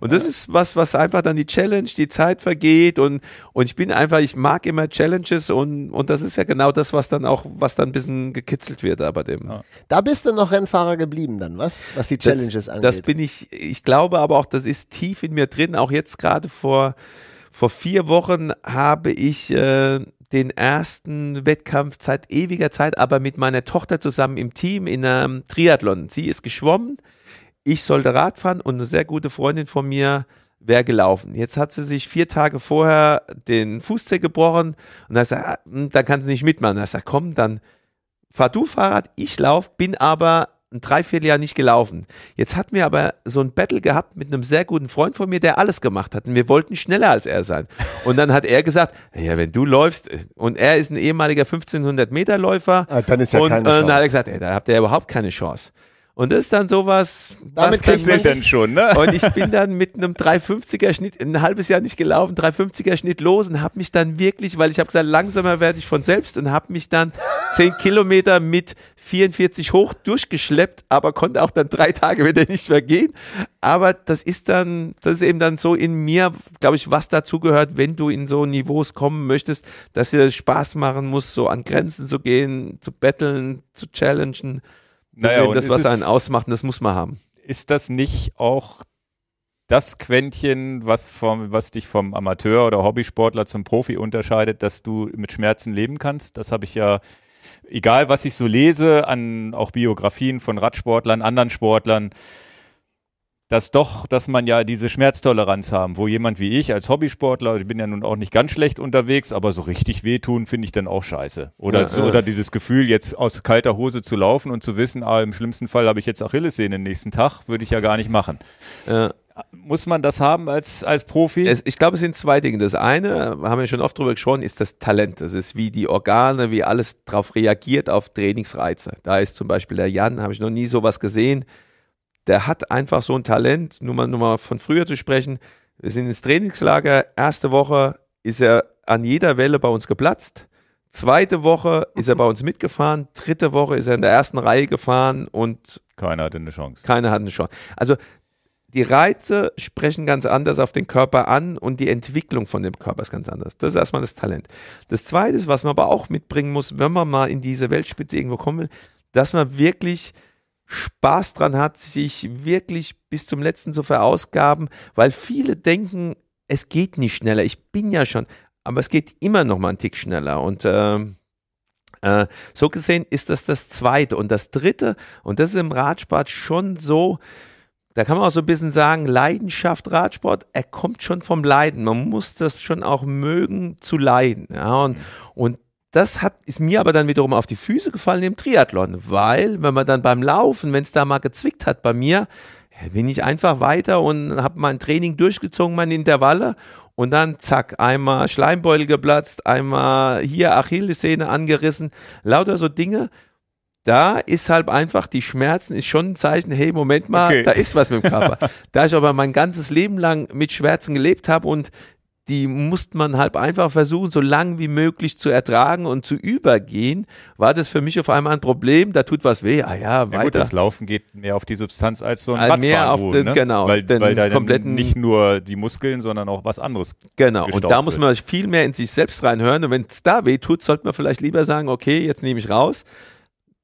und das ist was, was einfach dann die Challenge, die Zeit vergeht und, und ich bin einfach, ich mag immer Challenges und, und das ist ja genau das, was dann auch, was dann ein bisschen gekitzelt wird bei dem. Ja. Da bist du noch Rennfahrer geblieben dann, was? Was die Challenges das, angeht. Das bin ich, ich glaube aber auch, das ist tief in mir drin, auch jetzt gerade vor, vor vier Wochen habe ich äh, den ersten Wettkampf seit ewiger Zeit, aber mit meiner Tochter zusammen im Team in einem Triathlon. Sie ist geschwommen, ich sollte Radfahren und eine sehr gute Freundin von mir wäre gelaufen. Jetzt hat sie sich vier Tage vorher den Fußzeh gebrochen und dann sagt, dann kann sie nicht mitmachen. Dann sagt, komm, dann fahr du Fahrrad, ich laufe, bin aber ein Dreivierteljahr nicht gelaufen. Jetzt hatten wir aber so ein Battle gehabt mit einem sehr guten Freund von mir, der alles gemacht hat. Und wir wollten schneller als er sein. Und dann hat er gesagt, ja, wenn du läufst, und er ist ein ehemaliger fünfzehnhundert-Meter-Läufer. Ah, dann ist ja und, keine Chance. Und dann hat er gesagt, ey, da habt ihr überhaupt keine Chance. Und das ist dann sowas. Damit kriegt ihr denn schon, ne? Und ich bin dann mit einem drei fünfziger-Schnitt, ein halbes Jahr nicht gelaufen, drei fünfziger-Schnitt los und habe mich dann wirklich, weil ich habe gesagt, langsamer werde ich von selbst und habe mich dann zehn Kilometer mit vierundvierzig hoch durchgeschleppt, aber konnte auch dann drei Tage wieder nicht mehr gehen. Aber das ist dann, das ist eben dann so in mir, glaube ich, was dazugehört, wenn du in so Niveaus kommen möchtest, dass dir das Spaß machen muss, so an Grenzen zu gehen, zu battlen, zu challengen. Naja, das, was einen ausmacht, das muss man haben. Ist das nicht auch das Quäntchen, was, vom, was dich vom Amateur oder Hobbysportler zum Profi unterscheidet, dass du mit Schmerzen leben kannst? Das habe ich ja, egal was ich so lese, an auch Biografien von Radsportlern, anderen Sportlern, dass doch, dass man ja diese Schmerztoleranz haben, wo jemand wie ich als Hobbysportler, ich bin ja nun auch nicht ganz schlecht unterwegs, aber so richtig wehtun finde ich dann auch scheiße. Oder, ja, so, ja. oder dieses Gefühl, jetzt aus kalter Hose zu laufen und zu wissen, ah, im schlimmsten Fall habe ich jetzt Achillessehne den nächsten Tag, würde ich ja gar nicht machen. Ja. Muss man das haben als, als Profi? Es, ich glaube, es sind zwei Dinge. Das eine, haben wir schon oft drüber gesprochen, ist das Talent. Das ist wie die Organe, wie alles drauf reagiert auf Trainingsreize. Da ist zum Beispiel der Jan, habe ich noch nie sowas gesehen, der hat einfach so ein Talent, nur mal, nur mal von früher zu sprechen. Wir sind ins Trainingslager, erste Woche ist er an jeder Welle bei uns geplatzt, zweite Woche ist er bei uns mitgefahren, dritte Woche ist er in der ersten Reihe gefahren und keiner hatte eine Chance. Keiner hatte eine Chance. Also die Reize sprechen ganz anders auf den Körper an und die Entwicklung von dem Körper ist ganz anders. Das ist erstmal das Talent. Das Zweite ist, was man aber auch mitbringen muss, wenn man mal in diese Weltspitze irgendwo kommen will, dass man wirklich Spaß dran hat, sich wirklich bis zum Letzten zu verausgaben, weil viele denken, es geht nicht schneller, ich bin ja schon, aber es geht immer noch mal einen Tick schneller und äh, äh, so gesehen ist das das Zweite und das Dritte und das ist im Radsport schon so, da kann man auch so ein bisschen sagen, Leidenschaft, Radsport, er kommt schon vom Leiden, man muss das schon auch mögen zu leiden, ja, und, und das hat, ist mir aber dann wiederum auf die Füße gefallen im Triathlon, weil wenn man dann beim Laufen, wenn es da mal gezwickt hat bei mir, bin ich einfach weiter und habe mein Training durchgezogen, meine Intervalle und dann zack, einmal Schleimbeutel geplatzt, einmal hier Achillessehne angerissen, lauter so Dinge. Da ist halt einfach, die Schmerzen ist schon ein Zeichen, hey, Moment mal, okay, da ist was mit dem Körper. Da ich aber mein ganzes Leben lang mit Schmerzen gelebt habe und die musste man halt einfach versuchen, so lang wie möglich zu ertragen und zu übergehen, war das für mich auf einmal ein Problem, da tut was weh, ah ja, weiter. Ja gut, das Laufen geht mehr auf die Substanz als so ein also mehr auf den, ne? Genau, weil, den weil da kompletten, nicht nur die Muskeln, sondern auch was anderes. Genau, und da wird. Muss man viel mehr in sich selbst reinhören und wenn es da weh tut, sollte man vielleicht lieber sagen, okay, jetzt nehme ich raus.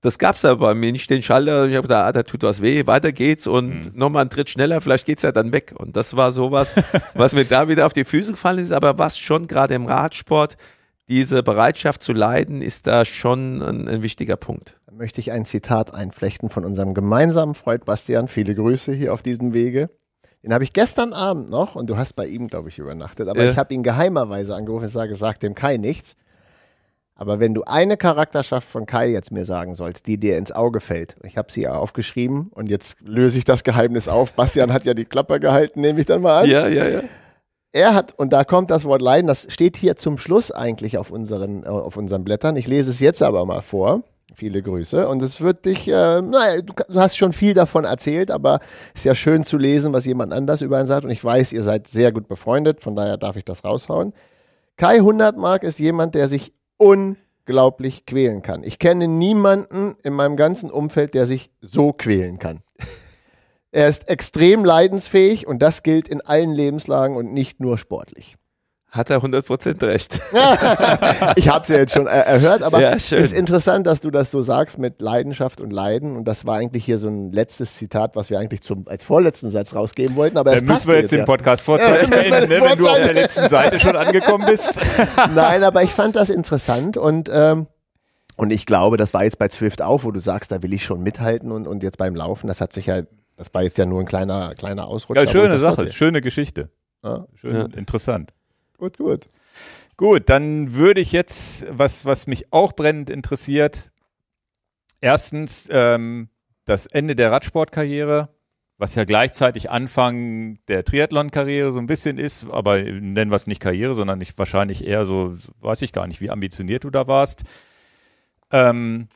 Das gab es aber bei mir nicht, den Schalter, ich habe gedacht, ah, da tut was weh, weiter geht's und mhm. nochmal einen Tritt schneller, vielleicht geht es ja dann weg. Und das war sowas, was mir da wieder auf die Füße gefallen ist, aber was schon gerade im Radsport, diese Bereitschaft zu leiden, ist da schon ein, ein wichtiger Punkt. Da möchte ich ein Zitat einflechten von unserem gemeinsamen Freund Bastian, viele Grüße hier auf diesem Wege. Den habe ich gestern Abend noch und du hast bei ihm, glaube ich, übernachtet, aber äh. ich habe ihn geheimerweise angerufen und sage, sag dem Kai nichts. Aber wenn du eine Charakterschaft von Kai jetzt mir sagen sollst, die dir ins Auge fällt, ich habe sie ja aufgeschrieben und jetzt löse ich das Geheimnis auf. Bastian hat ja die Klappe gehalten, nehme ich dann mal an. Ja, ja, ja. Er hat, und da kommt das Wort Leiden, das steht hier zum Schluss eigentlich auf unseren, auf unseren Blättern. Ich lese es jetzt aber mal vor. Viele Grüße. Und es wird dich, äh, naja, du hast schon viel davon erzählt, aber es ist ja schön zu lesen, was jemand anders über einen sagt. Und ich weiß, ihr seid sehr gut befreundet, von daher darf ich das raushauen. Kai Hundertmarck ist jemand, der sich unglaublich quälen kann. Ich kenne niemanden in meinem ganzen Umfeld, der sich so quälen kann. Er ist extrem leidensfähig und das gilt in allen Lebenslagen und nicht nur sportlich. Hat er hundert Prozent recht. Ich habe es ja jetzt schon äh, erhört, aber ja, es ist interessant, dass du das so sagst mit Leidenschaft und Leiden. Und das war eigentlich hier so ein letztes Zitat, was wir eigentlich zum, als vorletzten Satz rausgeben wollten. Aber dann müssen wir jetzt, jetzt den Podcast vorzeigen, ja, ne, wenn du auf der letzten Seite schon angekommen bist. Nein, aber ich fand das interessant und ähm, und ich glaube, das war jetzt bei Zwift auch, wo du sagst, da will ich schon mithalten und, und jetzt beim Laufen, das hat sich halt, das war jetzt ja nur ein kleiner, kleiner Ausrutscher. Ja, schöne Sache, vorsehe. schöne Geschichte. Ja? Schön, ja. Interessant. Gut, gut. Gut, dann würde ich jetzt, was, was mich auch brennend interessiert, erstens ähm, das Ende der Radsportkarriere, was ja gleichzeitig Anfang der Triathlon-Karriere so ein bisschen ist, aber nennen wir es nicht Karriere, sondern ich wahrscheinlich eher so, weiß ich gar nicht, wie ambitioniert du da warst. Ähm,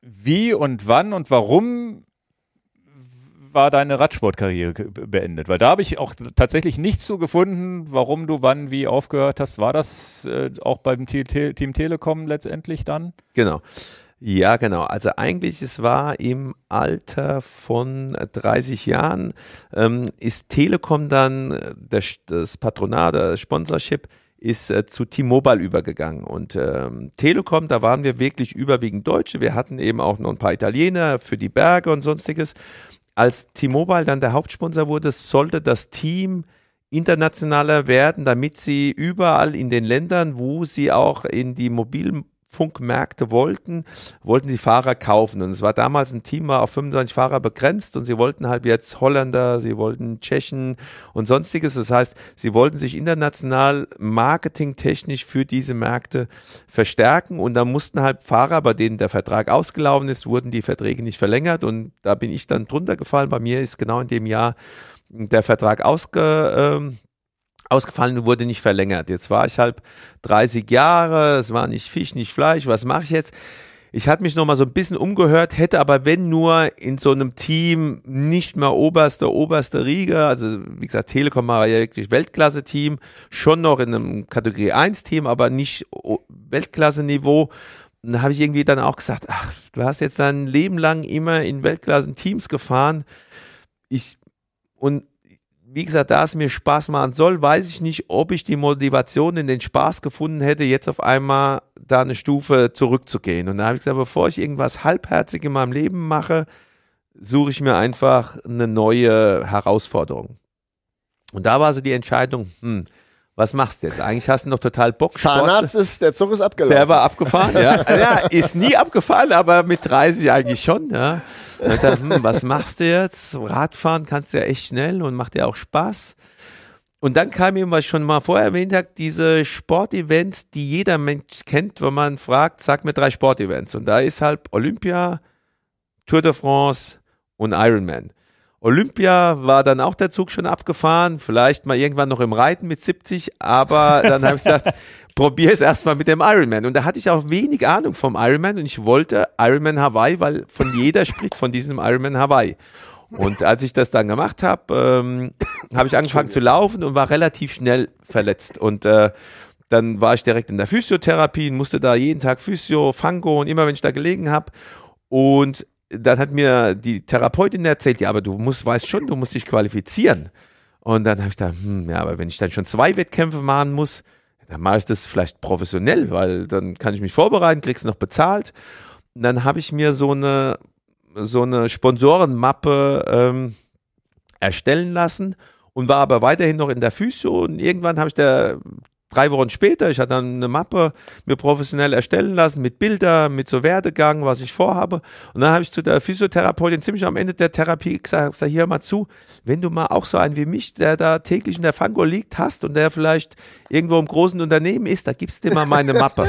wie und wann und warum war deine Radsportkarriere beendet? Weil da habe ich auch tatsächlich nichts zu gefunden, warum du wann wie aufgehört hast. War das äh, auch beim Te Te Team Telekom letztendlich dann? Genau. Ja, genau. Also eigentlich, es war im Alter von dreißig Jahren, ähm, ist Telekom dann, der, das Patronat, das Sponsorship, ist äh, zu T-Mobile übergegangen und ähm, Telekom, da waren wir wirklich überwiegend Deutsche, wir hatten eben auch noch ein paar Italiener für die Berge und sonstiges. Als T-Mobile dann der Hauptsponsor wurde, sollte das Team internationaler werden, damit sie überall in den Ländern, wo sie auch in die Mobilfunkmärkte wollten, wollten sie Fahrer kaufen und es war damals ein Team, war auf fünfundzwanzig Fahrer begrenzt und sie wollten halt jetzt Holländer, sie wollten Tschechen und sonstiges, das heißt, sie wollten sich international marketingtechnisch für diese Märkte verstärken und da mussten halt Fahrer, bei denen der Vertrag ausgelaufen ist, wurden die Verträge nicht verlängert und da bin ich dann drunter gefallen, bei mir ist genau in dem Jahr der Vertrag ausge, äh, ausgefallen und wurde nicht verlängert. Jetzt war ich halb dreißig Jahre, es war nicht Fisch, nicht Fleisch, was mache ich jetzt? Ich hatte mich nochmal so ein bisschen umgehört, hätte aber wenn nur in so einem Team nicht mehr oberste, oberste Riege, also wie gesagt, Telekom war ja wirklich Weltklasse-Team, schon noch in einem Kategorie eins Team, aber nicht Weltklasse-Niveau. Und da habe ich irgendwie dann auch gesagt, ach, du hast jetzt dein Leben lang immer in Weltklassen-Teams gefahren. Ich, und wie gesagt, da es mir Spaß machen soll, weiß ich nicht, ob ich die Motivation in den Spaß gefunden hätte, jetzt auf einmal da eine Stufe zurückzugehen. Und da habe ich gesagt, bevor ich irgendwas halbherzig in meinem Leben mache, suche ich mir einfach eine neue Herausforderung. Und da war so die Entscheidung, hm, was machst du jetzt? Eigentlich hast du noch total Bock. Zahnarzt ist, der Zug ist abgelaufen. Der war abgefahren, ja. Ja, ist nie abgefahren, aber mit dreißig eigentlich schon, ja. Und ich sag, hm, was machst du jetzt? Radfahren kannst du ja echt schnell und macht dir auch Spaß. Und dann kam eben, was ich schon mal vorher erwähnt habe, diese Sportevents, die jeder Mensch kennt, wenn man fragt, sag mir drei Sportevents. Und da ist halt Olympia, Tour de France und Ironman. Olympia war dann auch der Zug schon abgefahren, vielleicht mal irgendwann noch im Reiten mit siebzig, aber dann habe ich gesagt, probier es erstmal mit dem Ironman. Und da hatte ich auch wenig Ahnung vom Ironman und ich wollte Ironman Hawaii, weil von jeder spricht von diesem Ironman Hawaii. Und als ich das dann gemacht habe, ähm, habe ich angefangen zu laufen und war relativ schnell verletzt. Und äh, dann war ich direkt in der Physiotherapie und musste da jeden Tag Physio, Fango und immer, wenn ich da gelegen habe. Und dann hat mir die Therapeutin erzählt, ja, aber du musst, weißt schon, du musst dich qualifizieren. Und dann habe ich gedacht, hm, ja, aber wenn ich dann schon zwei Wettkämpfe machen muss, dann mache ich das vielleicht professionell, weil dann kann ich mich vorbereiten, krieg's noch bezahlt. Und dann habe ich mir so eine, so eine Sponsorenmappe ähm, erstellen lassen und war aber weiterhin noch in der Physio. Und irgendwann habe ich der Drei Wochen später, ich hatte dann eine Mappe mir professionell erstellen lassen, mit Bildern, mit so Werdegang, was ich vorhabe. Und dann habe ich zu der Physiotherapeutin ziemlich am Ende der Therapie gesagt, sag, hier mal zu, wenn du mal auch so einen wie mich, der da täglich in der Fango liegt, hast und der vielleicht irgendwo im großen Unternehmen ist, da gibst du dir mal meine Mappe.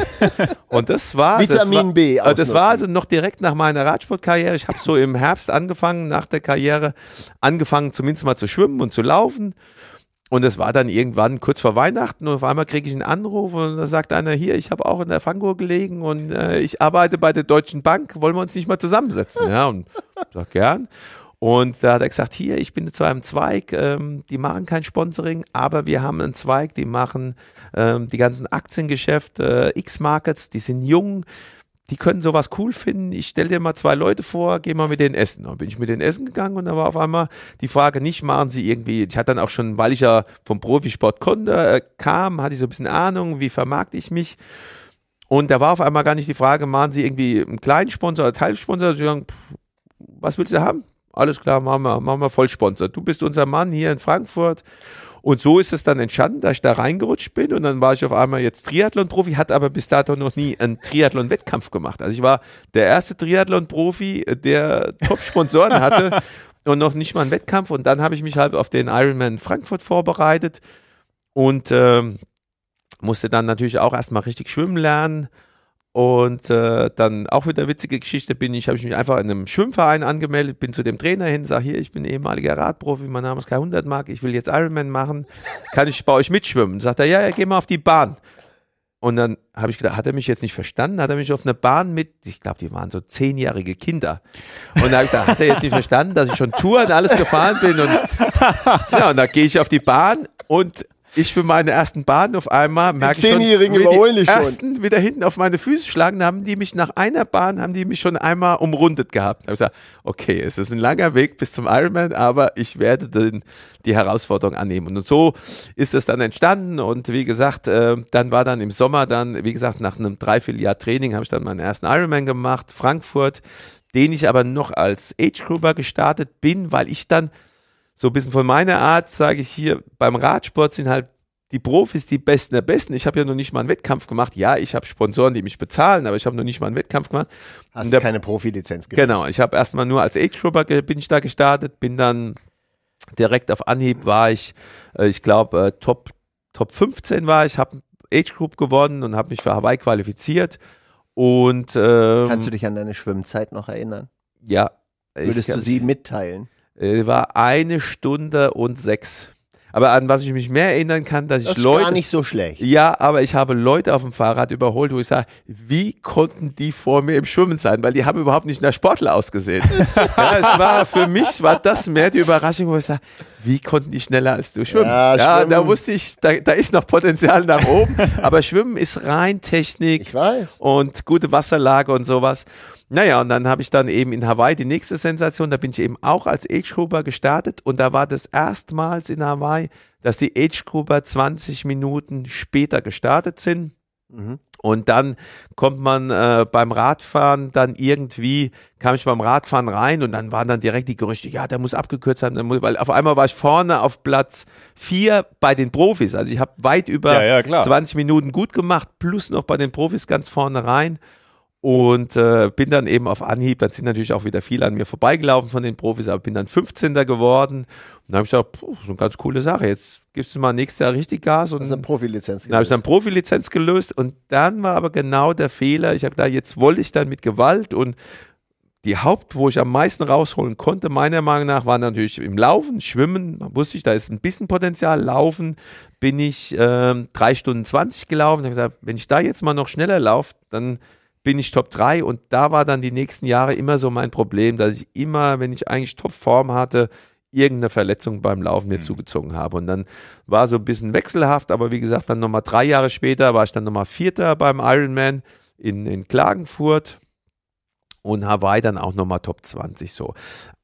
Und das war, Vitamin das war, B ausnutzen. Das war also noch direkt nach meiner Radsportkarriere. Ich habe so im Herbst angefangen, nach der Karriere angefangen zumindest mal zu schwimmen und zu laufen. Und es war dann irgendwann kurz vor Weihnachten und auf einmal kriege ich einen Anruf und da sagt einer, hier, ich habe auch in der Fango gelegen und äh, ich arbeite bei der Deutschen Bank, wollen wir uns nicht mal zusammensetzen? Ja, und ich sag, gern. Und da hat er gesagt, hier, ich bin zu einem Zweig, ähm, die machen kein Sponsoring, aber wir haben einen Zweig, die machen ähm, die ganzen Aktiengeschäfte, äh, X-Markets, die sind jung, die können sowas cool finden, ich stelle dir mal zwei Leute vor, geh mal mit denen essen. Dann bin ich mit denen essen gegangen und da war auf einmal die Frage, nicht machen sie irgendwie, ich hatte dann auch schon, weil ich ja vom Profisport konnte, äh, kam, hatte ich so ein bisschen Ahnung, wie vermarkte ich mich. Und da war auf einmal gar nicht die Frage, machen sie irgendwie einen kleinen Sponsor oder Teilsponsor, sie sagen, was willst du haben? Alles klar, machen wir, machen wir Vollsponsor. Du bist unser Mann hier in Frankfurt. Und so ist es dann entstanden, dass ich da reingerutscht bin und dann war ich auf einmal jetzt Triathlon-Profi, hat aber bis dato noch nie einen Triathlon-Wettkampf gemacht. Also ich war der erste Triathlon-Profi, der Top-Sponsoren hatte und noch nicht mal einen Wettkampf. Und dann habe ich mich halt auf den Ironman Frankfurt vorbereitet und ähm, musste dann natürlich auch erstmal richtig schwimmen lernen. Und äh, dann auch wieder witzige Geschichte, bin ich, habe ich mich einfach in einem Schwimmverein angemeldet, bin zu dem Trainer hin, sage hier, ich bin ehemaliger Radprofi, mein Name ist Kai Hundertmarck, ich will jetzt Ironman machen, kann ich bei euch mitschwimmen? Sagt er, ja, ja, geh mal auf die Bahn. Und dann habe ich gedacht, hat er mich jetzt nicht verstanden? Hat er mich auf eine Bahn mit, ich glaube, die waren so zehnjährige Kinder. Und da habe ich gedacht, hat er jetzt nicht verstanden, dass ich schon Touren alles gefahren bin? Und ja, und dann gehe ich auf die Bahn und ich für meine ersten Bahnen auf einmal merke ich schon, die ersten wieder hinten auf meine Füße schlagen, da haben die mich nach einer Bahn, haben die mich schon einmal umrundet gehabt. Da habe ich gesagt, okay, es ist ein langer Weg bis zum Ironman, aber ich werde den, die Herausforderung annehmen. Und so ist es dann entstanden und wie gesagt, äh, dann war dann im Sommer dann, wie gesagt, nach einem Dreivierteljahr Training habe ich dann meinen ersten Ironman gemacht, Frankfurt, den ich aber noch als Age-Grouper gestartet bin, weil ich dann so ein bisschen von meiner Art, sage ich hier, beim Radsport sind halt die Profis die Besten der Besten. Ich habe ja noch nicht mal einen Wettkampf gemacht. Ja, ich habe Sponsoren, die mich bezahlen, aber ich habe noch nicht mal einen Wettkampf gemacht. Hast du keine Profilizenz gemacht? Genau, ich habe erstmal nur als Age-Grouper bin ich da gestartet, bin dann direkt auf Anhieb war ich, ich glaube, Top, Top fünfzehn war ich, habe Age-Group gewonnen und habe mich für Hawaii qualifiziert. Und ähm, kannst du dich an deine Schwimmzeit noch erinnern? Ja. Würdest ich, du sie ich, mitteilen? War eine Stunde und sechs. Aber an was ich mich mehr erinnern kann, dass das ich Leute... Das ist gar nicht so schlecht. Ja, aber ich habe Leute auf dem Fahrrad überholt, wo ich sage, wie konnten die vor mir im Schwimmen sein? Weil die haben überhaupt nicht nach Sportler ausgesehen. Ja, es war für mich, war das mehr die Überraschung, wo ich sage, wie konnten die schneller als du schwimmen? Ja, ja, da wusste ich, da, da ist noch Potenzial nach oben. Aber Schwimmen ist rein Technik. Ich weiß. Und gute Wasserlage und sowas. Naja, und dann habe ich dann eben in Hawaii die nächste Sensation, da bin ich eben auch als Age-Grouper gestartet und da war das erstmals in Hawaii, dass die Age-Grouper zwanzig Minuten später gestartet sind. Mhm. Und dann kommt man äh, beim Radfahren dann irgendwie, kam ich beim Radfahren rein und dann waren dann direkt die Gerüchte, ja, der muss abgekürzt haben, der muss, weil auf einmal war ich vorne auf Platz vier bei den Profis, also ich habe weit über ja, ja, zwanzig Minuten gut gemacht, plus noch bei den Profis ganz vorne rein. Und äh, bin dann eben auf Anhieb, dann sind natürlich auch wieder viele an mir vorbeigelaufen von den Profis, aber bin dann fünfzehnter geworden. Und dann habe ich gedacht, puh, so eine ganz coole Sache, jetzt gibst du mal nächstes Jahr richtig Gas. Und also eine Profilizenz gelöst. Dann habe ich dann Profilizenz gelöst und dann war aber genau der Fehler, ich habe da jetzt wollte ich dann mit Gewalt und die Haupt, wo ich am meisten rausholen konnte, meiner Meinung nach, waren natürlich im Laufen, Schwimmen, wusste ich, da ist ein bisschen Potenzial, Laufen bin ich äh, drei Stunden zwanzig gelaufen. Ich habe gesagt, wenn ich da jetzt mal noch schneller laufe, dann bin ich Top drei und da war dann die nächsten Jahre immer so mein Problem, dass ich immer, wenn ich eigentlich Topform hatte, irgendeine Verletzung beim Laufen mir mhm. zugezogen habe und dann war so ein bisschen wechselhaft, aber wie gesagt, dann nochmal drei Jahre später war ich dann nochmal Vierter beim Ironman in, in Klagenfurt und Hawaii dann auch nochmal Top zwanzig so.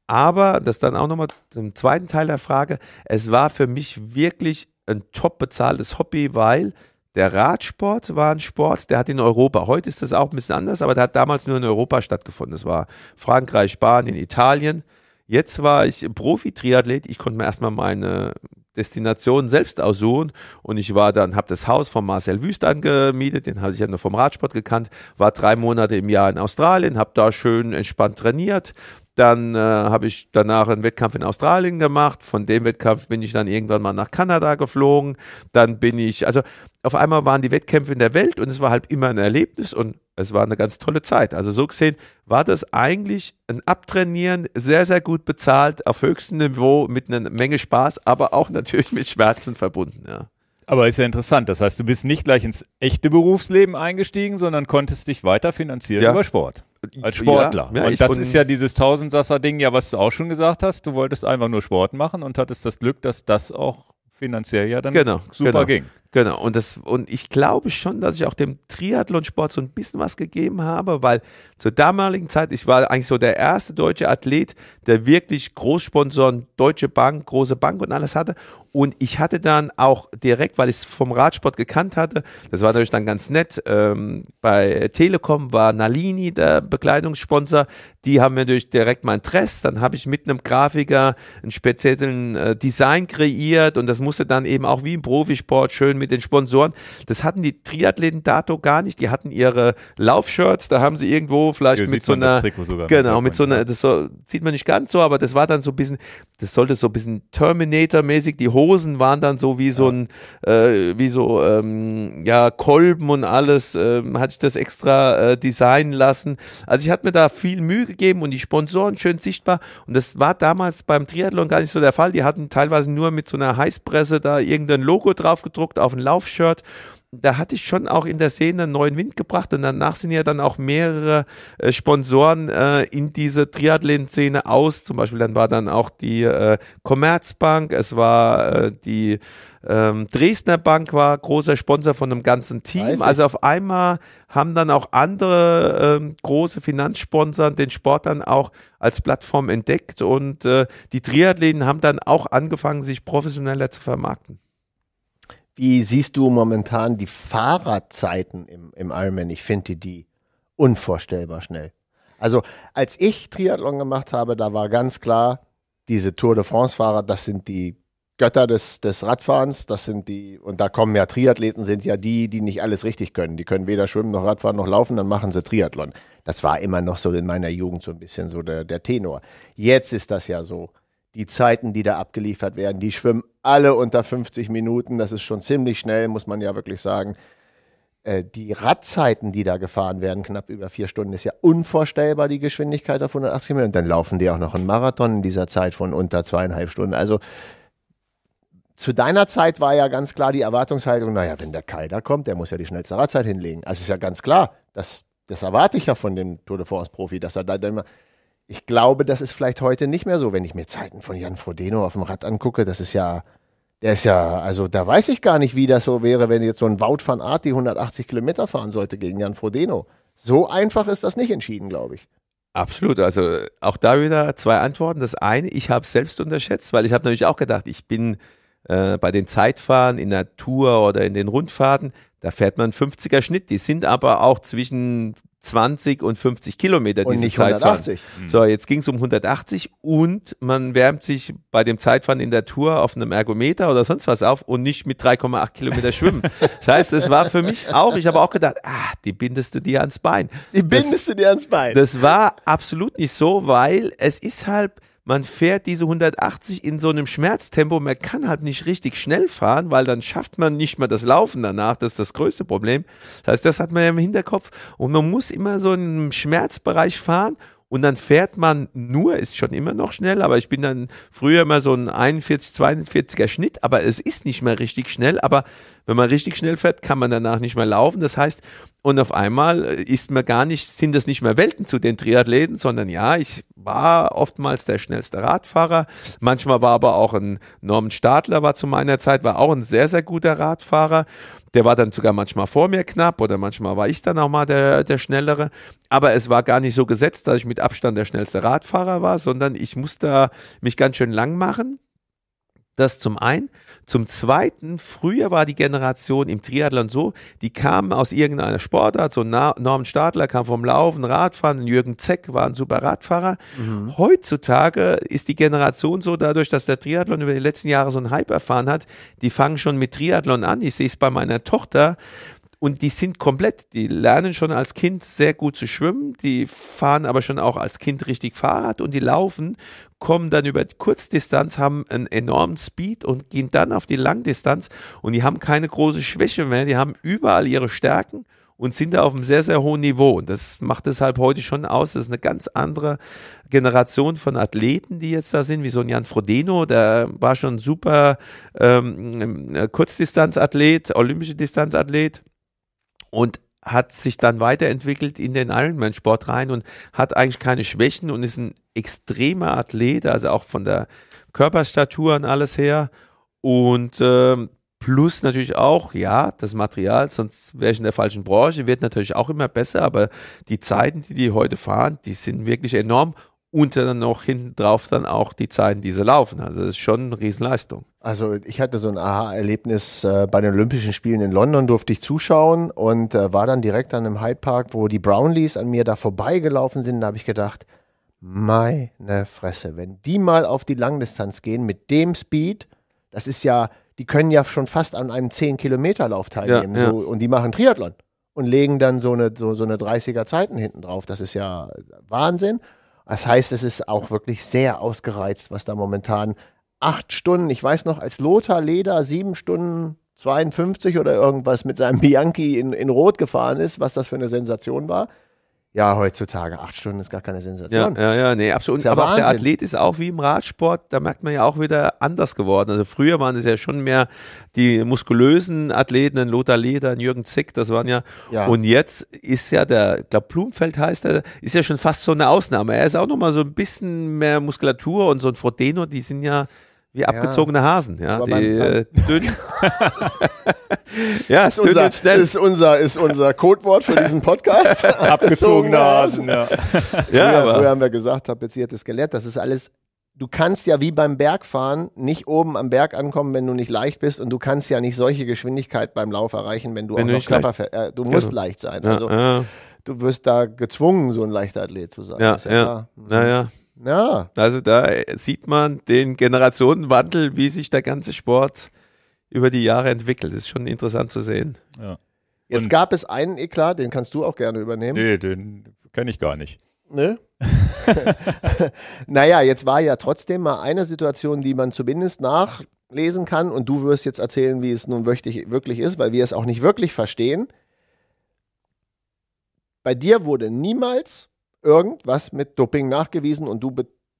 Aber, das dann auch nochmal zum zweiten Teil der Frage, es war für mich wirklich ein top bezahltes Hobby, weil der Radsport war ein Sport, der hat in Europa, heute ist das auch ein bisschen anders, aber der hat damals nur in Europa stattgefunden. Das war Frankreich, Spanien, Italien. Jetzt war ich Profi-Triathlet, ich konnte mir erstmal meine Destination selbst aussuchen und ich war dann, habe das Haus von Marcel Wüst angemietet, den habe ich ja nur vom Radsport gekannt, war drei Monate im Jahr in Australien, habe da schön entspannt trainiert. Dann äh, habe ich danach einen Wettkampf in Australien gemacht. Von dem Wettkampf bin ich dann irgendwann mal nach Kanada geflogen. Dann bin ich, also auf einmal waren die Wettkämpfe in der Welt und es war halt immer ein Erlebnis und es war eine ganz tolle Zeit. Also so gesehen war das eigentlich ein Abtrainieren, sehr, sehr gut bezahlt, auf höchstem Niveau, mit einer Menge Spaß, aber auch natürlich mit Schmerzen verbunden, ja. Aber ist ja interessant, das heißt, du bist nicht gleich ins echte Berufsleben eingestiegen, sondern konntest dich weiter finanzieren ja. über Sport, als Sportler. Ja, ja, und das ist ja dieses Tausendsasser-Ding, ja, was du auch schon gesagt hast, du wolltest einfach nur Sport machen und hattest das Glück, dass das auch finanziell ja dann genau, super genau. ging. Genau, und, das, und ich glaube schon, dass ich auch dem Triathlonsport so ein bisschen was gegeben habe, weil zur damaligen Zeit, ich war eigentlich so der erste deutsche Athlet, der wirklich Großsponsoren, Deutsche Bank, große Bank und alles hatte. Und ich hatte dann auch direkt, weil ich es vom Radsport gekannt hatte, das war natürlich dann ganz nett, ähm, bei Telekom war Nalini der Bekleidungssponsor, die haben mir natürlich direkt mein Dress, dann habe ich mit einem Grafiker einen speziellen äh, Design kreiert und das musste dann eben auch wie im Profisport schön mit mit den Sponsoren. Das hatten die Triathleten dato gar nicht. Die hatten ihre Laufshirts, da haben sie irgendwo vielleicht ja, mit so einer, genau, mit so einer, das so, sieht man nicht ganz so, aber das war dann so ein bisschen, das sollte so ein bisschen Terminator-mäßig, die Hosen waren dann so wie so ein, äh, wie so, ähm, ja, Kolben und alles, äh, hatte ich das extra äh, designen lassen. Also ich hatte mir da viel Mühe gegeben und die Sponsoren schön sichtbar und das war damals beim Triathlon gar nicht so der Fall. Die hatten teilweise nur mit so einer Heißpresse da irgendein Logo drauf gedruckt auf ein Laufshirt. Da hatte ich schon auch in der Szene einen neuen Wind gebracht und danach sind ja dann auch mehrere äh, Sponsoren äh, in diese Triathlon-Szene aus. Zum Beispiel dann war dann auch die äh, Commerzbank, es war äh, die ähm, Dresdner Bank war großer Sponsor von einem ganzen Team. Also auf einmal haben dann auch andere ähm, große Finanzsponsoren den Sport dann auch als Plattform entdeckt und äh, die Triathleten haben dann auch angefangen, sich professioneller zu vermarkten. Wie siehst du momentan die Fahrradzeiten im, im Ironman? Ich finde die unvorstellbar schnell. Also als ich Triathlon gemacht habe, da war ganz klar, diese Tour de France-Fahrer, das sind die Götter des, des Radfahrens, das sind die, und da kommen ja Triathleten, sind ja die, die nicht alles richtig können. Die können weder schwimmen noch Radfahren noch laufen, dann machen sie Triathlon. Das war immer noch so in meiner Jugend so ein bisschen so der, der Tenor. Jetzt ist das ja so. Die Zeiten, die da abgeliefert werden, die schwimmen alle unter fünfzig Minuten. Das ist schon ziemlich schnell, muss man ja wirklich sagen. Äh, die Radzeiten, die da gefahren werden, knapp über vier Stunden, ist ja unvorstellbar, die Geschwindigkeit auf hundertachtzig Minuten. Und dann laufen die auch noch einen Marathon in dieser Zeit von unter zweieinhalb Stunden. Also zu deiner Zeit war ja ganz klar die Erwartungshaltung, naja, wenn der Kai da kommt, der muss ja die schnellste Radzeit hinlegen. Also ist ja ganz klar, das, das erwarte ich ja von dem Tour de France-Profi, dass er da dann immer... Ich glaube, das ist vielleicht heute nicht mehr so, wenn ich mir Zeiten von Jan Frodeno auf dem Rad angucke, das ist ja, der ist ja, also da weiß ich gar nicht, wie das so wäre, wenn jetzt so ein Wout van Aert die hundertachtzig Kilometer fahren sollte gegen Jan Frodeno. So einfach ist das nicht entschieden, glaube ich. Absolut, also auch da wieder zwei Antworten. Das eine, ich habe es selbst unterschätzt, weil ich habe natürlich auch gedacht, ich bin äh, bei den Zeitfahren in der Tour oder in den Rundfahrten, da fährt man fünfziger Schnitt, die sind aber auch zwischen zwanzig und fünfzig Kilometer und diese Zeitfahren. Mhm. So, jetzt ging es um hundertachtzig und man wärmt sich bei dem Zeitfahren in der Tour auf einem Ergometer oder sonst was auf und nicht mit drei Komma acht Kilometer schwimmen. Das heißt, es war für mich auch, ich habe auch gedacht, ah, die bindest du dir ans Bein. Die bindest das, du dir ans Bein. Das war absolut nicht so, weil es ist halt, man fährt diese hundertachtzig in so einem Schmerztempo, man kann halt nicht richtig schnell fahren, weil dann schafft man nicht mehr das Laufen danach, das ist das größte Problem. Das heißt, das hat man ja im Hinterkopf und man muss immer so in einem Schmerzbereich fahren und dann fährt man nur, ist schon immer noch schnell, aber ich bin dann früher immer so ein einundvierzig, zweiundvierziger Schnitt, aber es ist nicht mehr richtig schnell, aber wenn man richtig schnell fährt, kann man danach nicht mehr laufen, das heißt, und auf einmal ist mir gar nicht, sind das nicht mehr Welten zu den Triathleten, sondern ja, ich war oftmals der schnellste Radfahrer. Manchmal war aber auch ein Norman Stadler, war zu meiner Zeit, war auch ein sehr, sehr guter Radfahrer. Der war dann sogar manchmal vor mir knapp oder manchmal war ich dann auch mal der, der Schnellere. Aber es war gar nicht so gesetzt, dass ich mit Abstand der schnellste Radfahrer war, sondern ich musste mich ganz schön lang machen. Das zum einen. Zum zweiten, früher war die Generation im Triathlon so, die kamen aus irgendeiner Sportart, so Norman Stadler kam vom Laufen, Radfahren, Jürgen Zeck war ein super Radfahrer. Mhm. Heutzutage ist die Generation so, dadurch, dass der Triathlon über die letzten Jahre so einen Hype erfahren hat, die fangen schon mit Triathlon an, ich sehe es bei meiner Tochter. Und die sind komplett, die lernen schon als Kind sehr gut zu schwimmen, die fahren aber schon auch als Kind richtig Fahrrad und die laufen, kommen dann über die Kurzdistanz, haben einen enormen Speed und gehen dann auf die Langdistanz und die haben keine große Schwäche mehr, die haben überall ihre Stärken und sind da auf einem sehr, sehr hohen Niveau. Und das macht deshalb heute schon aus, das ist eine ganz andere Generation von Athleten, die jetzt da sind, wie so ein Jan Frodeno, der war schon super ähm, Kurzdistanzathlet, olympische Distanzathlet. Und hat sich dann weiterentwickelt in den Ironman-Sport rein und hat eigentlich keine Schwächen und ist ein extremer Athlet, also auch von der Körperstatur und alles her. Und äh, Plus natürlich auch, ja, das Material, sonst wäre ich in der falschen Branche, wird natürlich auch immer besser, aber die Zeiten, die die heute fahren, die sind wirklich enorm. Und dann noch hinten drauf dann auch die Zeiten, die sie laufen. Also das ist schon eine Riesenleistung. Also ich hatte so ein Aha-Erlebnis, äh, bei den Olympischen Spielen in London durfte ich zuschauen und äh, war dann direkt an einem Hyde Park, wo die Brownlees an mir da vorbeigelaufen sind. Da habe ich gedacht, meine Fresse, wenn die mal auf die Langdistanz gehen mit dem Speed, das ist ja, die können ja schon fast an einem zehn-Kilometer-Lauf teilnehmen. Ja, ja. So, und die machen Triathlon und legen dann so eine, so, so eine dreißiger-Zeiten hinten drauf. Das ist ja Wahnsinn. Das heißt, es ist auch wirklich sehr ausgereizt, was da momentan acht Stunden, ich weiß noch, als Lothar Leder sieben Stunden zweiundfünfzig oder irgendwas mit seinem Bianchi in, in Rot gefahren ist, was das für eine Sensation war. Ja, heutzutage, acht Stunden ist gar keine Sensation. Ja, ja, ja, nee, absolut. Ja, aber Wahnsinn. Auch der Athlet ist auch wie im Radsport, da merkt man ja auch wieder anders geworden. Also früher waren es ja schon mehr die muskulösen Athleten, ein Lothar Leder, ein Jürgen Zick, das waren ja, ja. Und jetzt ist ja der, ich glaube Blumfeld heißt er, ist ja schon fast so eine Ausnahme. Er ist auch nochmal so ein bisschen mehr Muskulatur und so ein Frodeno, die sind ja wie abgezogene Hasen, ja, die, äh, dünn. Ja, ist unser, schnell. Ist unser, ist unser Codewort für diesen Podcast. Abgezogene Hasen, ja. Ja, früher, früher haben wir gesagt, tapeziertes Skelett, das ist alles, du kannst ja wie beim Bergfahren nicht oben am Berg ankommen, wenn du nicht leicht bist, und du kannst ja nicht solche Geschwindigkeit beim Lauf erreichen, wenn du wenn auch noch Körper, äh, du musst genau. leicht sein, also ja, ja. Du wirst da gezwungen, so ein leichter Athlet zu sein. Ja, ja, ja. Naja. Ja. Also da sieht man den Generationenwandel, wie sich der ganze Sport über die Jahre entwickelt. Das ist schon interessant zu sehen. Ja. Jetzt gab es einen Eklat, den kannst du auch gerne übernehmen. Nee, den kenne ich gar nicht. Nö? Naja, jetzt war ja trotzdem mal eine Situation, die man zumindest nachlesen kann, und du wirst jetzt erzählen, wie es nun wirklich ist, weil wir es auch nicht wirklich verstehen. Bei dir wurde niemals irgendwas mit Doping nachgewiesen, und du,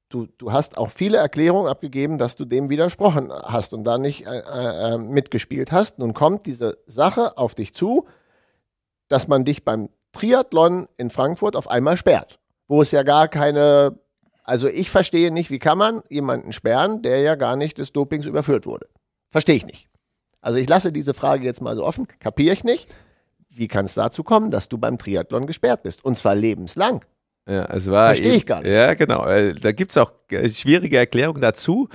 du, du hast auch viele Erklärungen abgegeben, dass du dem widersprochen hast und da nicht äh, äh, mitgespielt hast. Nun kommt diese Sache auf dich zu, dass man dich beim Triathlon in Frankfurt auf einmal sperrt, wo es ja gar keine, also ich verstehe nicht, wie kann man jemanden sperren, der ja gar nicht des Dopings überführt wurde. Verstehe ich nicht. Also ich lasse diese Frage jetzt mal so offen, kapiere ich nicht. Wie kann es dazu kommen, dass du beim Triathlon gesperrt bist? Und zwar lebenslang. Ja, es war Verstehe ich gar nicht. Ja, genau. Da gibt es auch schwierige Erklärungen dazu.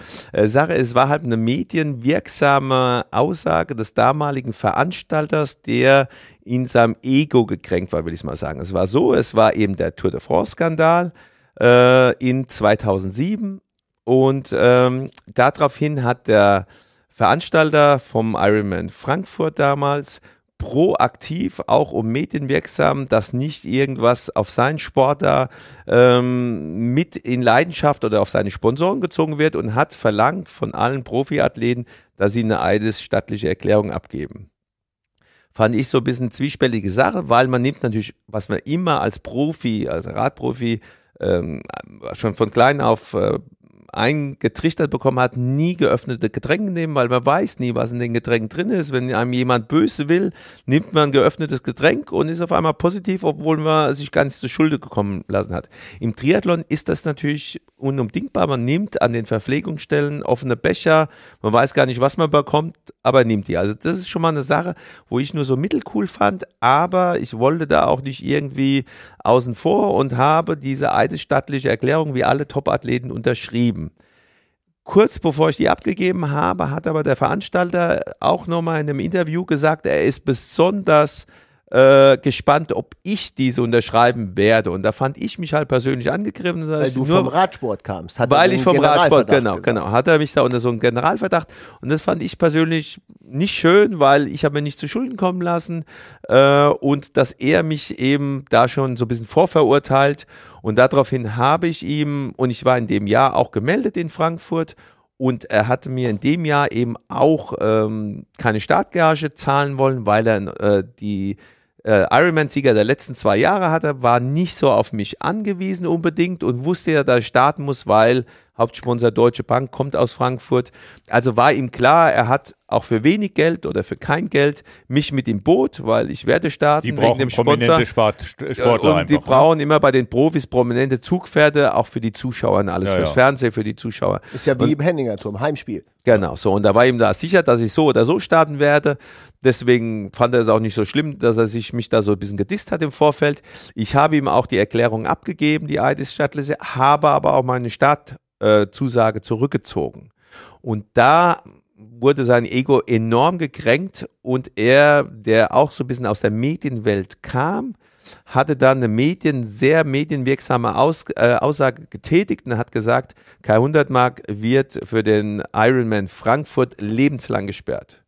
Sache, es war halt eine medienwirksame Aussage des damaligen Veranstalters, der in seinem Ego gekränkt war, will ich mal sagen. Es war so, es war eben der Tour de France-Skandal äh, in zweitausendsieben, und ähm, daraufhin hat der Veranstalter vom Ironman Frankfurt damals proaktiv, auch um medienwirksam, dass nicht irgendwas auf seinen Sport da ähm, mit in Leidenschaft oder auf seine Sponsoren gezogen wird, und hat verlangt von allen Profiathleten, dass sie eine eidesstattliche Erklärung abgeben. Fand ich so ein bisschen zwiespältige Sache, weil man nimmt natürlich, was man immer als Profi, als Radprofi ähm, schon von klein auf äh, eingetrichtert bekommen hat, nie geöffnete Getränke nehmen, weil man weiß nie, was in den Getränken drin ist. Wenn einem jemand böse will, nimmt man ein geöffnetes Getränk und ist auf einmal positiv, obwohl man sich gar nicht zur Schulde gekommen lassen hat. Im Triathlon ist das natürlich unumdingbar. Man nimmt an den Verpflegungsstellen offene Becher, man weiß gar nicht, was man bekommt, aber nimmt die. Also das ist schon mal eine Sache, wo ich nur so mittelcool fand, aber ich wollte da auch nicht irgendwie außen vor und habe diese eidesstattliche Erklärung wie alle Top-Athleten unterschrieben. Kurz bevor ich die abgegeben habe, hat aber der Veranstalter auch nochmal in einem Interview gesagt, er ist besonders äh, gespannt, ob ich diese unterschreiben werde. Und da fand ich mich halt persönlich angegriffen. Weil du nur, vom Radsport kamst. Hat weil ich vom Radsport, genau, gesagt. genau. Hat er mich da unter so einen Generalverdacht. Und das fand ich persönlich nicht schön, weil ich habe mir nicht zu Schulden kommen lassen. Äh, und dass er mich eben da schon so ein bisschen vorverurteilt. Und daraufhin habe ich ihm, und ich war in dem Jahr auch gemeldet in Frankfurt, und er hatte mir in dem Jahr eben auch ähm, keine Startgage zahlen wollen, weil er äh, die äh, Ironman-Sieger der letzten zwei Jahre hatte, war nicht so auf mich angewiesen unbedingt und wusste ja, dass ich starten muss, weil Hauptsponsor Deutsche Bank, kommt aus Frankfurt. Also war ihm klar, er hat auch für wenig Geld oder für kein Geld mich mit im Boot, weil ich werde starten. Die brauchen wegen dem prominente Sport, Sportler und die einfach, brauchen ne? immer bei den Profis prominente Zugpferde, auch für die Zuschauer und alles, ja, fürs ja. Fernsehen, für die Zuschauer. Ist ja wie und, im Henninger Turm, Heimspiel. Genau, so, und da war ihm da sicher, dass ich so oder so starten werde. Deswegen fand er es auch nicht so schlimm, dass er sich mich da so ein bisschen gedisst hat im Vorfeld. Ich habe ihm auch die Erklärung abgegeben, die Eidesstattliche, habe aber auch meine Startzusage äh, zurückgezogen. Und da wurde sein Ego enorm gekränkt und er, der auch so ein bisschen aus der Medienwelt kam, hatte dann eine Medien, sehr medienwirksame Aus, äh, Aussage getätigt und hat gesagt, Kai Hundertmarck wird für den Ironman Frankfurt lebenslang gesperrt,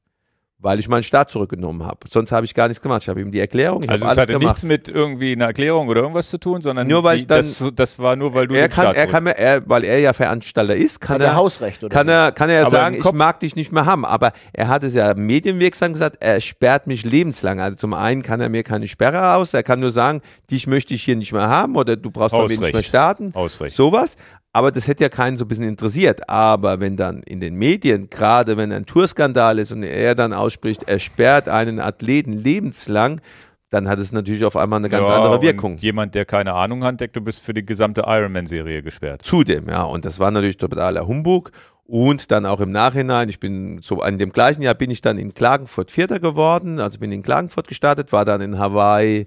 weil ich meinen Start zurückgenommen habe. Sonst habe ich gar nichts gemacht. Ich habe ihm die Erklärung, ich also habe alles gemacht. Also es hatte nichts mit irgendwie einer Erklärung oder irgendwas zu tun, sondern nur weil die, ich dann, das, das war nur, weil du er den kann, Start er kann mir, er, weil er ja Veranstalter ist, kann hat er Hausrecht oder kann er, kann er ja sagen, ich mag dich nicht mehr haben. Aber er hat es ja medienwirksam gesagt, er sperrt mich lebenslang. Also zum einen kann er mir keine Sperre aus, er kann nur sagen, dich möchte ich hier nicht mehr haben oder du brauchst bei mir nicht mehr starten. Hausrecht. Sowas. Aber das hätte ja keinen so ein bisschen interessiert. Aber wenn dann in den Medien, gerade wenn ein Tourskandal ist und er dann ausspricht, er sperrt einen Athleten lebenslang, dann hat es natürlich auf einmal eine ganz ja, andere Wirkung. Und jemand, der keine Ahnung hat, denkt, du bist für die gesamte Ironman-Serie gesperrt. Zudem, ja. Und das war natürlich totaler Humbug. Und dann auch im Nachhinein, ich bin so, in dem gleichen Jahr bin ich dann in Klagenfurt Vierter geworden. Also bin in Klagenfurt gestartet, war dann in Hawaii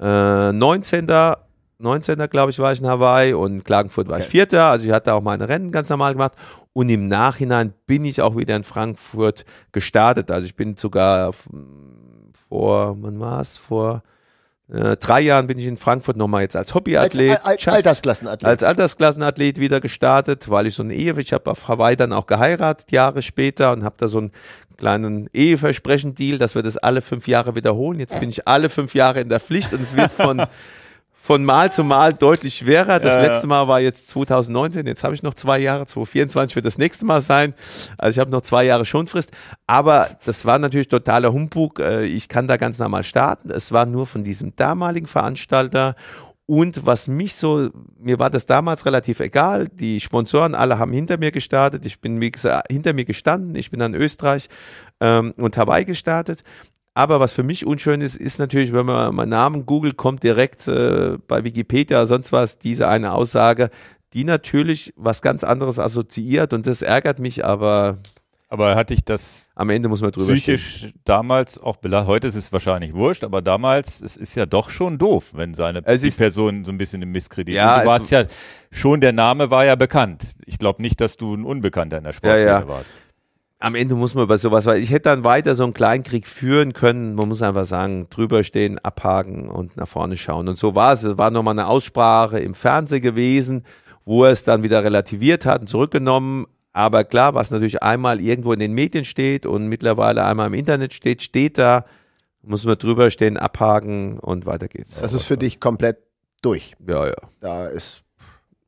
äh, neunzehnter neunzehnter glaube ich, war ich in Hawaii und Klagenfurt war okay. ich Vierter, also ich hatte auch meine Rennen ganz normal gemacht und im Nachhinein bin ich auch wieder in Frankfurt gestartet, also ich bin sogar vor, wann war es, vor äh, drei Jahren bin ich in Frankfurt nochmal jetzt als Hobbyathlet, als, als Altersklassenathlet als Altersklassenathlet wieder gestartet, weil ich so eine Ehe, ich habe auf Hawaii dann auch geheiratet, Jahre später und habe da so ein kleinen Eheversprechen-Deal, dass wir das alle fünf Jahre wiederholen, jetzt bin ich alle fünf Jahre in der Pflicht und es wird von von Mal zu Mal deutlich schwerer. Das ja, ja. letzte Mal war jetzt zweitausendneunzehn, jetzt habe ich noch zwei Jahre, zweitausendvierundzwanzig wird das nächste Mal sein. Also ich habe noch zwei Jahre Schonfrist. Aber das war natürlich totaler Humbug. Ich kann da ganz normal starten. Es war nur von diesem damaligen Veranstalter. Und was mich so, mir war das damals relativ egal, die Sponsoren alle haben hinter mir gestartet, ich bin wie gesagt hinter mir gestanden, ich bin dann in Österreich ähm, und Hawaii gestartet. Aber was für mich unschön ist, ist natürlich, wenn man meinen Namen googelt, kommt direkt äh, bei Wikipedia, sonst was, diese eine Aussage, die natürlich was ganz anderes assoziiert und das ärgert mich, aber... Aber hatte ich das am Ende muss man drüber psychisch stehen. Damals auch belastet? Heute ist es wahrscheinlich wurscht, aber damals, es ist ja doch schon doof, wenn seine es die ist, Person so ein bisschen im Misskredit ja, du warst ja schon, der Name war ja bekannt. Ich glaube nicht, dass du ein Unbekannter in der Sportszene ja, ja. warst. Am Ende muss man über sowas, weil ich hätte dann weiter so einen kleinen Krieg führen können, man muss einfach sagen, drüber stehen, abhaken und nach vorne schauen und so war es, es war nochmal eine Aussprache im Fernsehen gewesen, wo er es dann wieder relativiert hat und zurückgenommen, aber klar, was natürlich einmal irgendwo in den Medien steht und mittlerweile einmal im Internet steht, steht da, muss man drüber stehen, abhaken und weiter geht's. Das ist für dich komplett durch. Ja, ja. Da ist,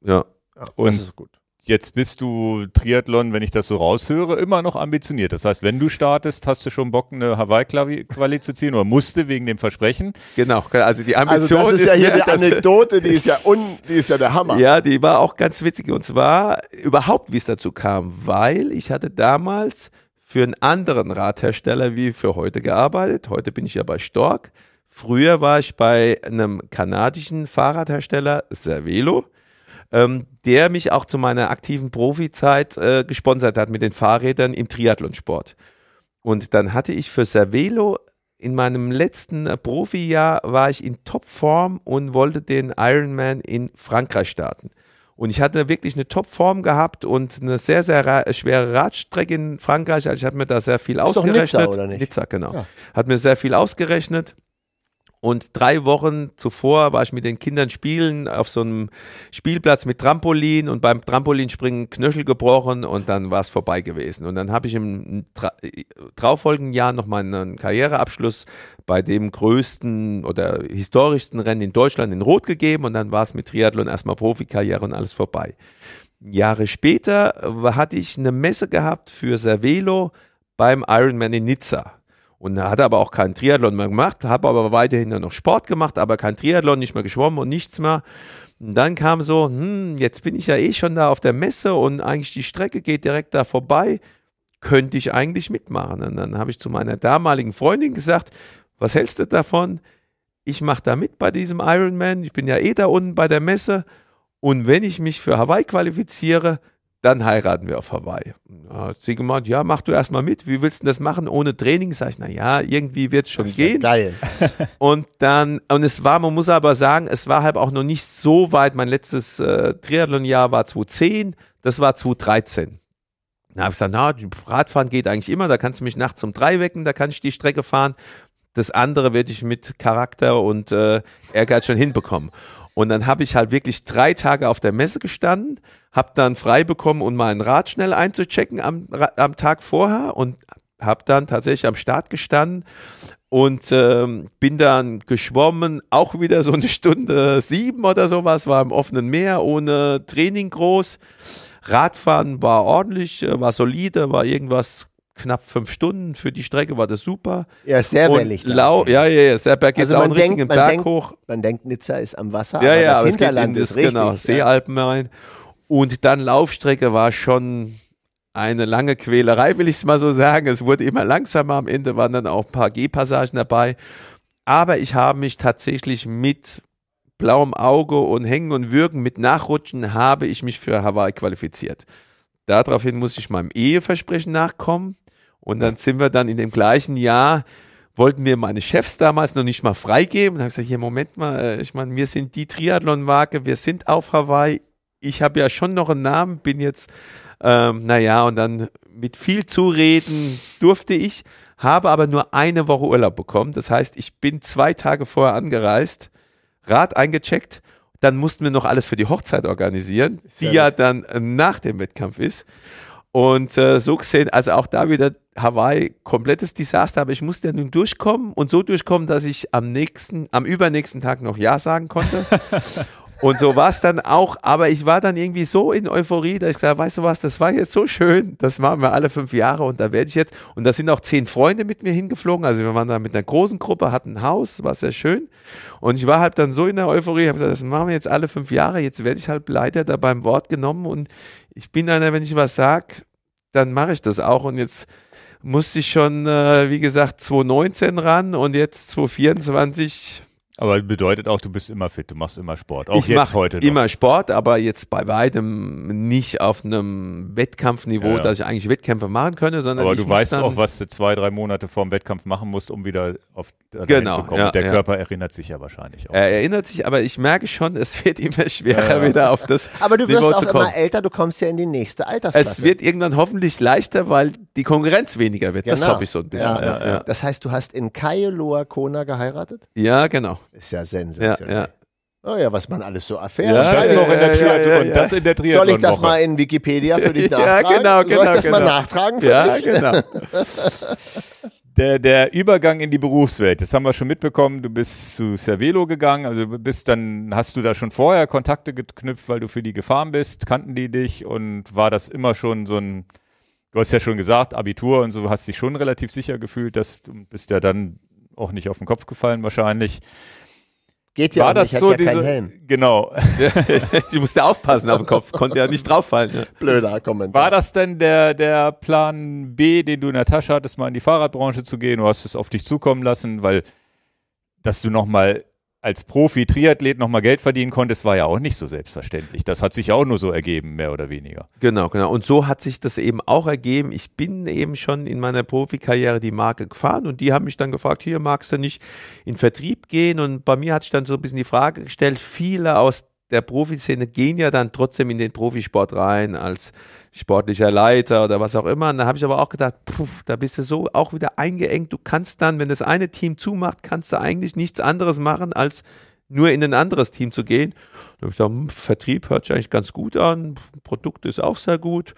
ja. Ach, und das ist gut. Jetzt bist du Triathlon, wenn ich das so raushöre, immer noch ambitioniert. Das heißt, wenn du startest, hast du schon Bock, eine Hawaii-Quali zu ziehen oder musste wegen dem Versprechen. Genau, also die Ambition also das ist ja hier die Anekdote, die ist ja, un, die ist ja der Hammer. Ja, die war auch ganz witzig und zwar überhaupt, wie es dazu kam, weil ich hatte damals für einen anderen Radhersteller wie für heute gearbeitet. Heute bin ich ja bei Storck. Früher war ich bei einem kanadischen Fahrradhersteller, Cervelo. Ähm, der mich auch zu meiner aktiven Profizeit äh, gesponsert hat mit den Fahrrädern im Triathlonsport. Und dann hatte ich für Cervelo in meinem letzten äh, Profijahr war ich in Topform und wollte den Ironman in Frankreich starten. Und ich hatte wirklich eine Topform gehabt und eine sehr, sehr ra schwere Radstrecke in Frankreich. Also ich habe mir da sehr viel ausgerechnet. Ist doch Nizza, oder nicht? Nizza, genau. Ja. Hat mir sehr viel ausgerechnet. Und drei Wochen zuvor war ich mit den Kindern spielen auf so einem Spielplatz mit Trampolin und beim Trampolinspringen Knöchel gebrochen und dann war es vorbei gewesen. Und dann habe ich im darauffolgenden Jahr noch meinen Karriereabschluss bei dem größten oder historischsten Rennen in Deutschland in Rot gegeben und dann war es mit Triathlon erstmal Profikarriere und alles vorbei. Jahre später hatte ich eine Messe gehabt für Cervelo beim Ironman in Nizza. Und hatte aber auch keinen Triathlon mehr gemacht, habe aber weiterhin noch Sport gemacht, aber kein Triathlon, nicht mehr geschwommen und nichts mehr. Dann kam so, hm, jetzt bin ich ja eh schon da auf der Messe und eigentlich die Strecke geht direkt da vorbei, könnte ich eigentlich mitmachen. Und dann habe ich zu meiner damaligen Freundin gesagt, was hältst du davon? Ich mache da mit bei diesem Ironman, ich bin ja eh da unten bei der Messe und wenn ich mich für Hawaii qualifiziere, dann heiraten wir auf Hawaii. Da hat sie gemeint, ja, mach du erstmal mit, wie willst du das machen ohne Training? Sag ich, naja, irgendwie wird es schon gehen. Geil. und dann, und es war, man muss aber sagen, es war halt auch noch nicht so weit, mein letztes äh, Triathlon-Jahr war zwanzig zehn, das war zwanzig dreizehn. Da habe ich gesagt, na, Radfahren geht eigentlich immer, da kannst du mich nachts um drei wecken, da kann ich die Strecke fahren. Das andere werde ich mit Charakter und äh, Ehrgeiz schon hinbekommen. Und dann habe ich halt wirklich drei Tage auf der Messe gestanden, habe dann frei bekommen, um mein Rad schnell einzuchecken am, am Tag vorher und habe dann tatsächlich am Start gestanden und ähm, bin dann geschwommen, auch wieder so eine Stunde sieben oder sowas, war im offenen Meer, ohne Training groß. Radfahren war ordentlich, war solide, war irgendwas knapp fünf Stunden, für die Strecke war das super. Ja, sehr wellig. Ja, ja, ja, sehr bergig, also auch einen denkt, richtigen Berg denkt, hoch. Man denkt, Nizza ist am Wasser, ja, aber ja, das aber Hinterland ist richtig. Genau, Seealpen rein. Und dann Laufstrecke war schon eine lange Quälerei, will ich es mal so sagen. Es wurde immer langsamer, am Ende waren dann auch ein paar Gehpassagen dabei. Aber ich habe mich tatsächlich mit blauem Auge und Hängen und Würgen, mit Nachrutschen, habe ich mich für Hawaii qualifiziert. Daraufhin muss ich meinem Eheversprechen nachkommen. Und dann sind wir dann in dem gleichen Jahr, wollten wir meine Chefs damals noch nicht mal freigeben. Und habe ich gesagt, hier, Moment mal, ich meine, wir sind die Triathlon-Marke, wir sind auf Hawaii. Ich habe ja schon noch einen Namen, bin jetzt, ähm, naja, und dann mit viel Zureden durfte ich, habe aber nur eine Woche Urlaub bekommen. Das heißt, ich bin zwei Tage vorher angereist, Rad eingecheckt. Dann mussten wir noch alles für die Hochzeit organisieren, die ja dann nach dem Wettkampf ist. Und äh, so gesehen, also auch da wieder Hawaii, komplettes Desaster, aber ich musste ja nun durchkommen und so durchkommen, dass ich am nächsten, am übernächsten Tag noch Ja sagen konnte. Und so war es dann auch, aber ich war dann irgendwie so in Euphorie, dass ich gesagt habe, weißt du was, das war jetzt so schön, das machen wir alle fünf Jahre und da werde ich jetzt, und da sind auch zehn Freunde mit mir hingeflogen, also wir waren da mit einer großen Gruppe, hatten ein Haus, war sehr schön und ich war halt dann so in der Euphorie, habe gesagt, das machen wir jetzt alle fünf Jahre, jetzt werde ich halt leider da beim Wort genommen und ich bin einer, wenn ich was sage, dann mache ich das auch und jetzt musste ich schon, äh, wie gesagt, zwanzig neunzehn ran und jetzt zwanzig vierundzwanzig. Aber bedeutet auch, du bist immer fit, du machst immer Sport. Auch ich jetzt heute noch. Immer Sport, aber jetzt bei weitem nicht auf einem Wettkampfniveau, ja, ja. dass ich eigentlich Wettkämpfe machen könnte, sondern aber ich du weißt auch, was du zwei, drei Monate vor dem Wettkampf machen musst, um wieder auf genau, zu kommen. Ja, der ja. Körper erinnert sich ja wahrscheinlich auch. Er erinnert sich, aber ich merke schon, es wird immer schwerer, ja, ja. wieder auf das Niveau zu kommen. Aber du wirst auch immer älter, du kommst ja in die nächste Altersklasse. Es wird irgendwann hoffentlich leichter, weil die Konkurrenz weniger wird. Genau. Das hoffe ich so ein bisschen. Ja, ja, ja. Ja. Das heißt, du hast in Kailua Kona geheiratet? Ja, genau. Ist ja sensationell. Ja, ja. Oh ja, was man alles so erfährt. Ja, das, ja, in der Triathlon, ja, ja, ja. das in der Triathlon. Soll ich das mal in Wikipedia für dich nachtragen? Ja, genau, genau. Soll ich das genau. mal nachtragen für ja, dich? Genau. Der, der Übergang in die Berufswelt, das haben wir schon mitbekommen, du bist zu Cervelo gegangen, also bist dann, hast du da schon vorher Kontakte geknüpft, weil du für die gefahren bist, kannten die dich und war das immer schon so ein, du hast ja schon gesagt, Abitur und so, hast dich schon relativ sicher gefühlt, dass du bist ja dann auch nicht auf den Kopf gefallen wahrscheinlich. Geht ja war auch das nicht, so hat ja diese, keinen Helm. Genau. Ich musste aufpassen auf den Kopf, konnte ja nicht drauffallen. Ne? Blöder Kommentar. War das denn der, der Plan B, den du in der Tasche hattest, mal in die Fahrradbranche zu gehen? Du hast es auf dich zukommen lassen, weil, dass du nochmal als Profi-Triathlet nochmal Geld verdienen konntest, war ja auch nicht so selbstverständlich. Das hat sich ja auch nur so ergeben, mehr oder weniger. Genau, genau. Und so hat sich das eben auch ergeben. Ich bin eben schon in meiner Profikarriere die Marke gefahren und die haben mich dann gefragt, hier, magst du nicht in Vertrieb gehen? Und bei mir hat sich dann so ein bisschen die Frage gestellt, viele aus der Profiszene gehen ja dann trotzdem in den Profisport rein als sportlicher Leiter oder was auch immer. Und da habe ich aber auch gedacht, pf, da bist du so auch wieder eingeengt. Du kannst dann, wenn das eine Team zumacht, kannst du eigentlich nichts anderes machen, als nur in ein anderes Team zu gehen. Da habe ich gedacht, hm, Vertrieb hört sich eigentlich ganz gut an, Produkt ist auch sehr gut.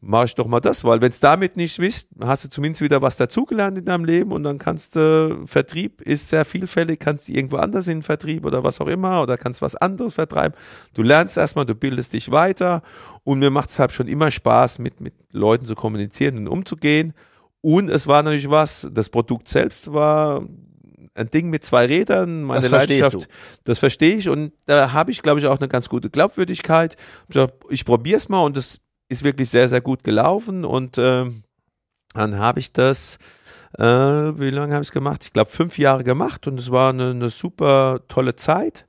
Mach ich doch mal das, weil wenn es damit nicht wisst, hast du zumindest wieder was dazugelernt in deinem Leben und dann kannst du, äh, Vertrieb ist sehr vielfältig, kannst du irgendwo anders in den Vertrieb oder was auch immer oder kannst was anderes vertreiben. Du lernst erstmal, du bildest dich weiter und mir macht es halt schon immer Spaß, mit, mit Leuten zu kommunizieren und umzugehen und es war natürlich was, das Produkt selbst war ein Ding mit zwei Rädern, meine das Leidenschaft, du. das verstehe ich, und da habe ich, glaube ich, auch eine ganz gute Glaubwürdigkeit. Ich probiere es mal und es ist wirklich sehr, sehr gut gelaufen, und äh, dann habe ich das, äh, wie lange habe ich es gemacht? Ich glaube, fünf Jahre gemacht, und es war eine, eine super tolle Zeit.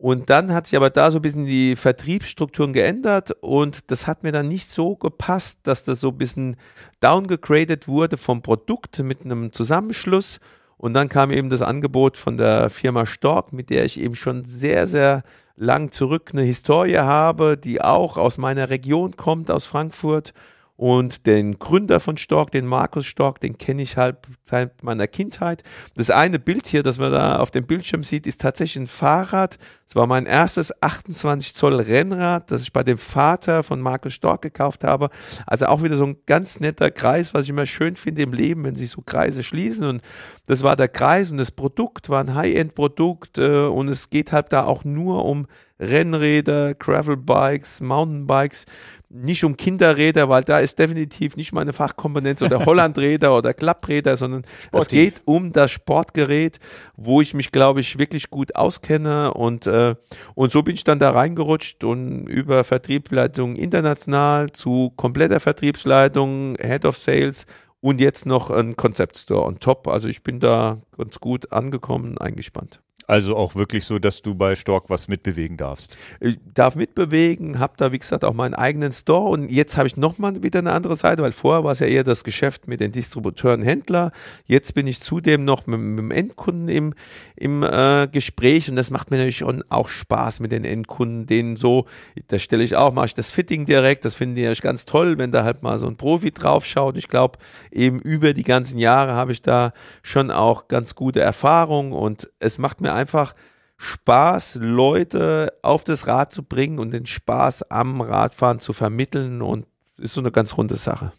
Und dann hat sich aber da so ein bisschen die Vertriebsstrukturen geändert, und das hat mir dann nicht so gepasst, dass das so ein bisschen downgegradet wurde vom Produkt mit einem Zusammenschluss. Und dann kam eben das Angebot von der Firma Storck, mit der ich eben schon sehr, sehr lang zurück eine Historie habe, die auch aus meiner Region kommt, aus Frankfurt. Und den Gründer von Storck, den Markus Storck, den kenne ich halt seit meiner Kindheit. Das eine Bild hier, das man da auf dem Bildschirm sieht, ist tatsächlich ein Fahrrad. Es war mein erstes achtundzwanzig Zoll Rennrad, das ich bei dem Vater von Markus Storck gekauft habe. Also auch wieder so ein ganz netter Kreis, was ich immer schön finde im Leben, wenn sich so Kreise schließen. Und das war der Kreis, und das Produkt war ein High-End-Produkt, und es geht halt da auch nur um Rennräder, Gravelbikes, Mountainbikes, nicht um Kinderräder, weil da ist definitiv nicht meine Fachkompetenz, oder Hollandräder oder Klappräder, sondern Sportiv. Es geht um das Sportgerät, wo ich mich, glaube ich, wirklich gut auskenne, und, äh, und so bin ich dann da reingerutscht, und über Vertriebsleitung international zu kompletter Vertriebsleitung, Head of Sales und jetzt noch ein Concept Store on top. Also ich bin da ganz gut angekommen, eingespannt. Also auch wirklich so, dass du bei Storck was mitbewegen darfst. Ich darf mitbewegen, habe da, wie gesagt, auch meinen eigenen Store, und jetzt habe ich nochmal wieder eine andere Seite, weil vorher war es ja eher das Geschäft mit den Distributeuren, Händler. Jetzt bin ich zudem noch mit, mit dem Endkunden im, im äh, Gespräch, und das macht mir natürlich schon auch Spaß mit den Endkunden, denen so, da stelle ich auch, mache ich das Fitting direkt, das finden die ja ganz toll, wenn da halt mal so ein Profi drauf schaut. Ich glaube, eben über die ganzen Jahre habe ich da schon auch ganz gute Erfahrungen, und es macht mir einfach Spaß, Leute auf das Rad zu bringen und den Spaß am Radfahren zu vermitteln, und ist so eine ganz runde Sache.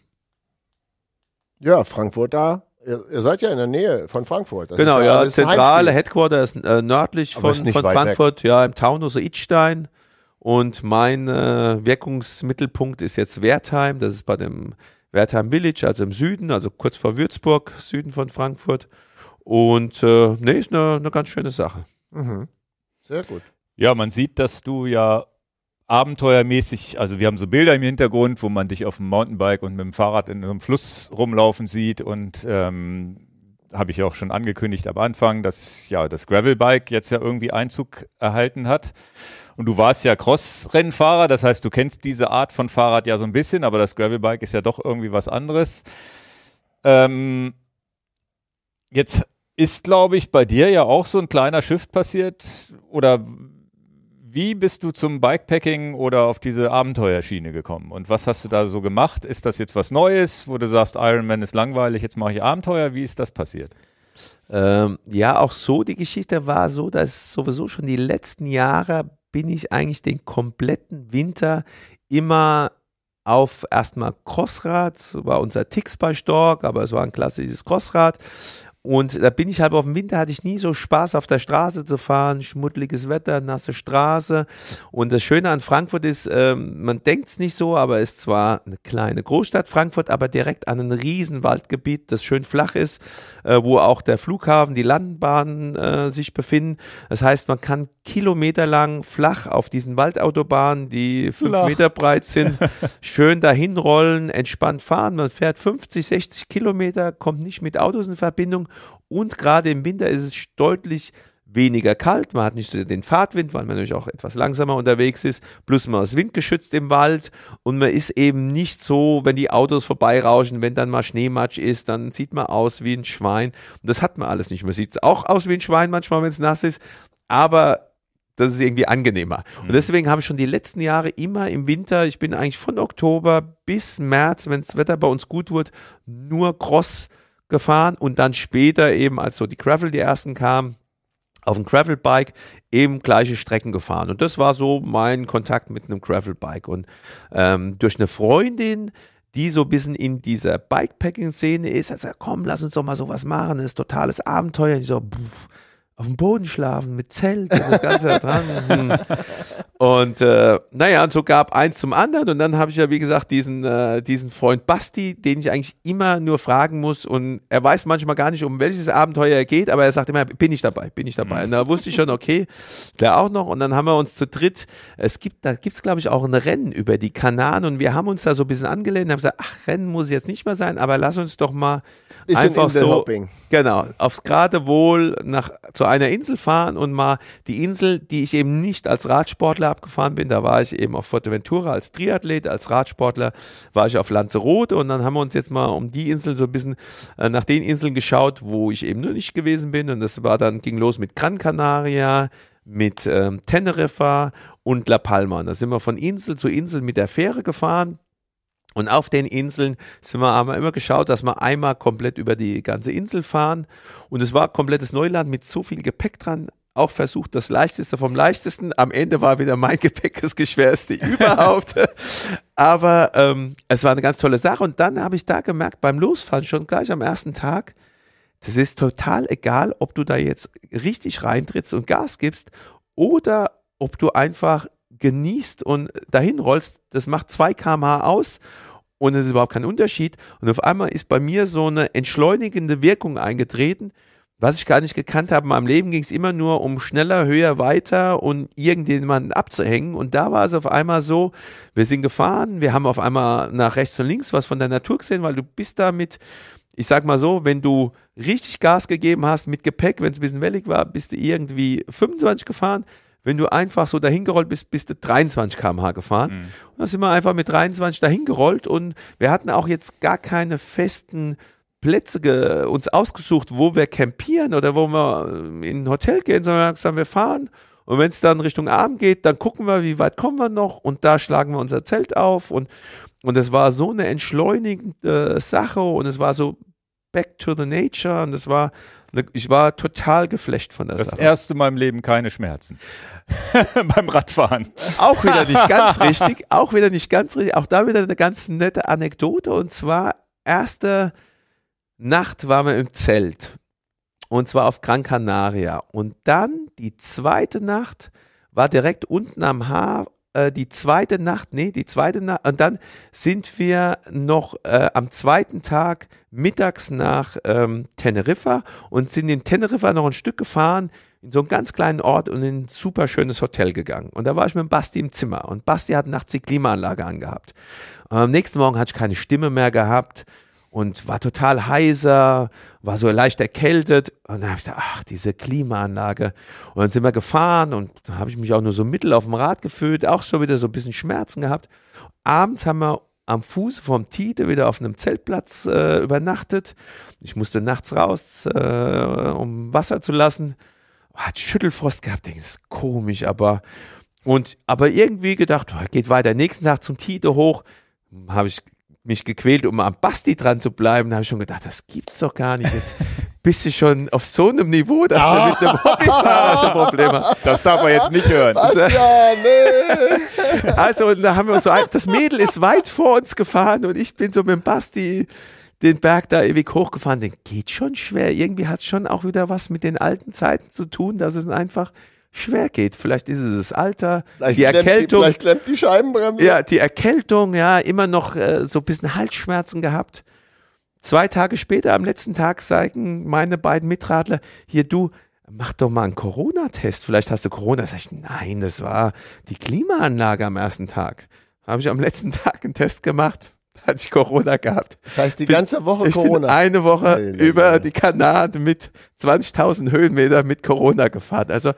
Ja, Frankfurt da. Ihr, ihr seid ja in der Nähe von Frankfurt. Das genau, ist ja, ja zentrale Headquarter ist äh, nördlich von, ist von Frankfurt, ja, im Taunus, so Idstein. Und mein äh, Wirkungsmittelpunkt ist jetzt Wertheim. Das ist bei dem Wertheim Village, also im Süden, also kurz vor Würzburg, Süden von Frankfurt. Und äh, nee, ist eine, eine ganz schöne Sache. Mhm. Sehr gut. Ja, man sieht, dass du ja abenteuermäßig, also wir haben so Bilder im Hintergrund, wo man dich auf dem Mountainbike und mit dem Fahrrad in so einem Fluss rumlaufen sieht, und ähm, habe ich auch schon angekündigt am Anfang, dass ja das Gravelbike jetzt ja irgendwie Einzug erhalten hat. Und du warst ja Cross-Rennfahrer, das heißt, du kennst diese Art von Fahrrad ja so ein bisschen, aber das Gravelbike ist ja doch irgendwie was anderes. Ähm, jetzt ist, glaube ich, bei dir ja auch so ein kleiner Shift passiert, oder wie bist du zum Bikepacking oder auf diese Abenteuerschiene gekommen, und was hast du da so gemacht? Ist das jetzt was Neues, wo du sagst, Ironman ist langweilig, jetzt mache ich Abenteuer, wie ist das passiert? Ähm, ja, auch so, die Geschichte war so, dass sowieso schon die letzten Jahre bin ich eigentlich den kompletten Winter immer auf erstmal Crossrad, war unser Tix bei Storck, aber es war ein klassisches Crossrad. Und da bin ich halt auf dem Winter, hatte ich nie so Spaß auf der Straße zu fahren, schmuddeliges Wetter, nasse Straße, und das Schöne an Frankfurt ist, ähm, man denkt es nicht so, aber es ist zwar eine kleine Großstadt Frankfurt, aber direkt an einem riesen Waldgebiet, das schön flach ist, äh, wo auch der Flughafen, die Landbahnen äh, sich befinden, das heißt, man kann kilometerlang flach auf diesen Waldautobahnen, die fünf Lach. Meter breit sind, schön dahin rollen, entspannt fahren, man fährt fünfzig, sechzig Kilometer, kommt nicht mit Autos in Verbindung. Und gerade im Winter ist es deutlich weniger kalt, man hat nicht so den Fahrtwind, weil man natürlich auch etwas langsamer unterwegs ist, plus man ist windgeschützt im Wald, und man ist eben nicht so, wenn die Autos vorbeirauschen, wenn dann mal Schneematsch ist, dann sieht man aus wie ein Schwein, und das hat man alles nicht, man sieht auch aus wie ein Schwein manchmal, wenn es nass ist, aber das ist irgendwie angenehmer. Und deswegen habe ich schon die letzten Jahre immer im Winter, ich bin eigentlich von Oktober bis März, wenn das Wetter bei uns gut wird, nur Cross gefahren, und dann später eben, als so die Gravel, die ersten kamen, auf dem Gravelbike eben gleiche Strecken gefahren. Und das war so mein Kontakt mit einem Gravelbike. Und ähm, durch eine Freundin, die so ein bisschen in dieser Bikepacking-Szene ist, hat gesagt, komm, lass uns doch mal sowas machen, das ist totales Abenteuer. Und ich so, pff, auf dem Boden schlafen mit Zelt und das Ganze da dran. Und äh, naja, und so gab eins zum anderen. Und dann habe ich ja, wie gesagt, diesen, äh, diesen Freund Basti, den ich eigentlich immer nur fragen muss. Und er weiß manchmal gar nicht, um welches Abenteuer er geht, aber er sagt immer, bin ich dabei, bin ich dabei. Und da wusste ich schon, okay, klar auch noch. Und dann haben wir uns zu dritt, es gibt, da gibt es, glaube ich, auch ein Rennen über die Kanaren. Und wir haben uns da so ein bisschen angelehnt und haben gesagt, ach, Rennen muss jetzt nicht mehr sein, aber lass uns doch mal einfach so, Hopping. Genau, aufs Geratewohl nach, zu einer Insel fahren und mal die Insel, die ich eben nicht als Radsportler abgefahren bin, da war ich eben auf Fuerteventura als Triathlet, als Radsportler war ich auf Lanzarote und dann haben wir uns jetzt mal um die Inseln so ein bisschen äh, nach den Inseln geschaut, wo ich eben nur nicht gewesen bin und das war dann, ging los mit Gran Canaria, mit ähm, Teneriffa und La Palma und da sind wir von Insel zu Insel mit der Fähre gefahren. Und auf den Inseln sind wir, haben wir immer geschaut, dass wir einmal komplett über die ganze Insel fahren. Und es war komplettes Neuland mit so viel Gepäck dran. Auch versucht, das Leichteste vom Leichtesten. Am Ende war wieder mein Gepäck das Schwerste überhaupt. Aber ähm, es war eine ganz tolle Sache. Und dann habe ich da gemerkt, beim Losfahren schon gleich am ersten Tag, das ist total egal, ob du da jetzt richtig reintrittst und Gas gibst oder ob du einfach genießt und dahin rollst, das macht zwei Kilometer pro Stunde aus und es ist überhaupt kein Unterschied und auf einmal ist bei mir so eine entschleunigende Wirkung eingetreten, was ich gar nicht gekannt habe. In meinem Leben ging es immer nur um schneller, höher, weiter und irgendjemanden abzuhängen und da war es auf einmal so, wir sind gefahren, wir haben auf einmal nach rechts und links was von der Natur gesehen, weil du bist damit, ich sag mal so, wenn du richtig Gas gegeben hast mit Gepäck, wenn es ein bisschen wellig war, bist du irgendwie fünfundzwanzig gefahren. Wenn du einfach so dahin gerollt bist, bist du dreiundzwanzig Kilometer pro Stunde gefahren. Mhm. Und dann sind wir einfach mit dreiundzwanzig dahin gerollt und wir hatten auch jetzt gar keine festen Plätze uns ausgesucht, wo wir campieren oder wo wir in ein Hotel gehen, sondern wir haben gesagt, wir fahren und wenn es dann Richtung Abend geht, dann gucken wir, wie weit kommen wir noch und da schlagen wir unser Zelt auf und und es war so eine entschleunigende Sache und es war so back to the nature und das war, ich war total geflasht von der Sache. Das erste Mal im Leben keine Schmerzen. Beim Radfahren. Auch wieder nicht ganz richtig, auch wieder nicht ganz richtig, auch da wieder eine ganz nette Anekdote und zwar erste Nacht waren wir im Zelt und zwar auf Gran Canaria und dann die zweite Nacht war direkt unten am Haar. Die zweite Nacht, nee, die zweite Nacht, und dann sind wir noch äh, am zweiten Tag mittags nach ähm, Teneriffa und sind in Teneriffa noch ein Stück gefahren, in so einen ganz kleinen Ort und in ein super schönes Hotel gegangen. Und da war ich mit Basti im Zimmer und Basti hat nachts die Klimaanlage angehabt. Und am nächsten Morgen hatte ich keine Stimme mehr gehabt und war total heiser, war so leicht erkältet und dann habe ich gedacht, ach, diese Klimaanlage und dann sind wir gefahren und da habe ich mich auch nur so mittel auf dem Rad gefühlt, auch schon wieder so ein bisschen Schmerzen gehabt. Abends haben wir am Fuße vom Tite wieder auf einem Zeltplatz äh, übernachtet. Ich musste nachts raus, äh, um Wasser zu lassen. Hat Schüttelfrost gehabt, denke ich, ist komisch, aber und aber irgendwie gedacht, oh, geht weiter. Nächsten Tag zum Tite hoch, habe ich mich gequält, um am Basti dran zu bleiben. Da habe ich schon gedacht, das gibt's doch gar nicht. Jetzt bist du schon auf so einem Niveau, dass du mit einem Hobbyfahrer schon Probleme hast. Das darf man jetzt nicht hören. Bastian, nee. Also da haben wir uns so ein, das Mädel ist weit vor uns gefahren und ich bin so mit dem Basti den Berg da ewig hochgefahren. Den geht schon schwer. Irgendwie hat es schon auch wieder was mit den alten Zeiten zu tun, dass es einfach schwer geht. Vielleicht ist es das Alter, vielleicht die Erkältung. Die, vielleicht klemmt die Scheibenbremse. Ja, die Erkältung, ja, immer noch äh, so ein bisschen Halsschmerzen gehabt. Zwei Tage später, am letzten Tag, sagen meine beiden Mitradler, hier du, mach doch mal einen Corona-Test, vielleicht hast du Corona. Sag ich, nein, das war die Klimaanlage am ersten Tag. Habe ich am letzten Tag einen Test gemacht. Hatte ich Corona gehabt. Das heißt, die bin, ganze Woche ich Corona. Ich bin eine Woche nein, nein, über nein. die Kanaren mit zwanzigtausend Höhenmeter mit Corona gefahren. Also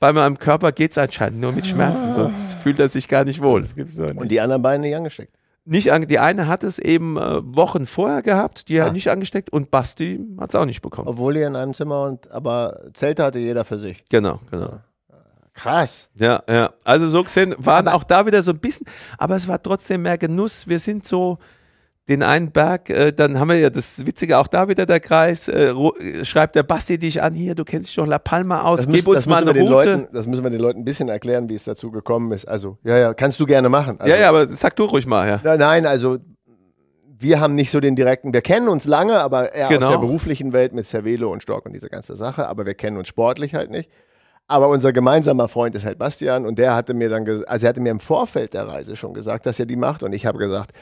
bei meinem Körper geht es anscheinend nur mit Schmerzen, sonst fühlt er sich gar nicht wohl. Das gibt's doch nicht. Und die anderen beiden nicht angesteckt? Nicht an, die eine hat es eben äh, Wochen vorher gehabt, die ah. hat nicht angesteckt und Basti hat es auch nicht bekommen. Obwohl ihr in einem Zimmer, und aber Zelte hatte jeder für sich. Genau, genau. Krass. Ja, ja. Also so gesehen waren auch da wieder so ein bisschen, aber es war trotzdem mehr Genuss. Wir sind so den einen Berg, äh, dann haben wir ja das Witzige, auch da wieder der Kreis, äh, schreibt der Basti dich an, hier, du kennst dich doch La Palma aus, das gib müssen, uns mal eine Route. Leuten, das müssen wir den Leuten ein bisschen erklären, wie es dazu gekommen ist. Also, ja, ja, kannst du gerne machen. Also, ja, ja, aber sag du ruhig mal. Ja. Na, nein, also wir haben nicht so den direkten, wir kennen uns lange, aber eher genau. aus der beruflichen Welt mit Cervelo und Storck und diese ganze Sache, aber wir kennen uns sportlich halt nicht. Aber unser gemeinsamer Freund ist halt Bastian und der hatte mir dann, also er hatte mir im Vorfeld der Reise schon gesagt, dass er die macht und ich habe gesagt,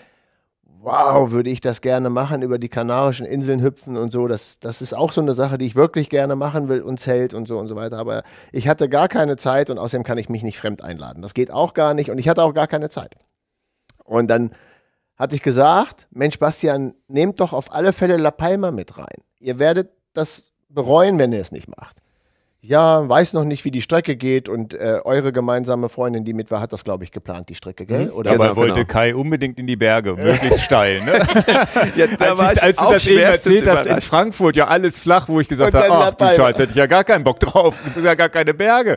wow, würde ich das gerne machen, über die Kanarischen Inseln hüpfen und so, das, das ist auch so eine Sache, die ich wirklich gerne machen will und Zelt und so und so weiter, aber ich hatte gar keine Zeit und außerdem kann ich mich nicht fremd einladen, das geht auch gar nicht und ich hatte auch gar keine Zeit. Und dann hatte ich gesagt, Mensch Bastian, nehmt doch auf alle Fälle La Palma mit rein, ihr werdet das bereuen, wenn ihr es nicht macht. Ja, weiß noch nicht, wie die Strecke geht und äh, eure gemeinsame Freundin, die mit war, hat das, glaube ich, geplant, die Strecke, gell? Oder? Genau, aber wollte genau. Kai unbedingt in die Berge, möglichst steil, ne? Ja, da als war ich, als ich du das eben erzählt hast, in Frankfurt, ja alles flach, wo ich gesagt habe, ach du Scheiße, hätte ich ja gar keinen Bock drauf, ich bin ja gar keine Berge.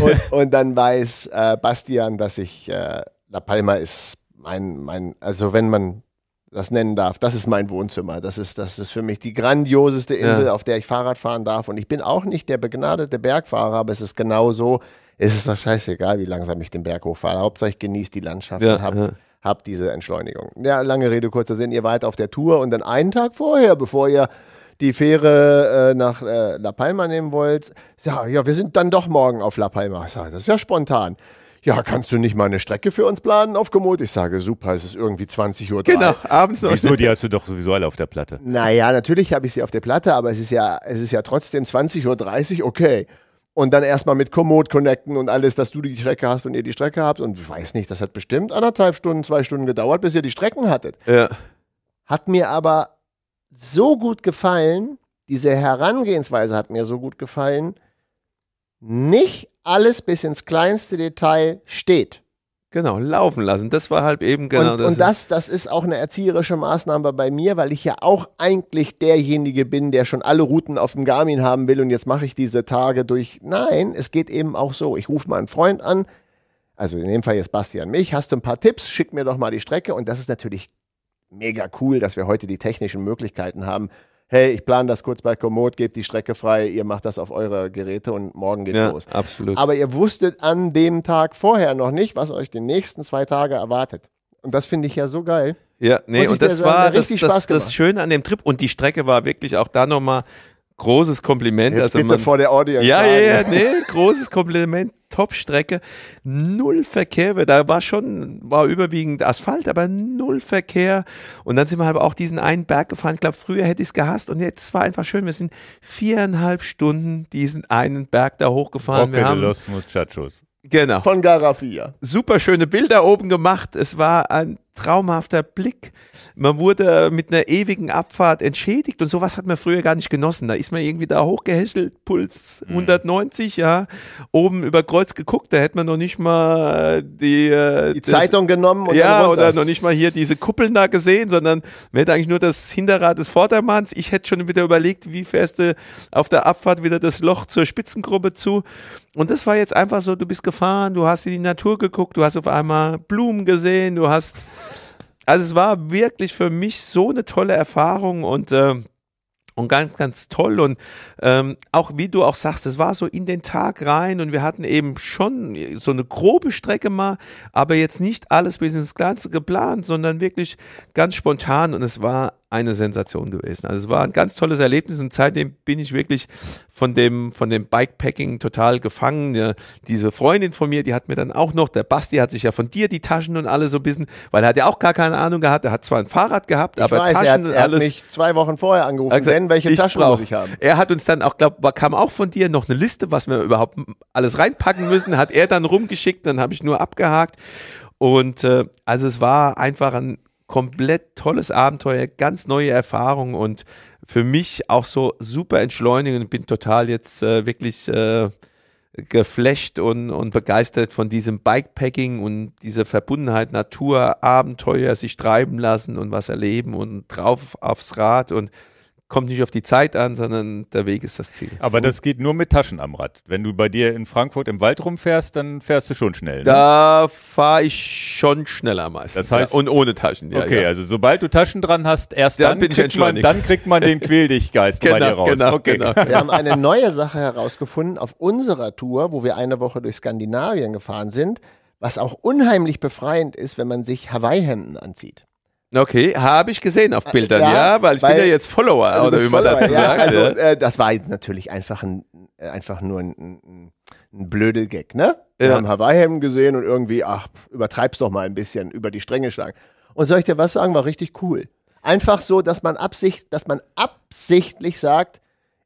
Und, und dann weiß äh, Bastian, dass ich, äh, La Palma ist mein, mein, also wenn man das nennen darf, das ist mein Wohnzimmer, das ist, das ist für mich die grandioseste Insel, ja. auf der ich Fahrrad fahren darf und ich bin auch nicht der begnadete Bergfahrer, aber es ist genau so, es ist doch scheißegal, wie langsam ich den Berg hochfahre, Hauptsache ich genieße die Landschaft ja, und habe ja. hab diese Entschleunigung. Ja, lange Rede, kurzer Sinn, ihr wart auf der Tour und dann einen Tag vorher, bevor ihr die Fähre äh, nach äh, La Palma nehmen wollt, ja, ja, wir sind dann doch morgen auf La Palma, das ist ja spontan. Ja, kannst du nicht mal eine Strecke für uns planen auf Komoot? Ich sage, super, es ist irgendwie zwanzig Uhr dreißig. Genau, abends noch. Wieso, die hast du doch sowieso alle auf der Platte. Naja, natürlich habe ich sie auf der Platte, aber es ist ja, es ist ja trotzdem zwanzig Uhr dreißig, okay. Und dann erstmal mit Komoot connecten und alles, dass du die Strecke hast und ihr die Strecke habt. Und ich weiß nicht, das hat bestimmt anderthalb Stunden, zwei Stunden gedauert, bis ihr die Strecken hattet. Ja. Hat mir aber so gut gefallen, diese Herangehensweise hat mir so gut gefallen, nicht alles bis ins kleinste Detail steht. Genau, laufen lassen. Das war halt eben genau und, das. Und das, das ist auch eine erzieherische Maßnahme bei mir, weil ich ja auch eigentlich derjenige bin, der schon alle Routen auf dem Garmin haben will und jetzt mache ich diese Tage durch. Nein, es geht eben auch so. Ich rufe mal einen Freund an, also in dem Fall jetzt Bastian mich, hast du ein paar Tipps, schick mir doch mal die Strecke und das ist natürlich mega cool, dass wir heute die technischen Möglichkeiten haben. Hey, ich plane das kurz bei Komoot, gebt die Strecke frei, ihr macht das auf eure Geräte und morgen geht's ja, los. Absolut. Aber ihr wusstet an dem Tag vorher noch nicht, was euch die nächsten zwei Tage erwartet. Und das finde ich ja so geil. Ja, nee, und das war das, das, das Schöne an dem Trip. Und die Strecke war wirklich auch da nochmal großes Kompliment. Jetzt also bitte man, vor der Audience. Ja, ja, ja, nee, großes Kompliment. Top-Strecke, null Verkehr, da war schon, war überwiegend Asphalt, aber null Verkehr und dann sind wir halt auch diesen einen Berg gefahren, ich glaube früher hätte ich es gehasst und jetzt war einfach schön, wir sind viereinhalb Stunden diesen einen Berg da hochgefahren. Wir haben los Muchachos. Genau. Von Garafia. Super schöne Bilder oben gemacht, es war ein traumhafter Blick, man wurde mit einer ewigen Abfahrt entschädigt und sowas hat man früher gar nicht genossen, da ist man irgendwie da hochgehäschelt, Puls hundertneunzig, ja, oben über Kreuz geguckt, da hätte man noch nicht mal die, die das, Zeitung genommen und ja, oder noch nicht mal hier diese Kuppeln da gesehen, sondern man hätte eigentlich nur das Hinterrad des Vordermanns, ich hätte schon wieder überlegt, wie fährst du auf der Abfahrt wieder das Loch zur Spitzengruppe zu und das war jetzt einfach so, du bist gefahren, du hast in die Natur geguckt, du hast auf einmal Blumen gesehen, du hast also es war wirklich für mich so eine tolle Erfahrung und, äh, und ganz, ganz toll und ähm, auch wie du auch sagst, es war so in den Tag rein und wir hatten eben schon so eine grobe Strecke mal, aber jetzt nicht alles bis ins Ganze geplant, sondern wirklich ganz spontan und es war eine Sensation gewesen. Also es war ein ganz tolles Erlebnis und seitdem bin ich wirklich von dem, von dem Bikepacking total gefangen. Ja, diese Freundin von mir, die hat mir dann auch noch, der Basti hat sich ja von dir die Taschen und alles so ein bisschen, weil er hat ja auch gar keine Ahnung gehabt, er hat zwar ein Fahrrad gehabt, ich aber weiß, Taschen er hat, und alles. Er hat mich zwei Wochen vorher angerufen, also, denn welche Taschen brauch. muss ich haben. Er hat uns dann auch, glaube kam auch von dir noch eine Liste, was wir überhaupt alles reinpacken müssen, hat er dann rumgeschickt, dann habe ich nur abgehakt und äh, also es war einfach ein komplett tolles Abenteuer, ganz neue Erfahrungen und für mich auch so super entschleunigend. Bin total jetzt äh, wirklich äh, geflasht und, und begeistert von diesem Bikepacking und dieser Verbundenheit Natur, Abenteuer, sich treiben lassen und was erleben und drauf aufs Rad und kommt nicht auf die Zeit an, sondern der Weg ist das Ziel. Aber und das geht nur mit Taschen am Rad. Wenn du bei dir in Frankfurt im Wald rumfährst, dann fährst du schon schnell. Ne? Da fahre ich schon schneller meistens. Das heißt, ja. Und ohne Taschen, ja. Okay, ja. Also sobald du Taschen dran hast, erst dann, dann, bin kriegt, ich man, dann kriegt man den Quäl-dich-Geist genau, bei dir raus. Genau, okay. Genau. Wir haben eine neue Sache herausgefunden auf unserer Tour, wo wir eine Woche durch Skandinavien gefahren sind, was auch unheimlich befreiend ist, wenn man sich Hawaii-Hemden anzieht. Okay, habe ich gesehen auf Bildern, ja, ja weil ich weil, bin ja jetzt Follower, also oder wie man Follower, dazu ja, sagt. Also, äh, das war jetzt natürlich einfach, ein, einfach nur ein, ein, ein blöder Gag, ne? Wir ja. haben Hawaii-Hemden gesehen und irgendwie, ach, übertreib's doch mal ein bisschen, über die Stränge schlagen. Und soll ich dir was sagen, war richtig cool. Einfach so, dass man, absicht, dass man absichtlich sagt,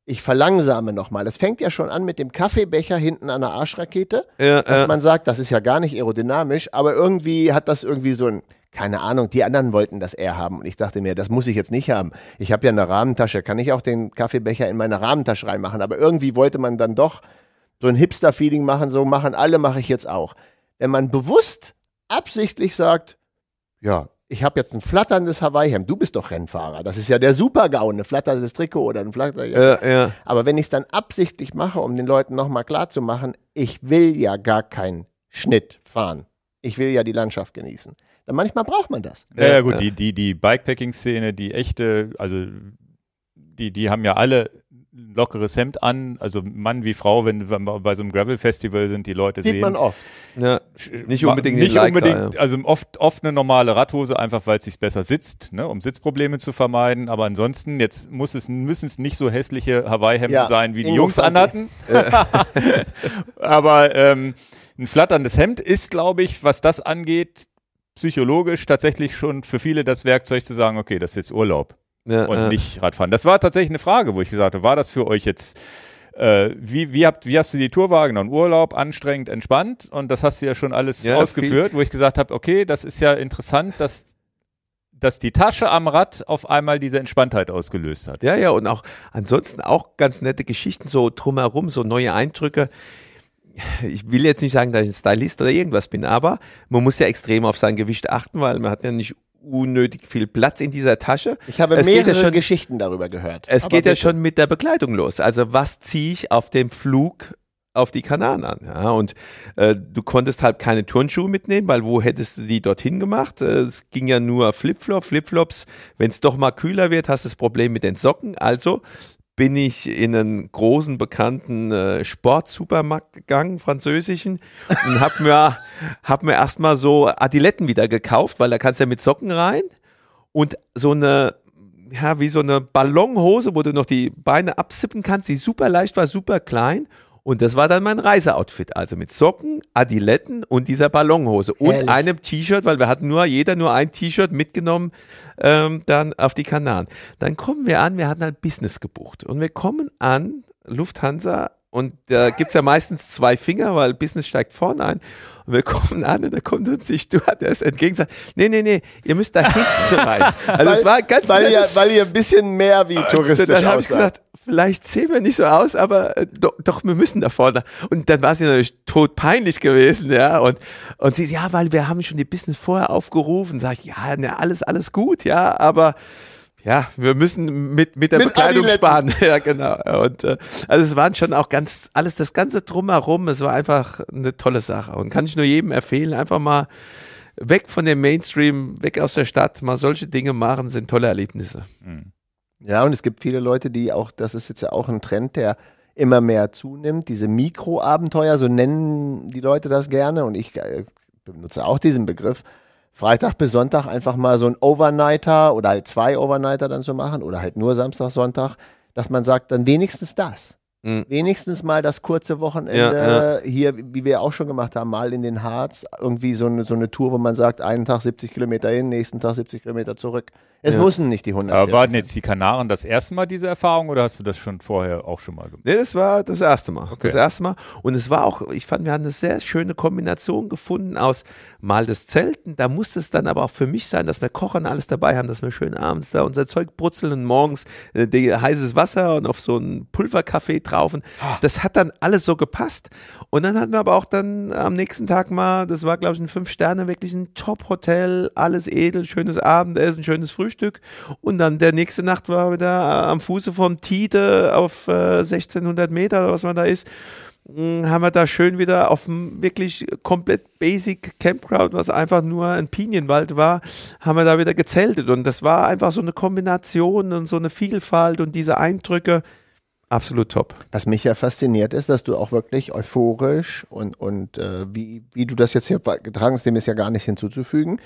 ich verlangsame nochmal. Das fängt ja schon an mit dem Kaffeebecher hinten an der Arschrakete, ja, dass ja. man sagt, das ist ja gar nicht aerodynamisch, aber irgendwie hat das irgendwie so ein, keine Ahnung, die anderen wollten das eher haben. Und ich dachte mir, das muss ich jetzt nicht haben. Ich habe ja eine Rahmentasche, kann ich auch den Kaffeebecher in meine Rahmentasche reinmachen. Aber irgendwie wollte man dann doch so ein Hipster-Feeling machen, so machen alle, mache ich jetzt auch. Wenn man bewusst, absichtlich sagt, ja, ich habe jetzt ein flatterndes Hawaii-Hemd. Du bist doch Rennfahrer. Das ist ja der Super-GAU, ein flatterndes Trikot oder ein flatterndes. Ja, ja. Aber wenn ich es dann absichtlich mache, um den Leuten nochmal klarzumachen, ich will ja gar keinen Schnitt fahren. Ich will ja die Landschaft genießen. Dann manchmal braucht man das. Ja, ja gut, ja. die, die, die Bikepacking-Szene, die echte, also die, die haben ja alle ein lockeres Hemd an, also Mann wie Frau, wenn wir bei so einem Gravel-Festival sind, die Leute sieht sehen. Sieht man oft. Ja, nicht unbedingt, nicht unbedingt ja. also oft, oft eine normale Radhose, einfach weil es sich besser sitzt, ne, um Sitzprobleme zu vermeiden, aber ansonsten, jetzt muss es, müssen es nicht so hässliche Hawaii-Hemden ja, sein, wie die Jungs anhatten. aber ähm, ein flatterndes Hemd ist, glaube ich, was das angeht, psychologisch tatsächlich schon für viele das Werkzeug zu sagen, okay, das ist jetzt Urlaub ja, und ja. nicht Radfahren. Das war tatsächlich eine Frage, wo ich gesagt habe, war das für euch jetzt, äh, wie, wie, habt, wie hast du die Tour wahrgenommen? Urlaub, anstrengend, entspannt und das hast du ja schon alles ja, ausgeführt, viel. Wo ich gesagt habe, okay, das ist ja interessant, dass dass die Tasche am Rad auf einmal diese Entspanntheit ausgelöst hat. Ja, ja und auch ansonsten auch ganz nette Geschichten so drumherum, so neue Eindrücke. Ich will jetzt nicht sagen, dass ich ein Stylist oder irgendwas bin, aber man muss ja extrem auf sein Gewicht achten, weil man hat ja nicht unnötig viel Platz in dieser Tasche. Ich habe es mehrere ja schon, Geschichten darüber gehört. Es aber geht bitte. ja schon mit der Bekleidung los. Also was ziehe ich auf dem Flug auf die Kanaren an? Ja, und äh, du konntest halt keine Turnschuhe mitnehmen, weil wo hättest du die dorthin gemacht? Äh, es ging ja nur Flipflop, Flipflops. Wenn es doch mal kühler wird, hast du das Problem mit den Socken. Also bin ich in einen großen, bekannten äh, Sportsupermarkt gegangen, französischen, und hab mir, hab mir erstmal so Adiletten wieder gekauft, weil da kannst du ja mit Socken rein und so eine, ja, wie so eine Ballonhose, wo du noch die Beine absippen kannst, die super leicht war, super klein. Und das war dann mein Reiseoutfit, also mit Socken, Adiletten und dieser Ballonhose und Ehrlich? einem T-Shirt, weil wir hatten nur, jeder nur ein T-Shirt mitgenommen, ähm, dann auf die Kanaren. Dann kommen wir an, wir hatten halt Business gebucht und wir kommen an, Lufthansa, und da äh, gibt es ja meistens zwei Finger, weil Business steigt vorne ein. Und wir kommen an und da kommt uns die Steward, der ist entgegen und sagt, nee, nee, nee, ihr müsst da hinten rein. Also weil, es war ganz weil ihr, weil ihr ein bisschen mehr wie touristisch aussah. Dann habe ich gesagt, vielleicht sehen wir nicht so aus, aber äh, doch, doch, wir müssen da vorne. Und dann war sie natürlich todpeinlich gewesen, ja. Und, und sie, ja, weil wir haben schon die Business vorher aufgerufen. Sag ich, ja, na, alles, alles gut, ja, aber ja, wir müssen mit, mit der mit Bekleidung Adiletten. sparen. Ja, genau. Und, äh, also es waren schon auch ganz, alles das ganze Drumherum, es war einfach eine tolle Sache und kann ich nur jedem empfehlen, einfach mal weg von dem Mainstream, weg aus der Stadt, mal solche Dinge machen, sind tolle Erlebnisse. Ja, und es gibt viele Leute, die auch, das ist jetzt ja auch ein Trend, der immer mehr zunimmt, diese Mikroabenteuer, so nennen die Leute das gerne und ich äh, benutze auch diesen Begriff, Freitag bis Sonntag einfach mal so ein Overnighter oder halt zwei Overnighter dann zu machen oder halt nur Samstag, Sonntag, dass man sagt, dann wenigstens das. Mhm. Wenigstens mal das kurze Wochenende ja, ja. hier, wie wir auch schon gemacht haben, mal in den Harz, irgendwie so eine, so eine Tour, wo man sagt, einen Tag siebzig Kilometer hin, nächsten Tag siebzig Kilometer zurück. Es ja. müssen nicht die hundertvierzig. Aber waren jetzt die Kanaren das erste Mal diese Erfahrung oder hast du das schon vorher auch schon mal gemacht? Nee, das war das erste Mal. Okay. Das erste Mal. Und es war auch, ich fand, wir haben eine sehr schöne Kombination gefunden aus mal das Zelten, da musste es dann aber auch für mich sein, dass wir kochen, alles dabei haben, dass wir schön abends da unser Zeug brutzeln und morgens äh, die, heißes Wasser und auf so einen Pulverkaffee drauf. Und das hat dann alles so gepasst. Und dann hatten wir aber auch dann am nächsten Tag mal, das war glaube ich ein Fünf-Sterne, wirklich ein Top-Hotel, alles edel, schönes Abendessen, schönes Frühstück. Frühstück. Und dann der nächste Nacht war wieder am Fuße vom Tide auf äh, sechzehnhundert Meter oder was man da ist, mh, haben wir da schön wieder auf dem wirklich komplett Basic Campground, was einfach nur ein Pinienwald war, haben wir da wieder gezeltet und das war einfach so eine Kombination und so eine Vielfalt und diese Eindrücke, absolut top. Was mich ja fasziniert ist, dass du auch wirklich euphorisch und, und äh, wie, wie du das jetzt hier getragen hast, dem ist ja gar nichts hinzuzufügen,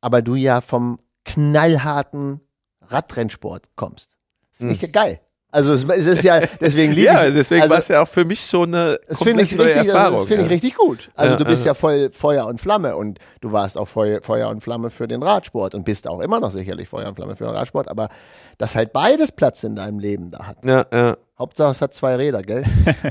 aber du ja vom knallharten Radrennsport kommst. Das finde ich ja geil. Also es ist ja, deswegen liebe ja, ich. Ja, deswegen also, war es ja auch für mich so eine komplett neue richtig, Erfahrung. Das finde ich ja. richtig gut. Also ja, du bist aha. ja voll Feuer und Flamme und du warst auch Feu Feuer und Flamme für den Radsport und bist auch immer noch sicherlich Feuer und Flamme für den Radsport, aber dass halt beides Platz in deinem Leben da hat. Ja, ja. Hauptsache es hat zwei Räder, gell?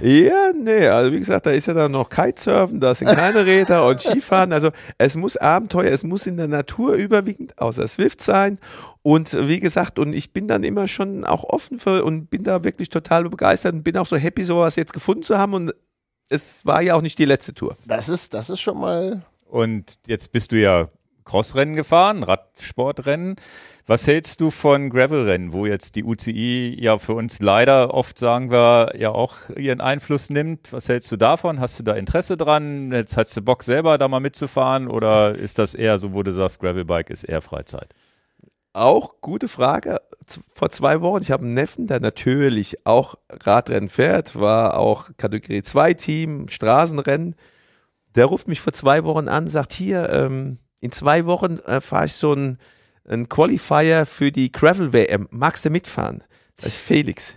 Ja, nee, also wie gesagt, da ist ja dann noch Kitesurfen, da sind keine Räder und Skifahren, also es muss Abenteuer, es muss in der Natur überwiegend außer Zwift sein und wie gesagt, und ich bin dann immer schon auch offen für und bin da wirklich total begeistert und bin auch so happy, sowas jetzt gefunden zu haben und es war ja auch nicht die letzte Tour. Das ist, das ist schon mal... Und jetzt bist du ja Crossrennen gefahren, Radsportrennen. Was hältst du von Gravelrennen, wo jetzt die U C I ja für uns leider oft, sagen wir, ja auch ihren Einfluss nimmt? Was hältst du davon? Hast du da Interesse dran? Jetzt hast du Bock, selber da mal mitzufahren? Oder ist das eher so, wo du sagst, Gravelbike ist eher Freizeit? Auch gute Frage. Vor zwei Wochen, ich habe einen Neffen, der natürlich auch Radrennen fährt, war auch Kategorie zwei Team, Straßenrennen. Der ruft mich vor zwei Wochen an, sagt hier, ähm, in zwei Wochen äh, fahre ich so ein ein Qualifier für die Gravel-W M. Magst du mitfahren? Sag ich, Felix,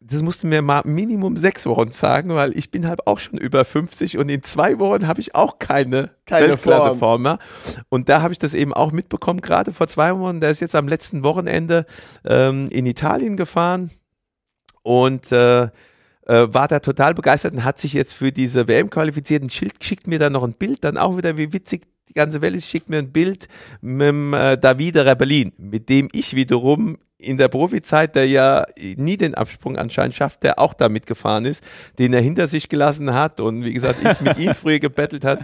das musst du mir mal Minimum sechs Wochen sagen, weil ich bin halt auch schon über fünfzig und in zwei Wochen habe ich auch keine, keine Weltklasse-Form mehr. Und da habe ich das eben auch mitbekommen, gerade vor zwei Wochen. Der ist jetzt am letzten Wochenende ähm, in Italien gefahren und äh, war da total begeistert und hat sich jetzt für diese W M qualifiziert. Ein Schild schickt mir dann noch ein Bild, dann auch wieder, wie witzig die ganze Welt ist, schickt mir ein Bild mit dem äh, Davide Rebellin, mit dem ich wiederum in der Profizeit, der ja nie den Absprung anscheinend schafft, der auch da mitgefahren ist, den er hinter sich gelassen hat und wie gesagt, ich mit ihm früher gebettelt hat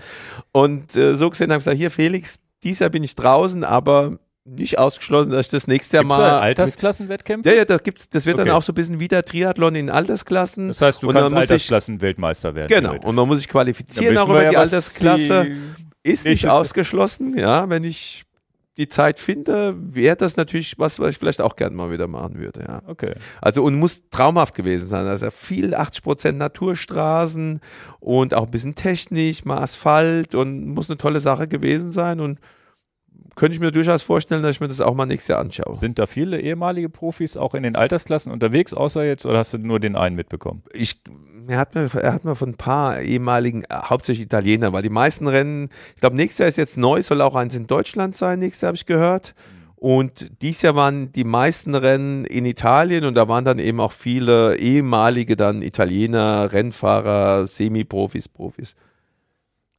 und äh, so gesehen habe ich gesagt, hier Felix, dieses Jahr bin ich draußen, aber nicht ausgeschlossen, dass ich das nächste Jahr gibt's mal... Da Altersklassenwettkämpfe? Ja, ja, das, gibt's, das wird okay. Dann auch so ein bisschen wieder Triathlon in Altersklassen. Das heißt, du und kannst Altersklassen-Weltmeister werden. Genau, und man muss sich qualifizieren auch über ja, die Altersklasse. Die ist nicht ausgeschlossen, ja, wenn ich die Zeit finde, wäre das natürlich was, was ich vielleicht auch gerne mal wieder machen würde, ja. Okay. Also und muss traumhaft gewesen sein, also viel achtzig Prozent Naturstraßen und auch ein bisschen technisch, mal Asphalt und muss eine tolle Sache gewesen sein und könnte ich mir durchaus vorstellen, dass ich mir das auch mal nächstes Jahr anschaue. Sind da viele ehemalige Profis auch in den Altersklassen unterwegs, außer jetzt, oder hast du nur den einen mitbekommen? Ich, er hat mir, er hat mir von ein paar ehemaligen, hauptsächlich Italiener, weil die meisten Rennen, ich glaube, nächstes Jahr ist jetzt neu, soll auch eins in Deutschland sein, nächstes Jahr habe ich gehört. Und dieses Jahr waren die meisten Rennen in Italien und da waren dann eben auch viele ehemalige dann Italiener, Rennfahrer, Semi-Profis, Profis.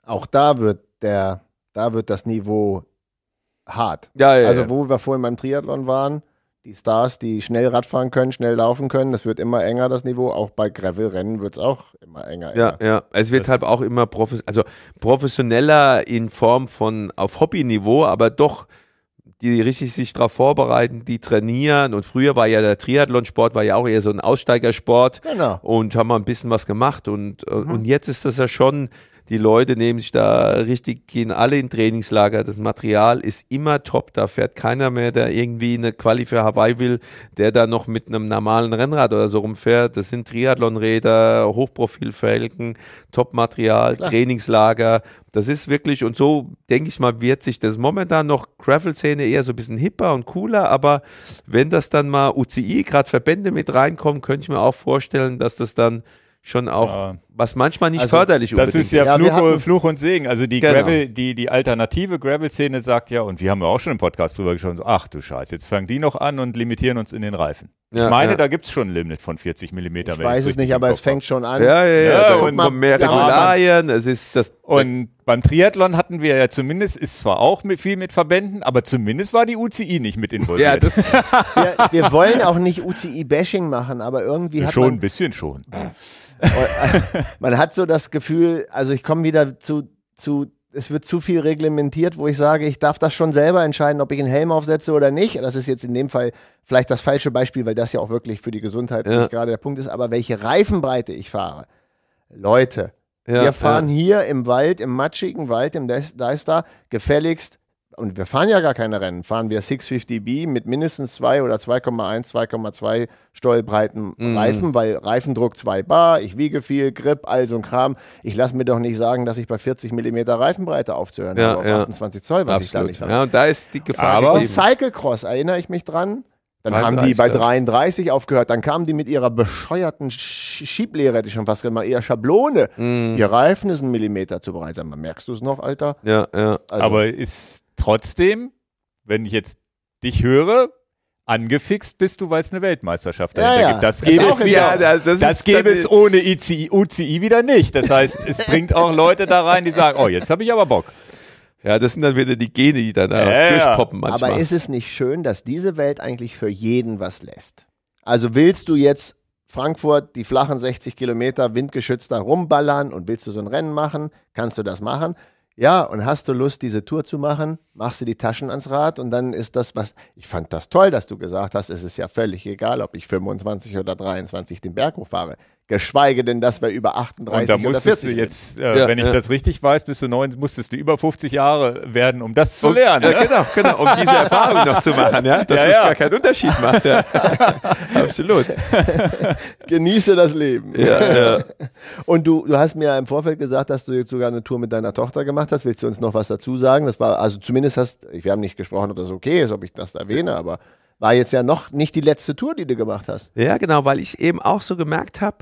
Auch da wird der, da wird das Niveau hart. Ja, ja, also wo wir vorhin beim Triathlon waren, die Stars, die schnell Radfahren können, schnell laufen können, das wird immer enger, das Niveau. Auch bei Gravel-Rennen wird es auch immer enger. Ja, enger. Ja. Es wird das halt auch immer profes also professioneller in Form von auf Hobbyniveau, aber doch die richtig sich darauf vorbereiten, die trainieren. Und früher war ja der Triathlonsport, war ja auch eher so ein Aussteigersport. Genau. Und haben mal ein bisschen was gemacht. Und, mhm. und jetzt ist das ja schon... Die Leute nehmen sich da richtig, gehen alle in Trainingslager. Das Material ist immer top. Da fährt keiner mehr, der irgendwie eine Quali für Hawaii will, der da noch mit einem normalen Rennrad oder so rumfährt. Das sind Triathlonräder, Hochprofilfelgen, Top-Material, Trainingslager. Das ist wirklich, und so denke ich mal, wird sich das momentan noch Gravel-Szene eher so ein bisschen hipper und cooler. Aber wenn das dann mal U C I, gerade Verbände mit reinkommen, könnte ich mir auch vorstellen, dass das dann schon auch, ja. was manchmal nicht also, förderlich unbedingt ist. Das ist ja, ja Fluch, hatten, Fluch und Segen. Also die genau. Gravel, die, die alternative Gravel-Szene sagt ja, und wir haben ja auch schon im Podcast drüber gesprochen, so, ach du Scheiße, jetzt fangen die noch an und limitieren uns in den Reifen. Ja, ich meine, ja. da gibt es schon ein Limit von vierzig Millimeter. Ich weiß es nicht, aber es fängt schon an. Ja, ja, ja. ja und mal, mehr Regularien. Es ist das, und beim Triathlon hatten wir ja zumindest, ist zwar auch mit, viel mit Verbänden, aber zumindest war die U C I nicht mit involviert. Ja, das wir, wir wollen auch nicht U C I-Bashing machen, aber irgendwie hat schon, man... Schon, ein bisschen schon. Man hat so das Gefühl, also ich komme wieder zu, zu, es wird zu viel reglementiert, wo ich sage, ich darf das schon selber entscheiden, ob ich einen Helm aufsetze oder nicht. Das ist jetzt in dem Fall vielleicht das falsche Beispiel, weil das ja auch wirklich für die Gesundheit ja. nicht gerade der Punkt ist. Aber welche Reifenbreite ich fahre, Leute, ja, wir fahren ja. hier im Wald, im matschigen Wald, im Deistar, gefälligst und wir fahren ja gar keine Rennen, fahren wir sechshundertfünfzig B mit mindestens zwei oder zwei Komma eins, zwei Komma zwei Stollbreiten mm. Reifen, weil Reifendruck zwei Bar, ich wiege viel, Grip, all so ein Kram. Ich lasse mir doch nicht sagen, dass ich bei vierzig Millimeter Reifenbreite aufzuhören ja, habe, auf ja. achtundzwanzig Zoll, was Absolut. ich da nicht habe. Ja, und da ist die Gefahr. Aber und Cyclecross, erinnere ich mich dran, dann haben die bei dreiunddreißig aufgehört, dann kamen die mit ihrer bescheuerten Schieblehre, hätte ich schon fast gemacht, ihrer Schablone. Mm. Ihr Reifen ist ein Millimeter zu breit. Sag mal, merkst du es noch, Alter? Ja, ja. Also. Aber ist trotzdem, wenn ich jetzt dich höre, angefixt bist du, weil es eine Weltmeisterschaft dahinter ja, ja. gibt. Das, das gäbe, es, wieder, das ist das gäbe es ohne I C I, U C I wieder nicht. Das heißt, es bringt auch Leute da rein, die sagen, oh, jetzt habe ich aber Bock. Ja, das sind dann wieder die Gene, die dann ja, durchpoppen manchmal. Aber ist es nicht schön, dass diese Welt eigentlich für jeden was lässt? Also willst du jetzt Frankfurt, die flachen sechzig Kilometer windgeschützt da rumballern und willst du so ein Rennen machen? Kannst du das machen? Ja, und hast du Lust, diese Tour zu machen? Machst du die Taschen ans Rad und dann ist das was. Ich fand das toll, dass du gesagt hast, es ist ja völlig egal, ob ich fünfundzwanzig oder dreiundzwanzig den Berg hochfahre. Geschweige denn, dass wir über achtunddreißig oder vierzig du jetzt, äh, ja, wenn ich ja. das richtig weiß, bist du neun, musstest du über fünfzig Jahre werden, um das zu um, lernen. Ja, genau, genau, um diese Erfahrung noch zu machen, ja? dass ja, es ja. gar keinen Unterschied macht. Ja. Absolut. Genieße das Leben. Ja, ja. Und du, du hast mir im Vorfeld gesagt, dass du jetzt sogar eine Tour mit deiner Tochter gemacht hast. Willst du uns noch was dazu sagen? Das war, also zumindest hast, wir haben nicht gesprochen, ob das okay ist, ob ich das erwähne, aber war jetzt ja noch nicht die letzte Tour, die du gemacht hast. Ja, genau, weil ich eben auch so gemerkt habe,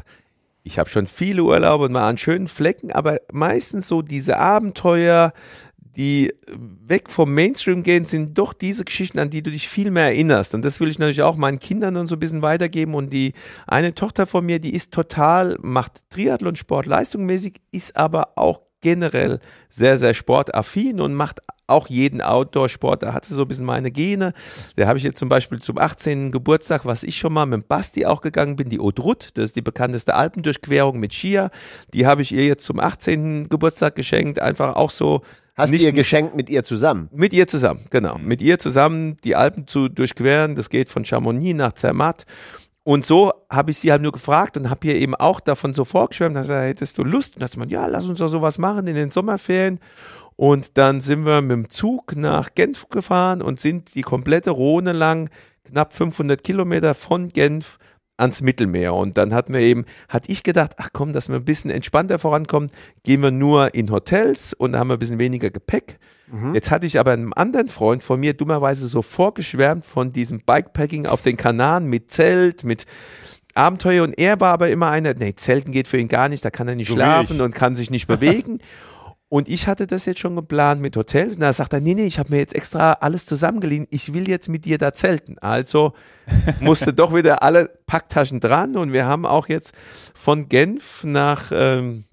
ich habe schon viele Urlaube und mal an schönen Flecken, aber meistens so diese Abenteuer, die weg vom Mainstream gehen, sind doch diese Geschichten, an die du dich viel mehr erinnerst. Und das will ich natürlich auch meinen Kindern und so ein bisschen weitergeben. Und die eine Tochter von mir, die ist total, macht Triathlon-Sport leistungsmäßig, ist aber auch generell sehr, sehr sportaffin und macht auch jeden Outdoor-Sport, da hat sie so ein bisschen meine Gene. Da habe ich jetzt zum Beispiel zum achtzehnten Geburtstag, was ich schon mal mit Basti auch gegangen bin, die Haute-Route, das ist die bekannteste Alpendurchquerung mit Skier, die habe ich ihr jetzt zum achtzehnten Geburtstag geschenkt, einfach auch so. Hast du ihr geschenkt mit ihr zusammen? Mit ihr zusammen, genau. Mit ihr zusammen die Alpen zu durchqueren, das geht von Chamonix nach Zermatt. Und so habe ich sie halt nur gefragt und habe hier eben auch davon so vorgeschwärmt, dass er, hättest du Lust? Und da hat man, ja, lass uns doch sowas machen in den Sommerferien. Und dann sind wir mit dem Zug nach Genf gefahren und sind die komplette Rhone lang, knapp fünfhundert Kilometer von Genf ans Mittelmeer. Und dann hatten wir eben, hatte ich gedacht, ach komm, dass wir ein bisschen entspannter vorankommen, gehen wir nur in Hotels und haben ein bisschen weniger Gepäck. Mhm. Jetzt hatte ich aber einen anderen Freund von mir dummerweise so vorgeschwärmt von diesem Bikepacking auf den Kanaren mit Zelt, mit Abenteuer. Und er war aber immer einer, nee, Zelten geht für ihn gar nicht, da kann er nicht so schlafen und kann sich nicht bewegen. Und ich hatte das jetzt schon geplant mit Hotels. Und da sagt er, nee, nee, ich habe mir jetzt extra alles zusammengeliehen. Ich will jetzt mit dir da zelten. Also musste doch wieder alle Packtaschen dran. Und wir haben auch jetzt von Genf nach ähm,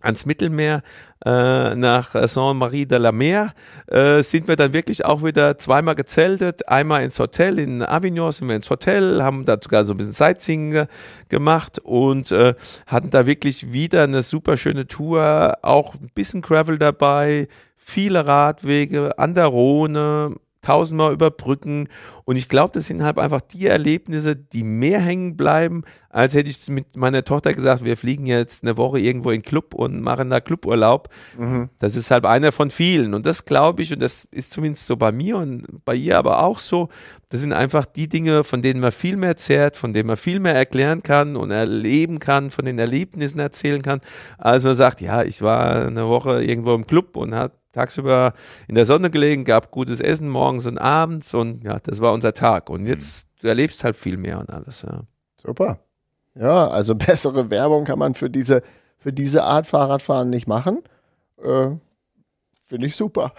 ans Mittelmeer, äh, nach Saint-Marie-de-la-Mer, äh, sind wir dann wirklich auch wieder zweimal gezeltet. Einmal ins Hotel, in Avignon sind wir ins Hotel, haben da sogar so ein bisschen Sightseeing ge gemacht und äh, hatten da wirklich wieder eine super schöne Tour, auch ein bisschen Gravel dabei, viele Radwege an der Rhone, tausendmal über Brücken. Und ich glaube, das sind halt einfach die Erlebnisse, die mehr hängen bleiben, als hätte ich mit meiner Tochter gesagt, wir fliegen jetzt eine Woche irgendwo in den Club und machen da Cluburlaub. Mhm. Das ist halt einer von vielen. Und das glaube ich, und das ist zumindest so bei mir und bei ihr aber auch so, das sind einfach die Dinge, von denen man viel mehr zehrt, von denen man viel mehr erklären kann und erleben kann, von den Erlebnissen erzählen kann, als man sagt, ja, ich war eine Woche irgendwo im Club und hat tagsüber in der Sonne gelegen, gab gutes Essen morgens und abends und ja, das war unser Tag. Und jetzt, du erlebst halt viel mehr und alles. Ja. Super. Ja, also bessere Werbung kann man für diese, für diese Art Fahrradfahren nicht machen. Äh, Finde ich super.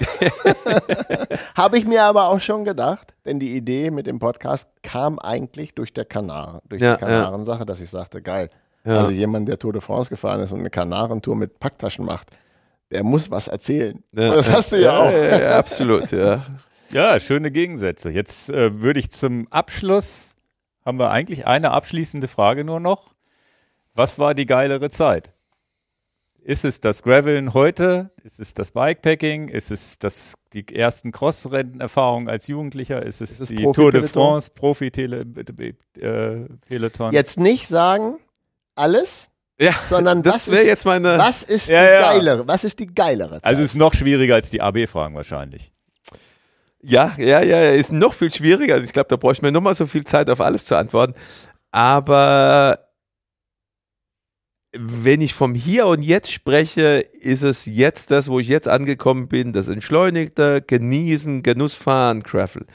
Habe ich mir aber auch schon gedacht, denn die Idee mit dem Podcast kam eigentlich durch der Kanaren, durch ja, die Kanaren-Sache, ja. dass ich sagte, geil. Ja. Also jemand, der Tour de France gefahren ist und eine Kanarentour mit Packtaschen macht, er muss was erzählen. Ja, das hast du ja, ja auch. Ja, ja, absolut, ja. Ja, schöne Gegensätze. Jetzt äh, würde ich zum Abschluss, haben wir eigentlich eine abschließende Frage nur noch. Was war die geilere Zeit? Ist es das Graveln heute? Ist es das Bikepacking? Ist es das, die ersten Cross-Rennen-Erfahrungen als Jugendlicher? Ist es, ist es die Tour de France, Profi-Peloton? Jetzt nicht sagen, alles. Ja, sondern das wäre jetzt meine. Was ist ja, die geilere? Ja. Was ist die geilere Zeit? Also es ist noch schwieriger als die A B-Fragen wahrscheinlich. Ja, ja, ja, ist noch viel schwieriger. Ich glaube, da bräuchte man nochmal so viel Zeit, auf alles zu antworten. Aber wenn ich vom Hier und Jetzt spreche, ist es jetzt das, wo ich jetzt angekommen bin, das Entschleunigte, Genießen, Genussfahren, Gravel.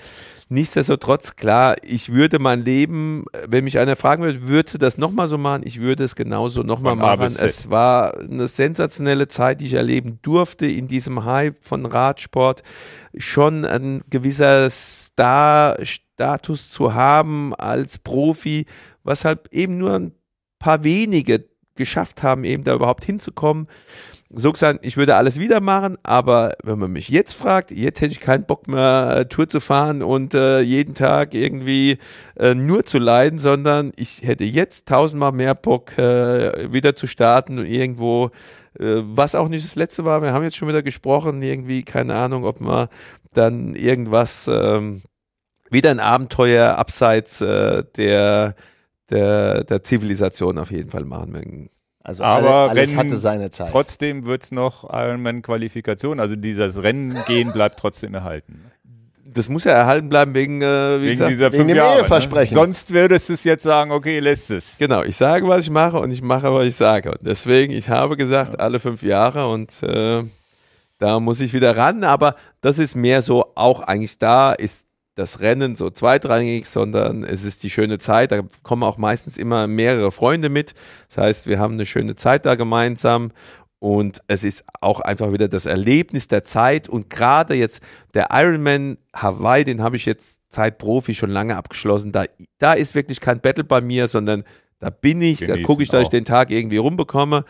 Nichtsdestotrotz, klar, ich würde mein Leben, wenn mich einer fragen würde, würdest du das nochmal so machen? Ich würde es genauso nochmal machen. Es war eine sensationelle Zeit, die ich erleben durfte in diesem Hype von Radsport. Schon ein gewisser Star-Status zu haben als Profi, was halt eben nur ein paar wenige geschafft haben, eben da überhaupt hinzukommen. So gesagt, ich würde alles wieder machen, aber wenn man mich jetzt fragt, jetzt hätte ich keinen Bock mehr, Tour zu fahren und äh, jeden Tag irgendwie äh, nur zu leiden, sondern ich hätte jetzt tausendmal mehr Bock, äh, wieder zu starten und irgendwo, äh, was auch nicht das Letzte war, wir haben jetzt schon wieder gesprochen, irgendwie, keine Ahnung, ob man dann irgendwas, ähm, wieder ein Abenteuer abseits äh, der, der, der Zivilisation auf jeden Fall machen mögen. Also aber alles, alles Rennen, hatte seine Zeit. Trotzdem wird es noch Ironman-Qualifikation, also dieses Rennen-Gehen bleibt trotzdem erhalten. Das muss ja erhalten bleiben wegen, äh, wie wegen gesagt, dieser fünf Jahre. Ne? Sonst würdest du es jetzt sagen, okay, lässt es. Genau, ich sage, was ich mache und ich mache, was ich sage. Und deswegen, ich habe gesagt, ja. alle fünf Jahre und äh, da muss ich wieder ran. Aber das ist mehr so, auch eigentlich da ist das Rennen so zweitrangig, sondern es ist die schöne Zeit, da kommen auch meistens immer mehrere Freunde mit, das heißt, wir haben eine schöne Zeit da gemeinsam und es ist auch einfach wieder das Erlebnis der Zeit und gerade jetzt der Ironman Hawaii, den habe ich jetzt Zeitprofi schon lange abgeschlossen, da, da ist wirklich kein Battle bei mir, sondern da bin ich, Genießen da gucke ich, dass auch. ich den Tag irgendwie rumbekomme.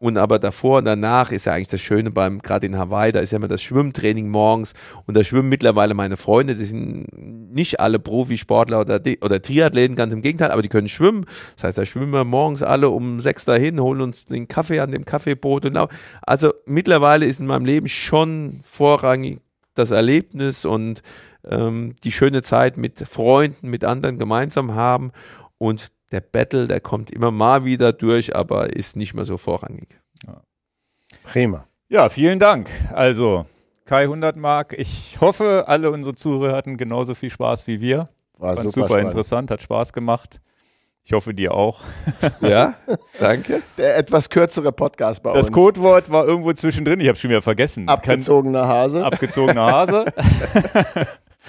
Und aber davor und danach ist ja eigentlich das Schöne beim, gerade in Hawaii, da ist ja immer das Schwimmtraining morgens und da schwimmen mittlerweile meine Freunde, die sind nicht alle Profisportler oder, oder Triathleten, ganz im Gegenteil, aber die können schwimmen, das heißt, da schwimmen wir morgens alle um sechs dahin, holen uns den Kaffee an dem Kaffeeboot und auch. Also mittlerweile ist in meinem Leben schon vorrangig das Erlebnis und ähm, die schöne Zeit mit Freunden, mit anderen gemeinsam haben und der Battle, der kommt immer mal wieder durch, aber ist nicht mehr so vorrangig. Ja. Prima. Ja, vielen Dank. Also, Kai Hundertmarck, ich hoffe, alle unsere Zuhörer hatten genauso viel Spaß wie wir. War super, super interessant, hat Spaß gemacht. Ich hoffe, dir auch. Ja, danke. Der etwas kürzere Podcast bei das uns. Das Codewort war irgendwo zwischendrin, ich habe es schon wieder vergessen. Abgezogener Hase. Abgezogener Hase.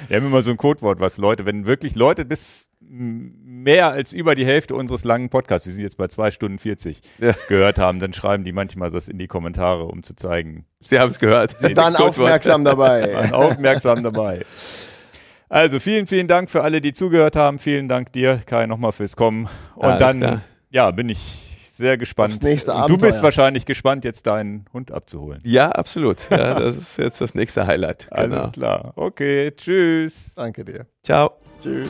Wir haben immer so ein Codewort, was Leute, wenn wirklich Leute bis mehr als über die Hälfte unseres langen Podcasts, wir sind jetzt bei zwei Stunden vierzig, ja. gehört haben, dann schreiben die manchmal das in die Kommentare, um zu zeigen. Sie haben es gehört. Sie waren aufmerksam dabei. Sie waren aufmerksam dabei. Also vielen, vielen Dank für alle, die zugehört haben. Vielen Dank dir, Kai, nochmal fürs Kommen. Und Alles dann klar. ja, bin ich sehr gespannt. Du bist wahrscheinlich gespannt, jetzt deinen Hund abzuholen. Ja, absolut. Ja, das ist jetzt das nächste Highlight. Genau. Alles klar. Okay, tschüss. Danke dir. Ciao. Tschüss.